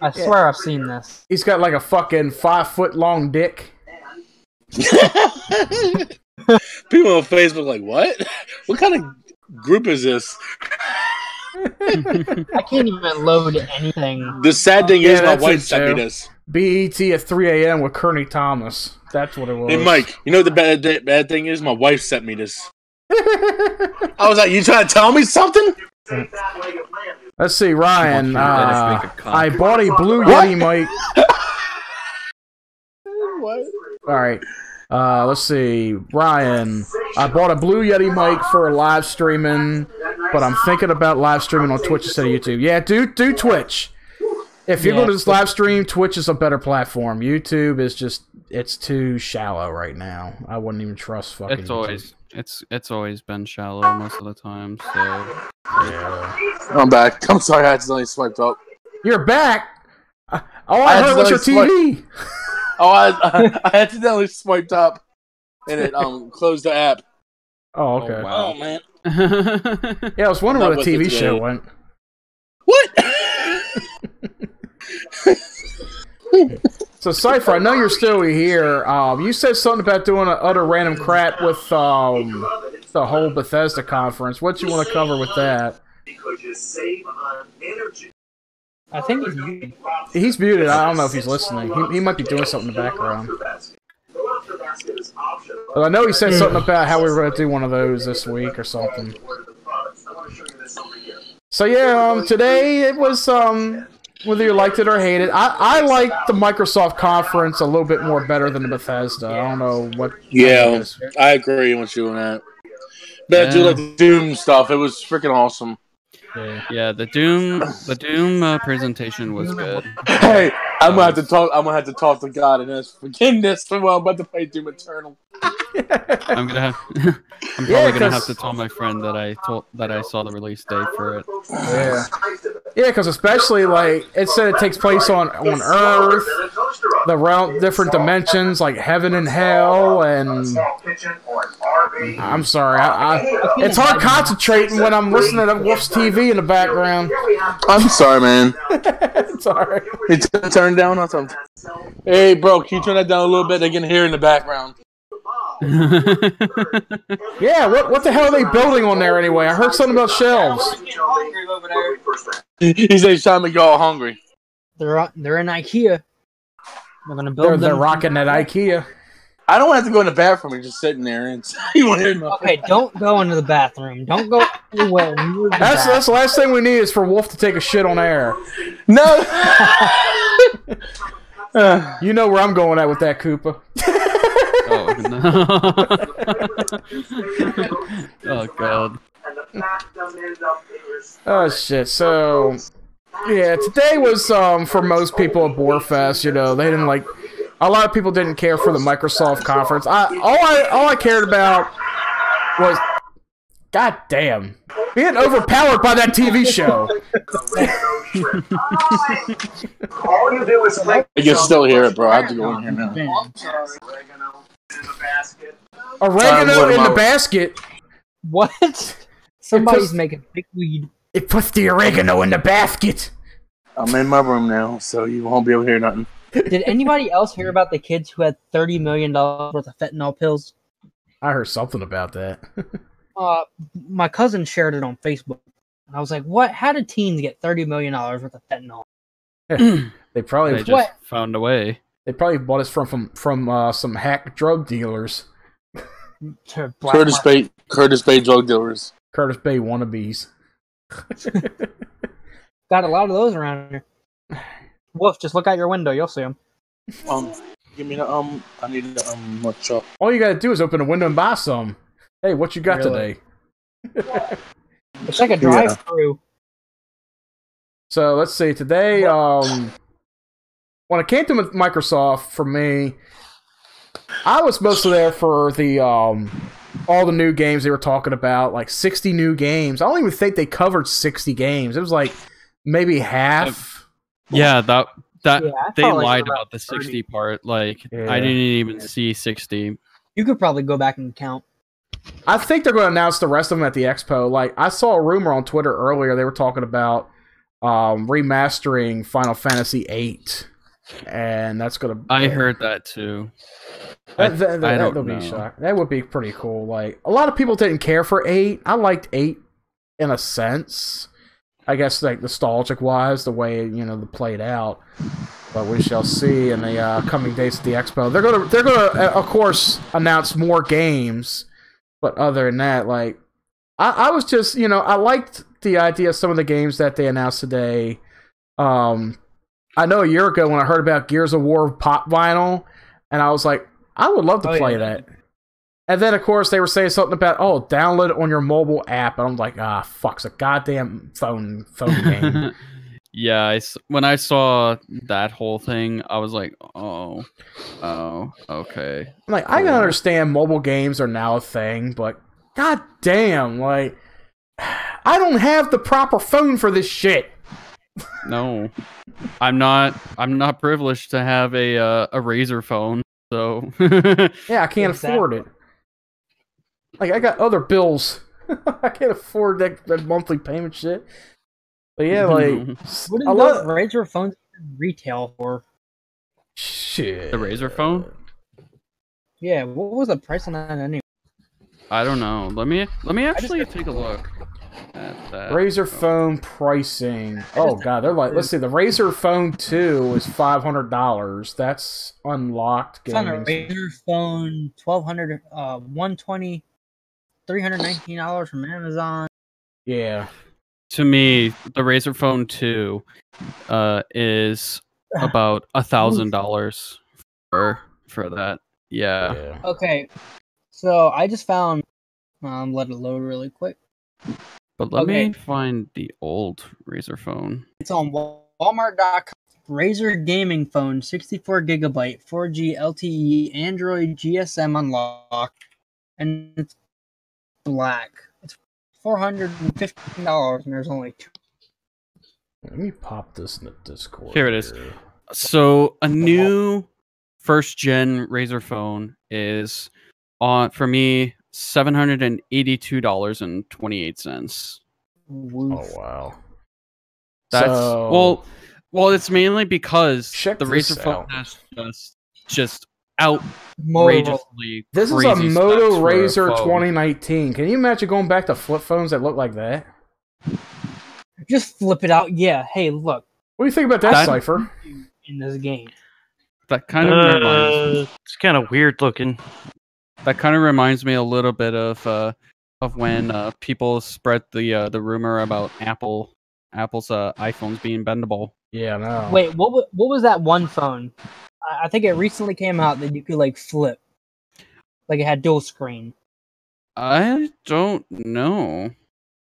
I swear I've seen this. He's got like a fucking 5-foot-long dick. People on Facebook like, what? What kind of group is this? I can't even load anything. The sad thing is, my wife sent me this. BET at 3 AM with Kearney Thomas. That's what it was. Hey Mike, you know what the bad thing is? My wife sent me this. I was like, you trying to tell me something? Let's see, Ryan. I bought a blue Yeti mic. What? All right. Let's see, Ryan. I bought a blue Yeti mic for live streaming, but I'm thinking about live streaming on Twitch instead of YouTube. Yeah, do Twitch. If you're going to just live stream, Twitch is a better platform. YouTube is just, it's too shallow right now. I wouldn't even trust fucking. It's always, it's always been shallow most of the time. So I'm back. I'm sorry, I accidentally swiped up. You're back. Oh, I heard was your TV. Oh, I accidentally swiped up, and it closed the app. Oh, okay. Oh, wow. Oh man. Yeah, I was wondering where the TV show went. What? So, Cypher, I know you're still here. You said something about doing utter random crap with the whole Bethesda conference. What do you want to cover with that? I think he's muted. He's muted. I don't know if he's listening. He might be doing something in the background. But I know he said something about how we were going to do one of those this week or something. So, yeah, today it was... whether you liked it or hated it, I like the Microsoft conference a little bit more better than the Bethesda. I don't know what. Yeah, I agree with you on that. But I do like the Doom stuff. It was freaking awesome. Yeah, the Doom presentation was good. Hey, I'm gonna have to talk. I'm gonna have to talk to God in this forgiveness. Well, I'm about to play Doom Eternal. I'm gonna have. I'm probably gonna have to tell my friend that I saw the release date for it. Yeah. Yeah, because especially, like, it said it takes place on Earth, the different dimensions, like heaven and hell, and... I'm sorry, it's hard concentrating when I'm listening to Wolf's TV in the background. I'm sorry, man. It's alright. It's turned down on something. Hey, bro, can you turn that down a little bit? They can hear in the background. Yeah, what the hell are they building on there anyway? I heard something about shelves. He said it's time to go hungry. They're in IKEA. They're gonna build. They're rocking that IKEA. I don't have to go in the bathroom. You're just sitting there and you won't hear nothing. Okay, don't go into the bathroom. Don't go anywhere. That's the last thing we need is for Wolf to take a shit on air. No. You know where I'm going at with that, Koopa. Oh, no. Oh, God. Oh, shit. So, yeah, today was, for most people, a bore fest, you know. They didn't, like... A lot of people didn't care for the Microsoft conference. All I cared about was... God damn. Being overpowered by that TV show. All you do is click... You can still hear it, bro. I have to go in here now. Oregano in the basket. What? Somebody's making big weed. It puts the oregano in the basket. I'm in my room now, so you won't be able to hear nothing. Did anybody else hear about the kids who had $30 million worth of fentanyl pills? I heard something about that. My cousin shared it on Facebook, and I was like, "What? How did teens get $30 million worth of fentanyl?" They just found a way. They probably bought us from some hack drug dealers. Curtis Bay drug dealers. Curtis Bay wannabes. Got a lot of those around here. Wolf, just look out your window. You'll see them. Give me the I need the much up. All you gotta do is open a window and buy some. Hey, what you got today? It's like a drive-through. So let's see. Today, when it came to Microsoft, for me, I was mostly there for the all the new games they were talking about, like 60 new games. I don't even think they covered 60 games. It was like maybe half. Yeah, they lied about the 60 part. Like I didn't even see 60. You could probably go back and count. I think they're going to announce the rest of them at the expo. Like, I saw a rumor on Twitter earlier. They were talking about remastering Final Fantasy VIII. And that's going to... I heard that, too. I don't know. That would be pretty cool. Like, a lot of people didn't care for 8. I liked 8 in a sense. I guess, like, nostalgic-wise, the way, you know, they played out. But we shall see in the coming days at the expo. They're going to, of course, announce more games. But other than that, like, I was just, you know, I liked the idea of some of the games that they announced today. I know a year ago when I heard about Gears of War Pop Vinyl, and I was like, I would love to play that. And then, of course, they were saying something about, oh, download it on your mobile app. And I'm like, ah, fuck, it's a goddamn phone game. Yeah, when I saw that whole thing, I was like, oh, okay. Like, I can understand mobile games are now a thing, but goddamn, like, I don't have the proper phone for this shit. No, I'm not privileged to have a Razer phone, so yeah, I can't afford it. Like, I got other bills. I can't afford that monthly payment shit. But yeah, like, what are Razer phones retail for? Shit, the Razer phone. Yeah, what was the price on that anyway? I don't know. Let me actually take a look. Razer phone pricing. Oh god, they're like, let's see, the Razer Phone 2 is $500. That's unlocked games. It's on a Razer Phone 1200, $120, $319 from Amazon. Yeah. To me, the Razer Phone 2 is about $1,000 for that. Yeah. Yeah. Okay. So I just found. Let it load really quick. But let me find the old Razer phone. It's on Walmart.com. Razer Gaming Phone, 64 gigabyte, 4G LTE, Android GSM unlocked, and it's black. It's $415, and there's only two. Let me pop this in the Discord. Here it is. So a new first-gen Razer phone is on for me. $782.28. Oh wow! That's so, well. It's mainly because the Razer phone has just outrageously. This is a Moto Razer 2019. Can you imagine going back to flip phones that look like that? Just flip it out. Yeah. Hey, look. What do you think about that Cypher? In this game, that kind of it's kind of weird looking. That kind of reminds me a little bit of when people spread the rumor about Apple's iPhones being bendable. Yeah, no. Wait, what was that one phone? I think it recently came out that you could like flip, like it had dual screen. I don't know.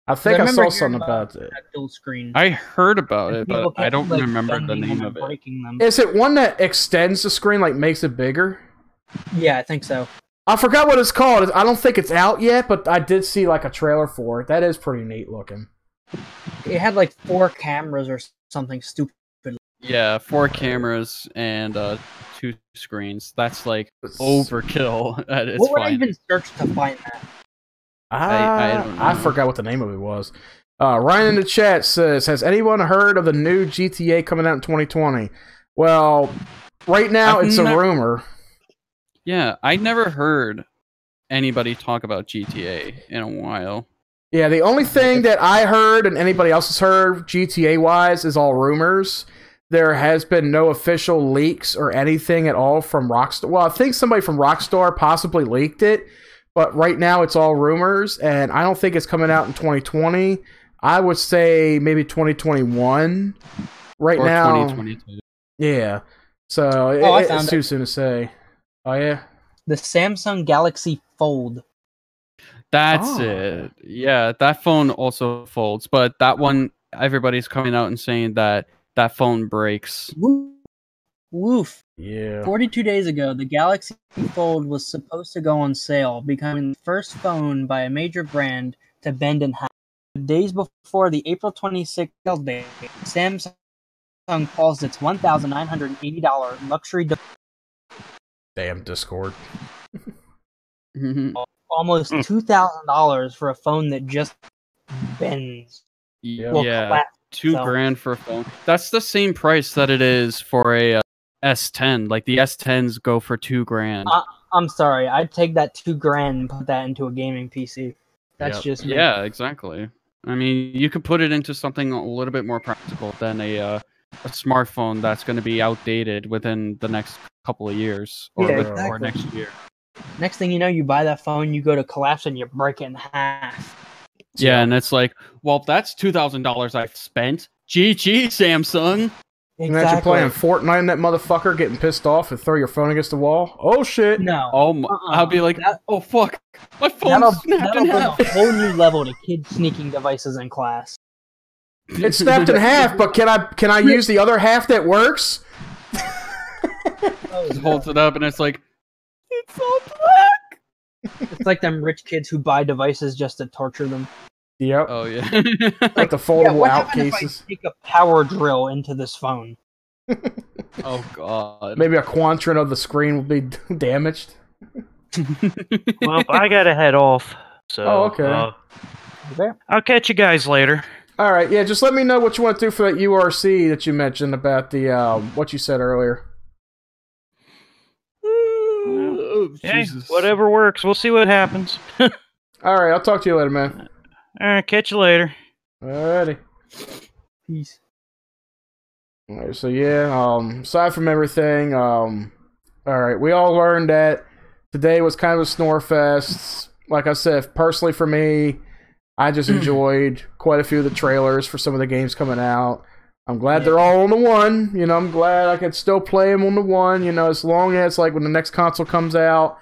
I think I saw something about it. Dual screen. I heard about it, but I don't remember the name of it. Is it one that extends the screen, like makes it bigger? Yeah, I think so. I forgot what it's called. I don't think it's out yet, but I did see like a trailer for it. That is pretty neat looking. It had like 4 cameras or something stupid. Yeah, 4 cameras and 2 screens. That's like overkill. What would I even search to find that? I don't know. I forgot what the name of it was. Ryan in the chat says, "Has anyone heard of the new GTA coming out in 2020?" Well, right now it's a rumor. Yeah, I never heard anybody talk about GTA in a while. Yeah, the only thing that I heard and anybody else has heard GTA-wise is all rumors. There has been no official leaks or anything at all from Rockstar. Well, I think somebody from Rockstar possibly leaked it, but right now it's all rumors, and I don't think it's coming out in 2020. I would say maybe 2021 right now. Or 2022. Yeah, so it's too soon to say. Oh yeah, the Samsung Galaxy Fold. That's it. Yeah, that phone also folds, but that one everybody's coming out and saying that phone breaks. Woof. Yeah. 42 days ago, the Galaxy Fold was supposed to go on sale, becoming the first phone by a major brand to bend in half. Days before the April 26th sale date, Samsung paused its $1,980 luxury device. Damn Discord. almost $2,000 for a phone that just bends. Yeah, $2,000 for a phone. That's the same price that it is for a S10. Like the S10s go for $2,000. I'm sorry, I'd take that $2,000 and put that into a gaming PC. That's just me. Yeah, exactly. I mean, you could put it into something a little bit more practical than a smartphone that's going to be outdated within the next couple of years or next year. Next thing you know, you buy that phone, you go to collapse, and you break it in half. Yeah, and it's like, well, that's $2,000 I've spent. GG, Samsung. Exactly. Imagine playing Fortnite in that motherfucker, getting pissed off and throw your phone against the wall. Oh shit! No. Oh, I'll be like, oh fuck, my phone snapped in half. A whole new level to kids sneaking devices in class. It snapped in half, but can I use the other half that works? Just holds it up, and it's like, it's all black. It's like them rich kids who buy devices just to torture them. Yep. Oh yeah. Like the foldable out cases. If I take a power drill into this phone. Oh god. Maybe a quadrant of the screen will be damaged. Well, I gotta head off. So. Oh okay. I'll catch you guys later. All right. Yeah. Just let me know what you want to do for that URC that you mentioned about the what you said earlier. Oh, Jesus. Hey, whatever works. We'll see what happens. All right. I'll talk to you later, man. Alright, catch you later. Alrighty. Peace. Alright, so yeah, aside from everything, alright, we all learned that today was kind of a snore fest. Like I said, personally for me, I just enjoyed quite a few of the trailers for some of the games coming out. I'm glad they're all on the one. You know, I'm glad I can still play them on the one, you know, as long as, like, when the next console comes out,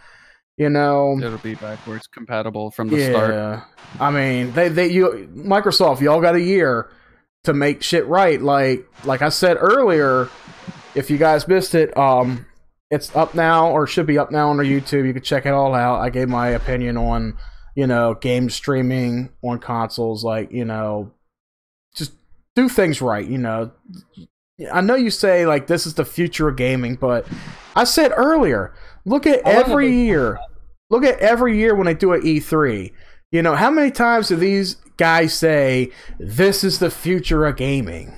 you know, it'll be backwards compatible from the start. I mean, Microsoft, y'all got a year to make shit right. Like I said earlier, if you guys missed it, it's up now, or should be up now on our YouTube. You can check it all out. I gave my opinion on, you know, game streaming on consoles. Like, you know, just do things right. You know, I know you say like this is the future of gaming, but I said earlier, look at every year. Look at every year when they do an E3. You know, how many times do these guys say, this is the future of gaming?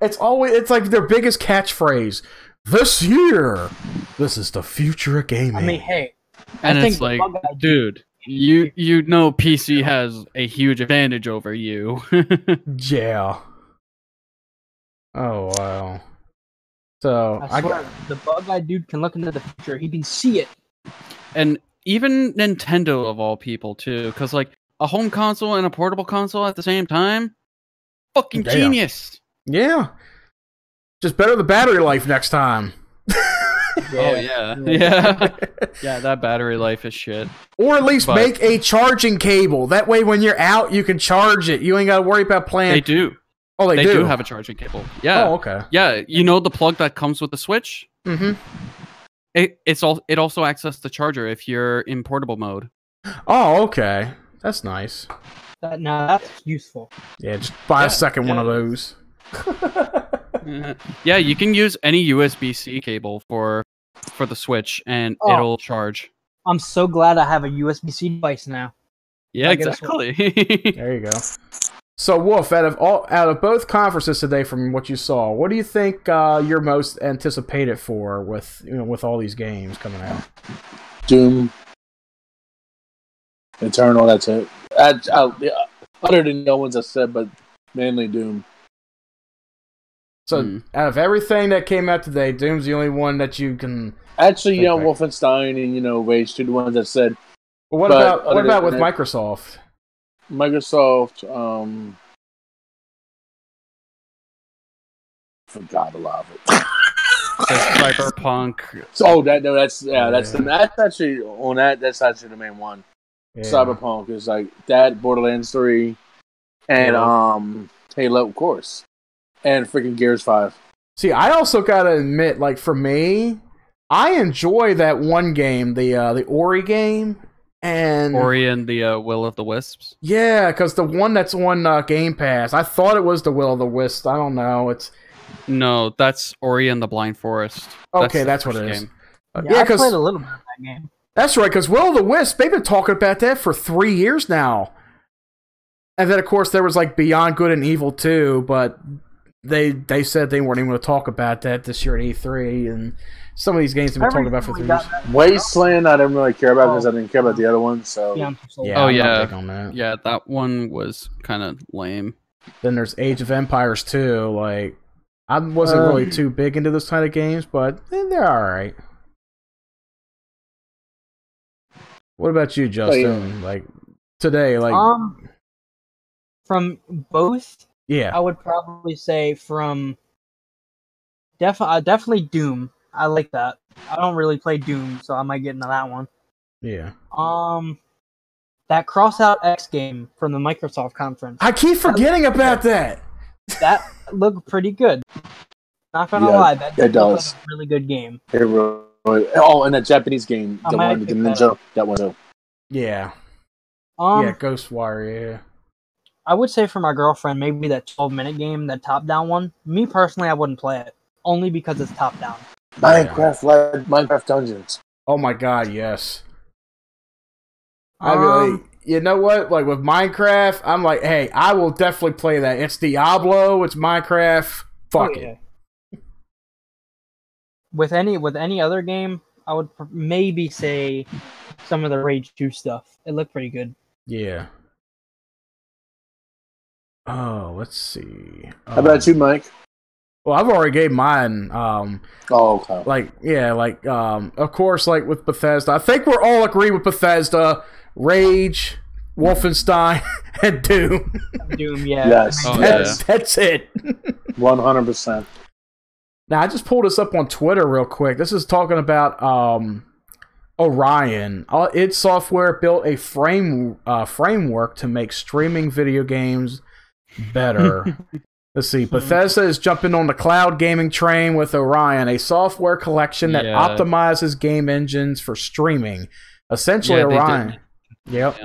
It's like their biggest catchphrase. This year, this is the future of gaming. I mean, hey. And it's like, dude, you know PC has a huge advantage over you. Yeah. Oh, wow. So I swear, the bug-eyed dude can look into the future. He can see it. And even Nintendo, of all people, too. Because, like, a home console and a portable console at the same time? Fucking genius! Yeah. Just better the battery life next time. Yeah, that battery life is shit. Or at least make a charging cable. That way, when you're out, you can charge it. You ain't got to worry about playing. They do. Oh, they do have a charging cable. Yeah. Oh, okay. Yeah, you know the plug that comes with the Switch? Mm-hmm. It also access the charger if you're in portable mode. Oh, okay. That's nice. No, that's useful. Yeah, just buy a second one of those. Yeah, you can use any USB-C cable for the Switch, and it'll charge. I'm so glad I have a USB-C device now. Yeah, exactly. There you go. So, Wolf, out of both conferences today, from what you saw, what do you think you're most anticipated for with all these games coming out? Doom Eternal. That's it. Other than the ones I said, but mainly Doom. So, out of everything that came out today, Doom's the only one that you can actually, you know, right. Wolfenstein and, you know, Rage 2, the ones I said. Well, what about with Microsoft? Forgot a lot of it. Cyberpunk. That's actually the main one. Yeah. Cyberpunk is like that, Borderlands 3, and Halo, of course, and freaking Gears 5. See, I also gotta admit, like for me, I enjoy that one game, the Ori game. And Orion, the Will of the Wisps. Yeah, because the one that's on Game Pass, I thought it was the Will of the Wisps. I don't know. No, that's Orion, the Blind Forest. Okay, that's what it is. Yeah, because I played a little bit of game. That's right, because Will of the Wisp, they've been talking about that for 3 years now. And then, of course, there was like Beyond Good and Evil 2, but they said they weren't even going to talk about that this year at E3, and some of these games have been talked about for 3 years. Wasteland, I didn't really care about because I didn't care about the other one. So yeah, that one was kind of lame. Then there's Age of Empires 2. Like, I wasn't really too big into those kind of games, but they're all right. What about you, Justin? Oh, yeah. Like today, like from both. Yeah, I would probably say from definitely Doom. I like that. I don't really play Doom, so I might get into that one. Yeah. That Crossout X game from the Microsoft conference. I keep forgetting about that. That looked pretty good. Not gonna lie, that it does. Like a really good game. It really, oh, and that Japanese game, the one with the ninja, that one. Too. Yeah. Yeah, Ghostwire. Yeah. I would say for my girlfriend, maybe that 12-minute game, that top-down one. Me, personally, I wouldn't play it. Only because it's top-down. Minecraft Dungeons. Oh my god, yes. I really... You know what? Like, with Minecraft, I'm like, hey, I will definitely play that. It's Diablo, it's Minecraft, fuck it. With any other game, I would maybe say some of the Rage 2 stuff. It looked pretty good. Yeah. Oh, let's see. How about you, Mike? Well, I've already gave mine. Okay. Of course, like with Bethesda, I think we're all agree with Bethesda, Rage, Wolfenstein, and Doom. Doom, yeah. Yes. Oh, that's it. 100%. Now, I just pulled this up on Twitter real quick. This is talking about Orion. Id Software built a framework to make streaming video games better. Let's see. Bethesda is jumping on the cloud gaming train with Orion, a software collection that optimizes game engines for streaming. Essentially, Orion. Yep.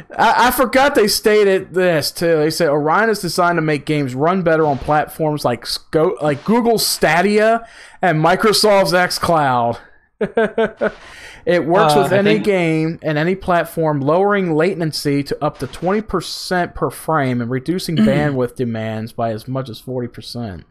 I forgot they stated this too. They said Orion is designed to make games run better on platforms like Google Stadia and Microsoft's xCloud. It works with any game and any platform, lowering latency to up to 20% per frame and reducing bandwidth demands by as much as 40%.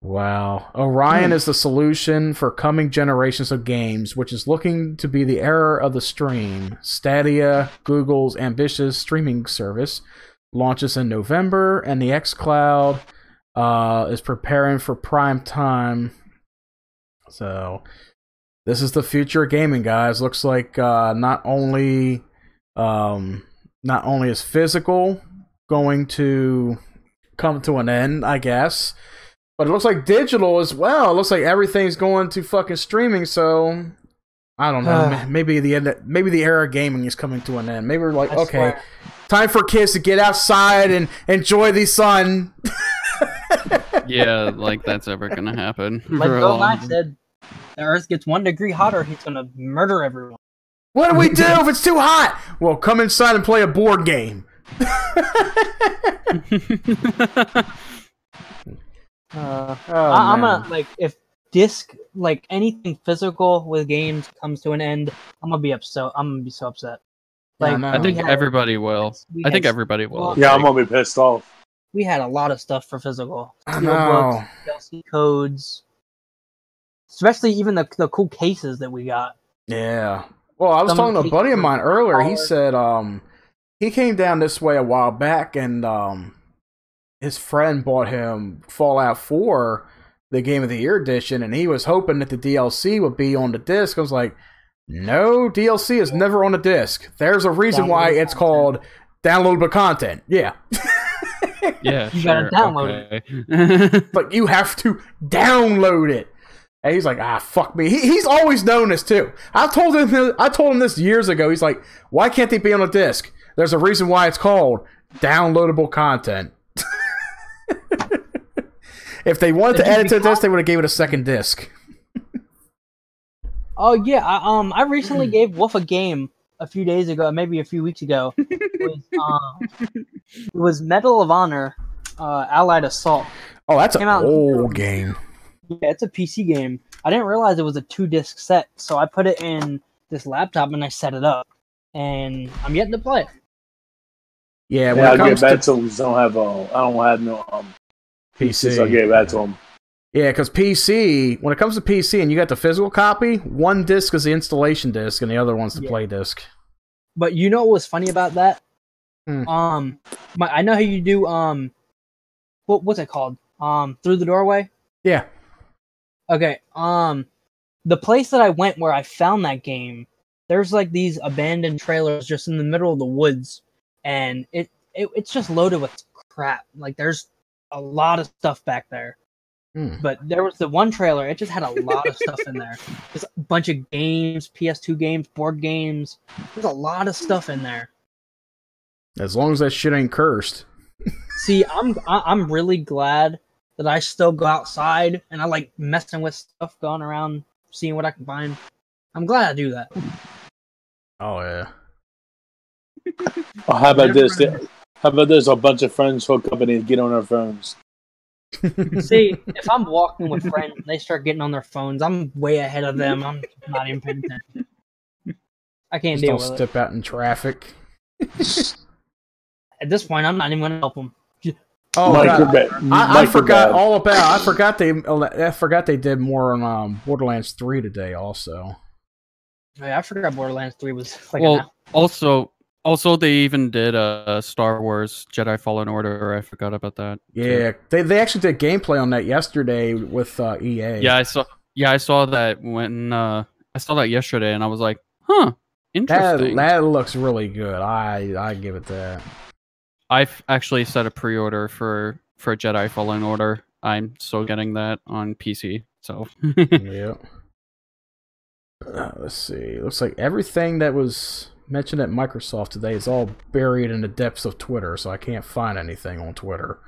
Wow. Orion is the solution for coming generations of games, which is looking to be the era of the stream. Stadia, Google's ambitious streaming service, launches in November, and the xCloud is preparing for prime time. So, this is the future of gaming, guys. Looks like not only is physical going to come to an end, I guess, but it looks like digital as well. It looks like everything's going to fucking streaming. So, I don't know. Maybe the era of gaming is coming to an end. Maybe we're like, okay, time for kids to get outside and enjoy the sun. Yeah, like that's ever gonna happen. Like Golai said, the Earth gets 1 degree hotter, he's gonna murder everyone. What do we do if it's too hot? Well, come inside and play a board game. I'm gonna, like, if disc, like anything physical with games comes to an end, I'm gonna be so upset. Like, I think everybody will. Yeah, I'm gonna be pissed off. We had a lot of stuff for physical. Steelbooks, DLC codes, especially even the cool cases that we got. Yeah. Well, I was talking to a buddy of mine earlier. He said he came down this way a while back, and his friend bought him Fallout 4, the Game of the Year edition, and he was hoping that the DLC would be on the disc. I was like, no, DLC is never on the disc. There's a reason why it's called downloadable content. Yeah. Yeah, you gotta download it. But you have to download it. And he's like, ah, fuck me. He's always known this too. I told him this years ago. He's like, why can't they be on a disc? There's a reason why it's called downloadable content. If they wanted to add it to a disc, they would have gave it a second disc. Oh yeah, I recently gave Wolf a game. A few days ago, maybe a few weeks ago, it was Medal of Honor Allied Assault. Oh, that's an old game. Yeah, it's a PC game. I didn't realize it was a 2-disc set, so I put it in this laptop and I set it up, and I'm getting to play it. Yeah, when I'll get back to them. I don't have no PC. So I'll get back to them. Yeah, because PC, when it comes to PC and you got the physical copy, one disc is the installation disc and the other one's the play disc. But you know what was funny about that? I know how you do what's it called? Through the doorway? Yeah. Okay. The place that I went where I found that game, there's like these abandoned trailers just in the middle of the woods, and it's just loaded with crap. Like there's a lot of stuff back there. But there was the one trailer, it just had a lot of stuff in there. There's a bunch of games, PS2 games, board games. There's a lot of stuff in there. As long as that shit ain't cursed. See, I'm really glad that I still go outside and I like messing with stuff, going around, seeing what I can find. I'm glad I do that. Oh, yeah. Well, how about this? How about this? A bunch of friends hook up and get on their phones. See, if I'm walking with friends and they start getting on their phones, I'm way ahead of them. I'm not even paying attention. I can't deal with it. Just don't step out in traffic. At this point, I'm not even going to help them. Oh, I forgot all about. I forgot they did more on Borderlands 3 today. Also, yeah, I forgot Borderlands 3 was like. Well, also they even did Star Wars Jedi Fallen Order. I forgot about that. Yeah, they actually did gameplay on that yesterday with EA. Yeah, I saw that when I saw that yesterday, and I was like, huh, interesting. That looks really good. I give it that. I've actually set a pre-order for Jedi Fallen Order. I'm still getting that on PC. So yeah. Let's see. Looks like everything that was mentioned at Microsoft today is all buried in the depths of Twitter, so I can't find anything on Twitter.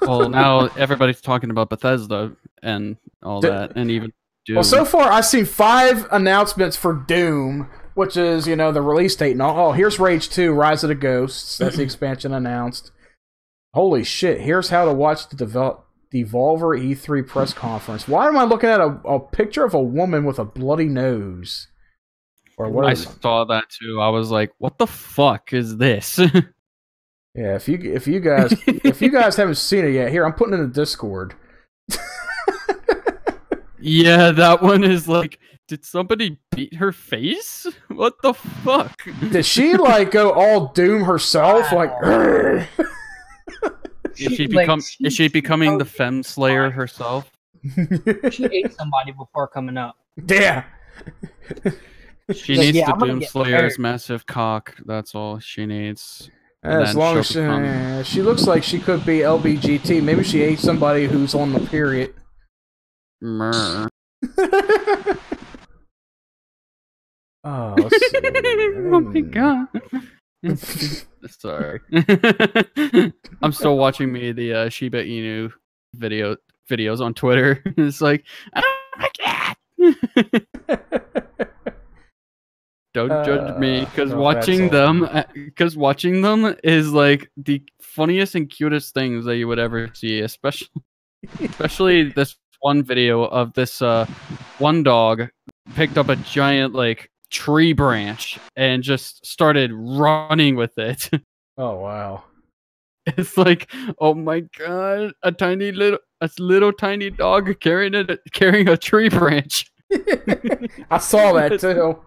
Well, now everybody's talking about Bethesda and all that, and even Doom. Well, so far I've seen 5 announcements for Doom. Which is, you know, the release date and all. Oh, here's Rage 2, Rise of the Ghosts. That's the expansion announced. Holy shit, here's how to watch the Devolver E3 press conference. Why am I looking at a picture of a woman with a bloody nose? Or what? I saw that too. I was like, what the fuck is this? Yeah, if you guys haven't seen it yet, here, I'm putting it in the Discord. Yeah, that one is like, did somebody beat her face? What the fuck? Did she like go all Doom herself? Wow. Like, is she becoming the Femme Slayer herself? She ate somebody before coming up. Yeah. She needs the Doom Slayer's massive cock. That's all she needs. As long as she looks like she could be LBGT. Maybe she ate somebody who's on the period. Murr. Oh, let's see. Oh my god! Sorry, I'm still watching the Shiba Inu videos on Twitter. It's like, oh my god! Don't judge me, because watching them is like the funniest and cutest things that you would ever see, especially this one video of this one dog picked up a giant like tree branch and just started running with it. Oh wow. It's like, oh my god, a little tiny dog carrying a tree branch. I saw that too.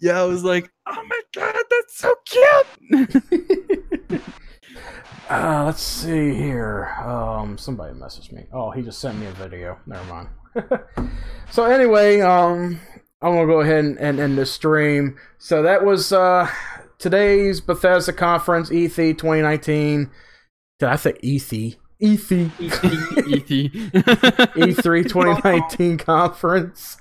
Yeah, I was like, oh my god, that's so cute. Let's see here. Somebody messaged me. Oh, he just sent me a video. Never mind. So anyway, I'm gonna go ahead and end this stream. So that was today's Bethesda conference, E3 2019. Did I say E3? E3. E3. E3 2019 conference.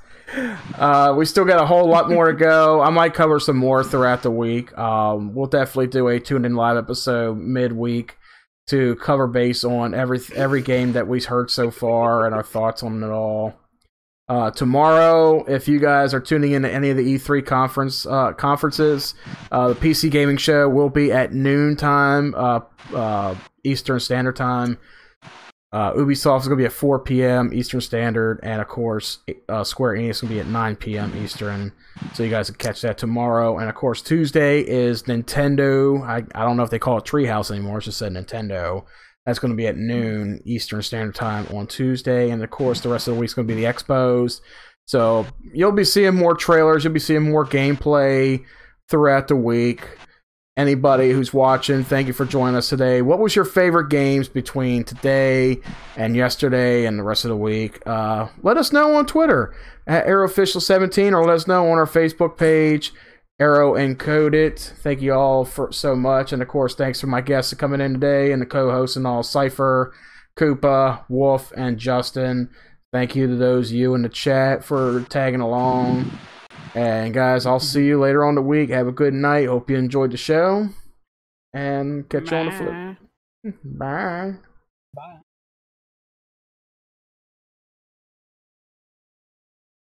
We still got a whole lot more to go. I might cover some more throughout the week. We'll definitely do a Tune In Live episode midweek to cover base on every game that we've heard so far and our thoughts on it all. Tomorrow, if you guys are tuning in to any of the E3 conferences, the PC Gaming Show will be at noontime Eastern Standard Time. Ubisoft is going to be at 4 p.m. Eastern Standard, and of course, Square Enix is going to be at 9 p.m. Eastern, so you guys can catch that tomorrow. And of course, Tuesday is Nintendo. I don't know if they call it Treehouse anymore, it's just said Nintendo. That's going to be at noon Eastern Standard Time on Tuesday, and of course, the rest of the week's going to be the Expos. So you'll be seeing more trailers, you'll be seeing more gameplay throughout the week. Anybody who's watching, thank you for joining us today. What was your favorite games between today and yesterday and the rest of the week? Let us know on Twitter at ArrowOfficial17, or let us know on our Facebook page, Arrow Encoded. Thank you all for so much. And of course, thanks for my guests for coming in today and the co-hosts and all, Cypher, Koopa, Wolf, and Justin. Thank you to those of you in the chat for tagging along. And guys, I'll see you later on the week. Have a good night. Hope you enjoyed the show. And catch you on the flip. Bye. Bye.